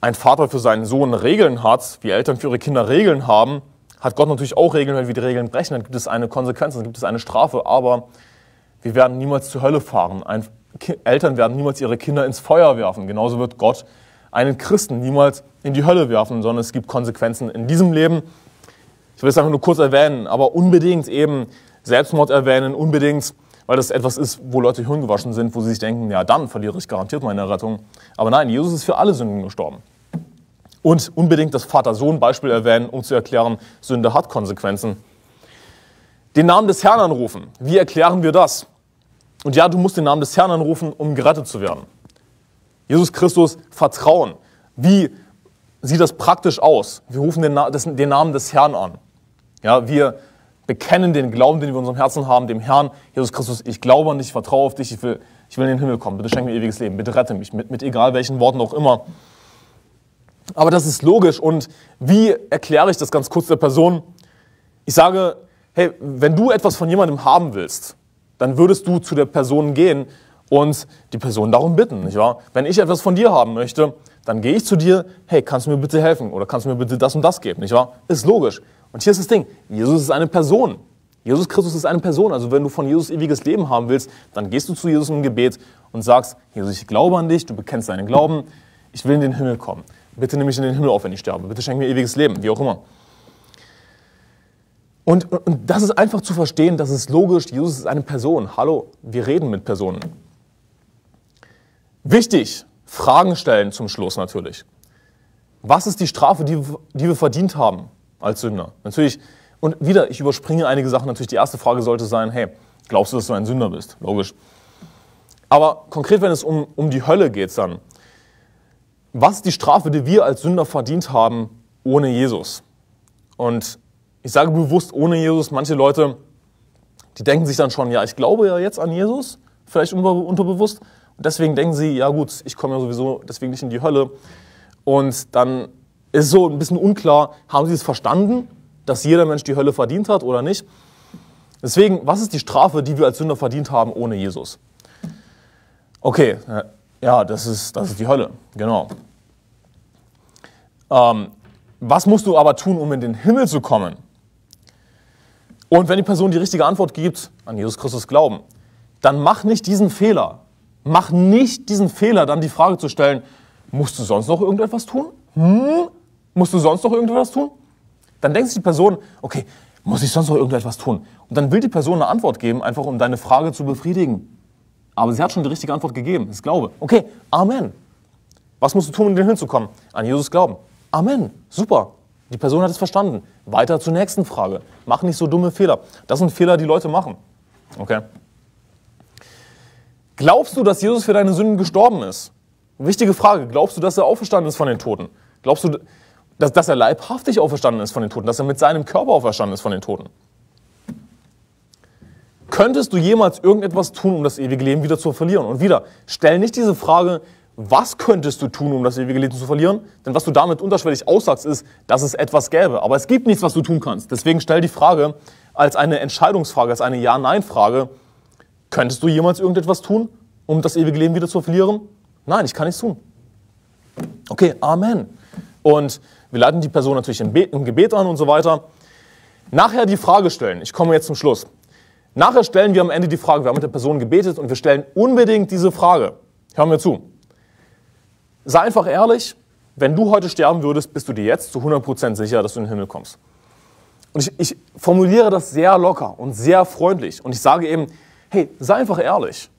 ein Vater für seinen Sohn Regeln hat, wie Eltern für ihre Kinder Regeln haben, hat Gott natürlich auch Regeln, wenn wir die Regeln brechen. Dann gibt es eine Konsequenz, dann gibt es eine Strafe, aber wir werden niemals zur Hölle fahren. Eltern werden niemals ihre Kinder ins Feuer werfen. Genauso wird Gott einen Christen niemals in die Hölle werfen, sondern es gibt Konsequenzen in diesem Leben. Ich will es einfach nur kurz erwähnen, aber unbedingt eben Selbstmord erwähnen, unbedingt, weil das etwas ist, wo Leute hirngewaschen sind, wo sie sich denken, ja, dann verliere ich garantiert meine Rettung. Aber nein, Jesus ist für alle Sünden gestorben. Und unbedingt das Vater-Sohn-Beispiel erwähnen, um zu erklären, Sünde hat Konsequenzen. Den Namen des Herrn anrufen. Wie erklären wir das? Und ja, du musst den Namen des Herrn anrufen, um gerettet zu werden. Jesus Christus vertrauen. Wie sieht das praktisch aus? Wir rufen den Namen des Herrn an. Ja, wir bekennen den Glauben, den wir in unserem Herzen haben, dem Herrn. Jesus Christus, ich glaube an dich, ich vertraue auf dich, ich will in den Himmel kommen. Bitte schenk mir ewiges Leben, bitte rette mich, mit egal welchen Worten auch immer. Aber das ist logisch. Und wie erkläre ich das ganz kurz der Person? Ich sage, hey, wenn du etwas von jemandem haben willst, dann würdest du zu der Person gehen und die Person darum bitten, nicht wahr? Wenn ich etwas von dir haben möchte, dann gehe ich zu dir, hey, kannst du mir bitte helfen oder kannst du mir bitte das und das geben, nicht wahr? Ist logisch. Und hier ist das Ding, Jesus ist eine Person. Jesus Christus ist eine Person, also wenn du von Jesus ewiges Leben haben willst, dann gehst du zu Jesus im Gebet und sagst, Jesus, ich glaube an dich, du bekennst deinen Glauben, ich will in den Himmel kommen. Bitte nimm mich in den Himmel auf, wenn ich sterbe, bitte schenk mir ewiges Leben, wie auch immer. Und das ist einfach zu verstehen, das ist logisch, Jesus ist eine Person. Hallo, wir reden mit Personen. Wichtig, Fragen stellen zum Schluss natürlich. Was ist die Strafe, die wir verdient haben als Sünder? Natürlich, und wieder, ich überspringe einige Sachen, natürlich die erste Frage sollte sein, hey, glaubst du, dass du ein Sünder bist? Logisch. Aber konkret, wenn es um die Hölle geht, dann, was ist die Strafe, die wir als Sünder verdient haben ohne Jesus? Und ich sage bewusst ohne Jesus, manche Leute, die denken sich dann schon, ja, ich glaube ja jetzt an Jesus, vielleicht unterbewusst. Und deswegen denken sie, ja gut, ich komme ja sowieso deswegen nicht in die Hölle. Und dann ist es so ein bisschen unklar, haben sie es verstanden, dass jeder Mensch die Hölle verdient hat oder nicht? Deswegen, was ist die Strafe, die wir als Sünder verdient haben ohne Jesus? Okay, ja, das ist die Hölle, genau. Was musst du aber tun, um in den Himmel zu kommen? Und wenn die Person die richtige Antwort gibt, an Jesus Christus glauben, dann mach nicht diesen Fehler. Mach nicht diesen Fehler, dann die Frage zu stellen, musst du sonst noch irgendetwas tun? Musst du sonst noch irgendetwas tun? Dann denkt sich die Person, okay, muss ich sonst noch irgendetwas tun? Und dann will die Person eine Antwort geben, einfach um deine Frage zu befriedigen. Aber sie hat schon die richtige Antwort gegeben, das Glaube. Okay, Amen. Was musst du tun, um in den Himmel zu kommen? An Jesus glauben. Amen, super, die Person hat es verstanden. Weiter zur nächsten Frage. Mach nicht so dumme Fehler. Das sind Fehler, die Leute machen. Okay. Glaubst du, dass Jesus für deine Sünden gestorben ist? Wichtige Frage. Glaubst du, dass er auferstanden ist von den Toten? Glaubst du, dass er leibhaftig auferstanden ist von den Toten? Dass er mit seinem Körper auferstanden ist von den Toten? Könntest du jemals irgendetwas tun, um das ewige Leben wieder zu verlieren? Und wieder, stell nicht diese Frage, was könntest du tun, um das ewige Leben zu verlieren? Denn was du damit unterschwellig aussagst, ist, dass es etwas gäbe. Aber es gibt nichts, was du tun kannst. Deswegen stell die Frage als eine Entscheidungsfrage, als eine Ja-Nein-Frage. Könntest du jemals irgendetwas tun, um das ewige Leben wieder zu verlieren? Nein, ich kann nichts tun. Okay, Amen. Und wir leiten die Person natürlich im Gebet an und so weiter. Nachher die Frage stellen. Ich komme jetzt zum Schluss. Nachher stellen wir am Ende die Frage. Wir haben mit der Person gebetet und wir stellen unbedingt diese Frage. Hör mir zu. Sei einfach ehrlich, wenn du heute sterben würdest, bist du dir jetzt zu 100% sicher, dass du in den Himmel kommst. Und ich formuliere das sehr locker und sehr freundlich. Und ich sage eben, hey, sei einfach ehrlich.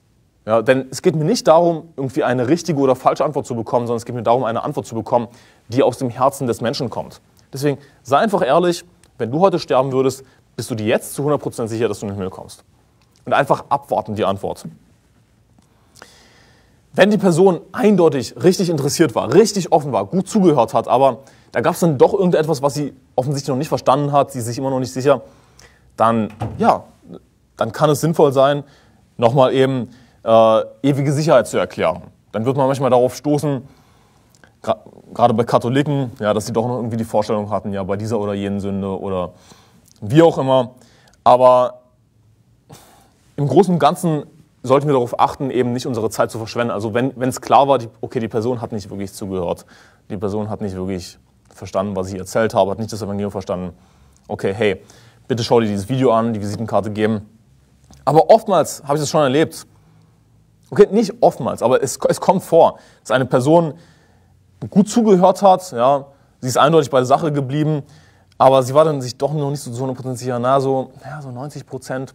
Ja, denn es geht mir nicht darum, irgendwie eine richtige oder falsche Antwort zu bekommen, sondern es geht mir darum, eine Antwort zu bekommen, die aus dem Herzen des Menschen kommt. Deswegen sei einfach ehrlich, wenn du heute sterben würdest, bist du dir jetzt zu 100% sicher, dass du in den Himmel kommst. Und einfach abwarten die Antwort. Wenn die Person eindeutig richtig interessiert war, richtig offen war, gut zugehört hat, aber da gab es dann doch irgendetwas, was sie offensichtlich noch nicht verstanden hat, sie ist sich immer noch nicht sicher, dann, ja, dann kann es sinnvoll sein, nochmal eben ewige Sicherheit zu erklären. Dann wird man manchmal darauf stoßen, gerade bei Katholiken, ja, dass sie doch noch irgendwie die Vorstellung hatten, ja, bei dieser oder jenen Sünde oder wie auch immer. Aber im Großen und Ganzen sollten wir darauf achten, eben nicht unsere Zeit zu verschwenden. Also wenn es klar war, okay, die Person hat nicht wirklich zugehört, die Person hat nicht wirklich verstanden, was ich erzählt habe, hat nicht das Evangelium verstanden. Okay, hey, bitte schau dir dieses Video an, die Visitenkarte geben. Aber oftmals habe ich das schon erlebt. Okay, nicht oftmals, aber es kommt vor, dass eine Person gut zugehört hat, ja, sie ist eindeutig bei der Sache geblieben, aber sie war dann sich doch noch nicht so zu 100% sicher, na, so 90%.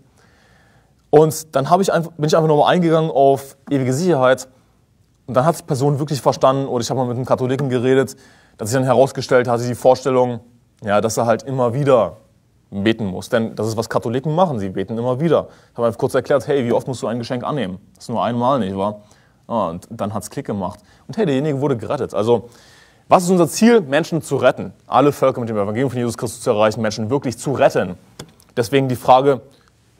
Und dann bin ich einfach nochmal eingegangen auf ewige Sicherheit und dann hat die Person wirklich verstanden, oder ich habe mal mit einem Katholiken geredet, dass sich dann herausgestellt hatte, die Vorstellung, ja, dass er halt immer wieder beten muss. Denn das ist, was Katholiken machen, sie beten immer wieder. Ich habe einfach kurz erklärt, hey, wie oft musst du ein Geschenk annehmen? Das ist nur einmal, nicht wahr? Ah, und dann hat es Klick gemacht. Und hey, derjenige wurde gerettet. Also, was ist unser Ziel? Menschen zu retten. Alle Völker mit dem Evangelium von Jesus Christus zu erreichen, Menschen wirklich zu retten. Deswegen die Frage,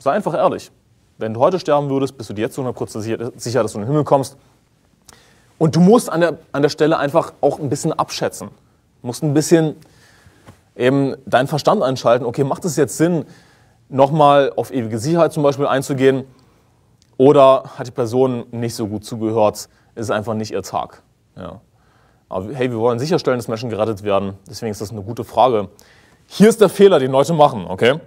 sei einfach ehrlich. Wenn du heute sterben würdest, bist du dir jetzt zu 100% sicher, dass du in den Himmel kommst. Und du musst an der Stelle einfach auch ein bisschen abschätzen. Du musst ein bisschen eben deinen Verstand einschalten, okay, macht es jetzt Sinn, nochmal auf ewige Sicherheit zum Beispiel einzugehen, oder hat die Person nicht so gut zugehört, ist es einfach nicht ihr Tag. Ja. Aber hey, wir wollen sicherstellen, dass Menschen gerettet werden, deswegen ist das eine gute Frage. Hier ist der Fehler, den Leute machen, okay?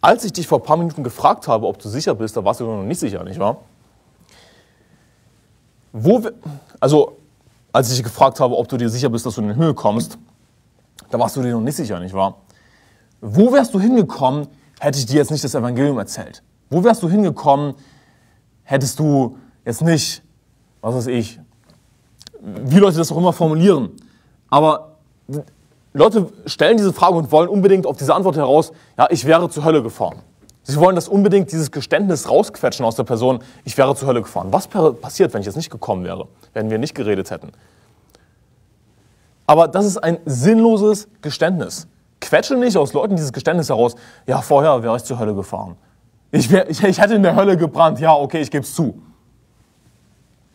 Als ich dich vor ein paar Minuten gefragt habe, ob du sicher bist, da warst du noch nicht sicher, nicht wahr? Als ich dich gefragt habe, ob du dir sicher bist, dass du in den Himmel kommst, da warst du dir noch nicht sicher, nicht wahr? Wo wärst du hingekommen, hätte ich dir jetzt nicht das Evangelium erzählt? Wo wärst du hingekommen, hättest du jetzt nicht, was weiß ich, wie Leute das auch immer formulieren? Aber Leute stellen diese Frage und wollen unbedingt auf diese Antwort heraus, ja, ich wäre zur Hölle gefahren. Sie wollen das unbedingt, dieses Geständnis rausquetschen aus der Person, ich wäre zur Hölle gefahren. Was passiert, wenn ich jetzt nicht gekommen wäre, wenn wir nicht geredet hätten? Aber das ist ein sinnloses Geständnis. Quetsche nicht aus Leuten dieses Geständnis heraus. Ja, vorher wäre ich zur Hölle gefahren. Ich hätte in der Hölle gebrannt. Ja, okay, ich gebe es zu.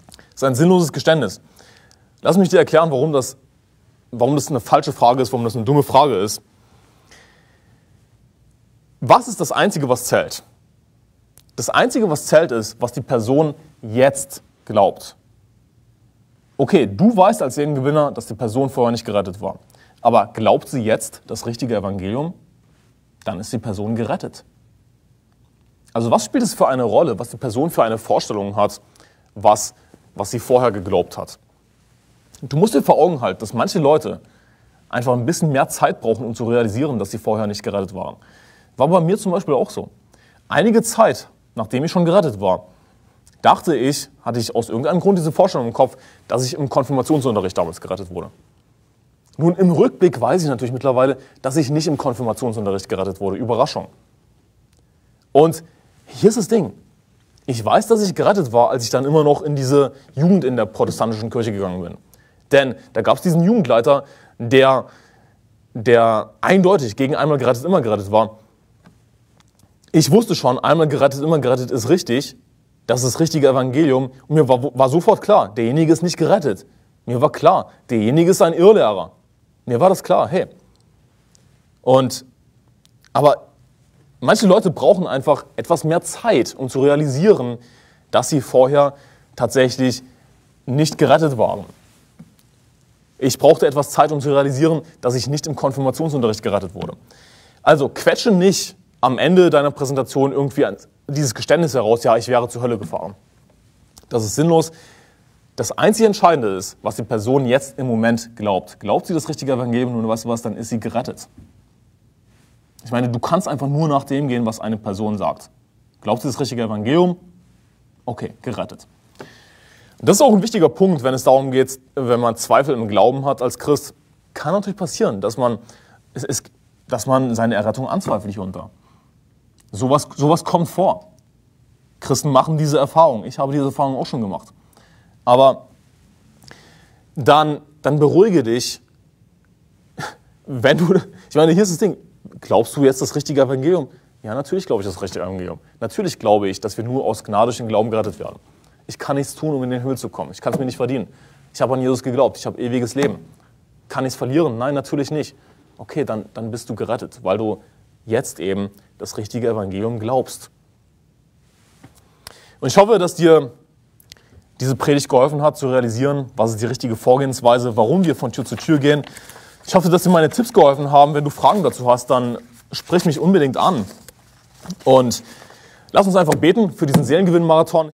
Das ist ein sinnloses Geständnis. Lass mich dir erklären, warum das eine falsche Frage ist, warum das eine dumme Frage ist. Was ist das Einzige, was zählt? Das Einzige, was zählt, ist, was die Person jetzt glaubt. Okay, du weißt als Gewinner, dass die Person vorher nicht gerettet war. Aber glaubt sie jetzt das richtige Evangelium, dann ist die Person gerettet. Also was spielt es für eine Rolle, was die Person für eine Vorstellung hat, was sie vorher geglaubt hat? Du musst dir vor Augen halten, dass manche Leute einfach ein bisschen mehr Zeit brauchen, um zu realisieren, dass sie vorher nicht gerettet waren. War bei mir zum Beispiel auch so. Einige Zeit, nachdem ich schon gerettet war, dachte ich, hatte ich aus irgendeinem Grund diese Vorstellung im Kopf, dass ich im Konfirmationsunterricht damals gerettet wurde. Nun, im Rückblick weiß ich natürlich mittlerweile, dass ich nicht im Konfirmationsunterricht gerettet wurde. Überraschung. Und hier ist das Ding. Ich weiß, dass ich gerettet war, als ich dann immer noch in diese Jugend in der protestantischen Kirche gegangen bin. Denn da gab es diesen Jugendleiter, der eindeutig gegen einmal gerettet, immer gerettet war. Ich wusste schon, einmal gerettet, immer gerettet ist richtig. das ist das richtige Evangelium. Und mir war sofort klar, derjenige ist nicht gerettet. Mir war klar, derjenige ist ein Irrlehrer. Mir war das klar, hey. Aber manche Leute brauchen einfach etwas mehr Zeit, um zu realisieren, dass sie vorher tatsächlich nicht gerettet waren. Ich brauchte etwas Zeit, um zu realisieren, dass ich nicht im Konfirmationsunterricht gerettet wurde. Also quetsche nicht am Ende deiner Präsentation irgendwie dieses Geständnis heraus, ja, ich wäre zur Hölle gefahren. Das ist sinnlos. Das einzig Entscheidende ist, was die Person jetzt im Moment glaubt. Glaubt sie das richtige Evangelium und weißt du was, dann ist sie gerettet. Ich meine, du kannst einfach nur nach dem gehen, was eine Person sagt. Glaubt sie das richtige Evangelium? Okay, gerettet. Das ist auch ein wichtiger Punkt, wenn es darum geht, wenn man Zweifel im Glauben hat als Christ. Kann natürlich passieren, dass man seine Errettung anzweifelt hier und da. Sowas kommt vor. Christen machen diese Erfahrung. Ich habe diese Erfahrung auch schon gemacht. Aber dann beruhige dich, wenn du... Ich meine, hier ist das Ding. Glaubst du jetzt das richtige Evangelium? Ja, natürlich glaube ich das richtige Evangelium. Natürlich glaube ich, dass wir nur aus Gnade durch den Glauben gerettet werden. Ich kann nichts tun, um in den Himmel zu kommen. Ich kann es mir nicht verdienen. Ich habe an Jesus geglaubt. Ich habe ewiges Leben. Kann ich es verlieren? Nein, natürlich nicht. Okay, dann bist du gerettet, weil du jetzt eben das richtige Evangelium glaubst. Und ich hoffe, dass dir diese Predigt geholfen hat, zu realisieren, was ist die richtige Vorgehensweise, warum wir von Tür zu Tür gehen. Ich hoffe, dass dir meine Tipps geholfen haben. Wenn du Fragen dazu hast, dann sprich mich unbedingt an. Und lass uns einfach beten für diesen Seelengewinn-Marathon.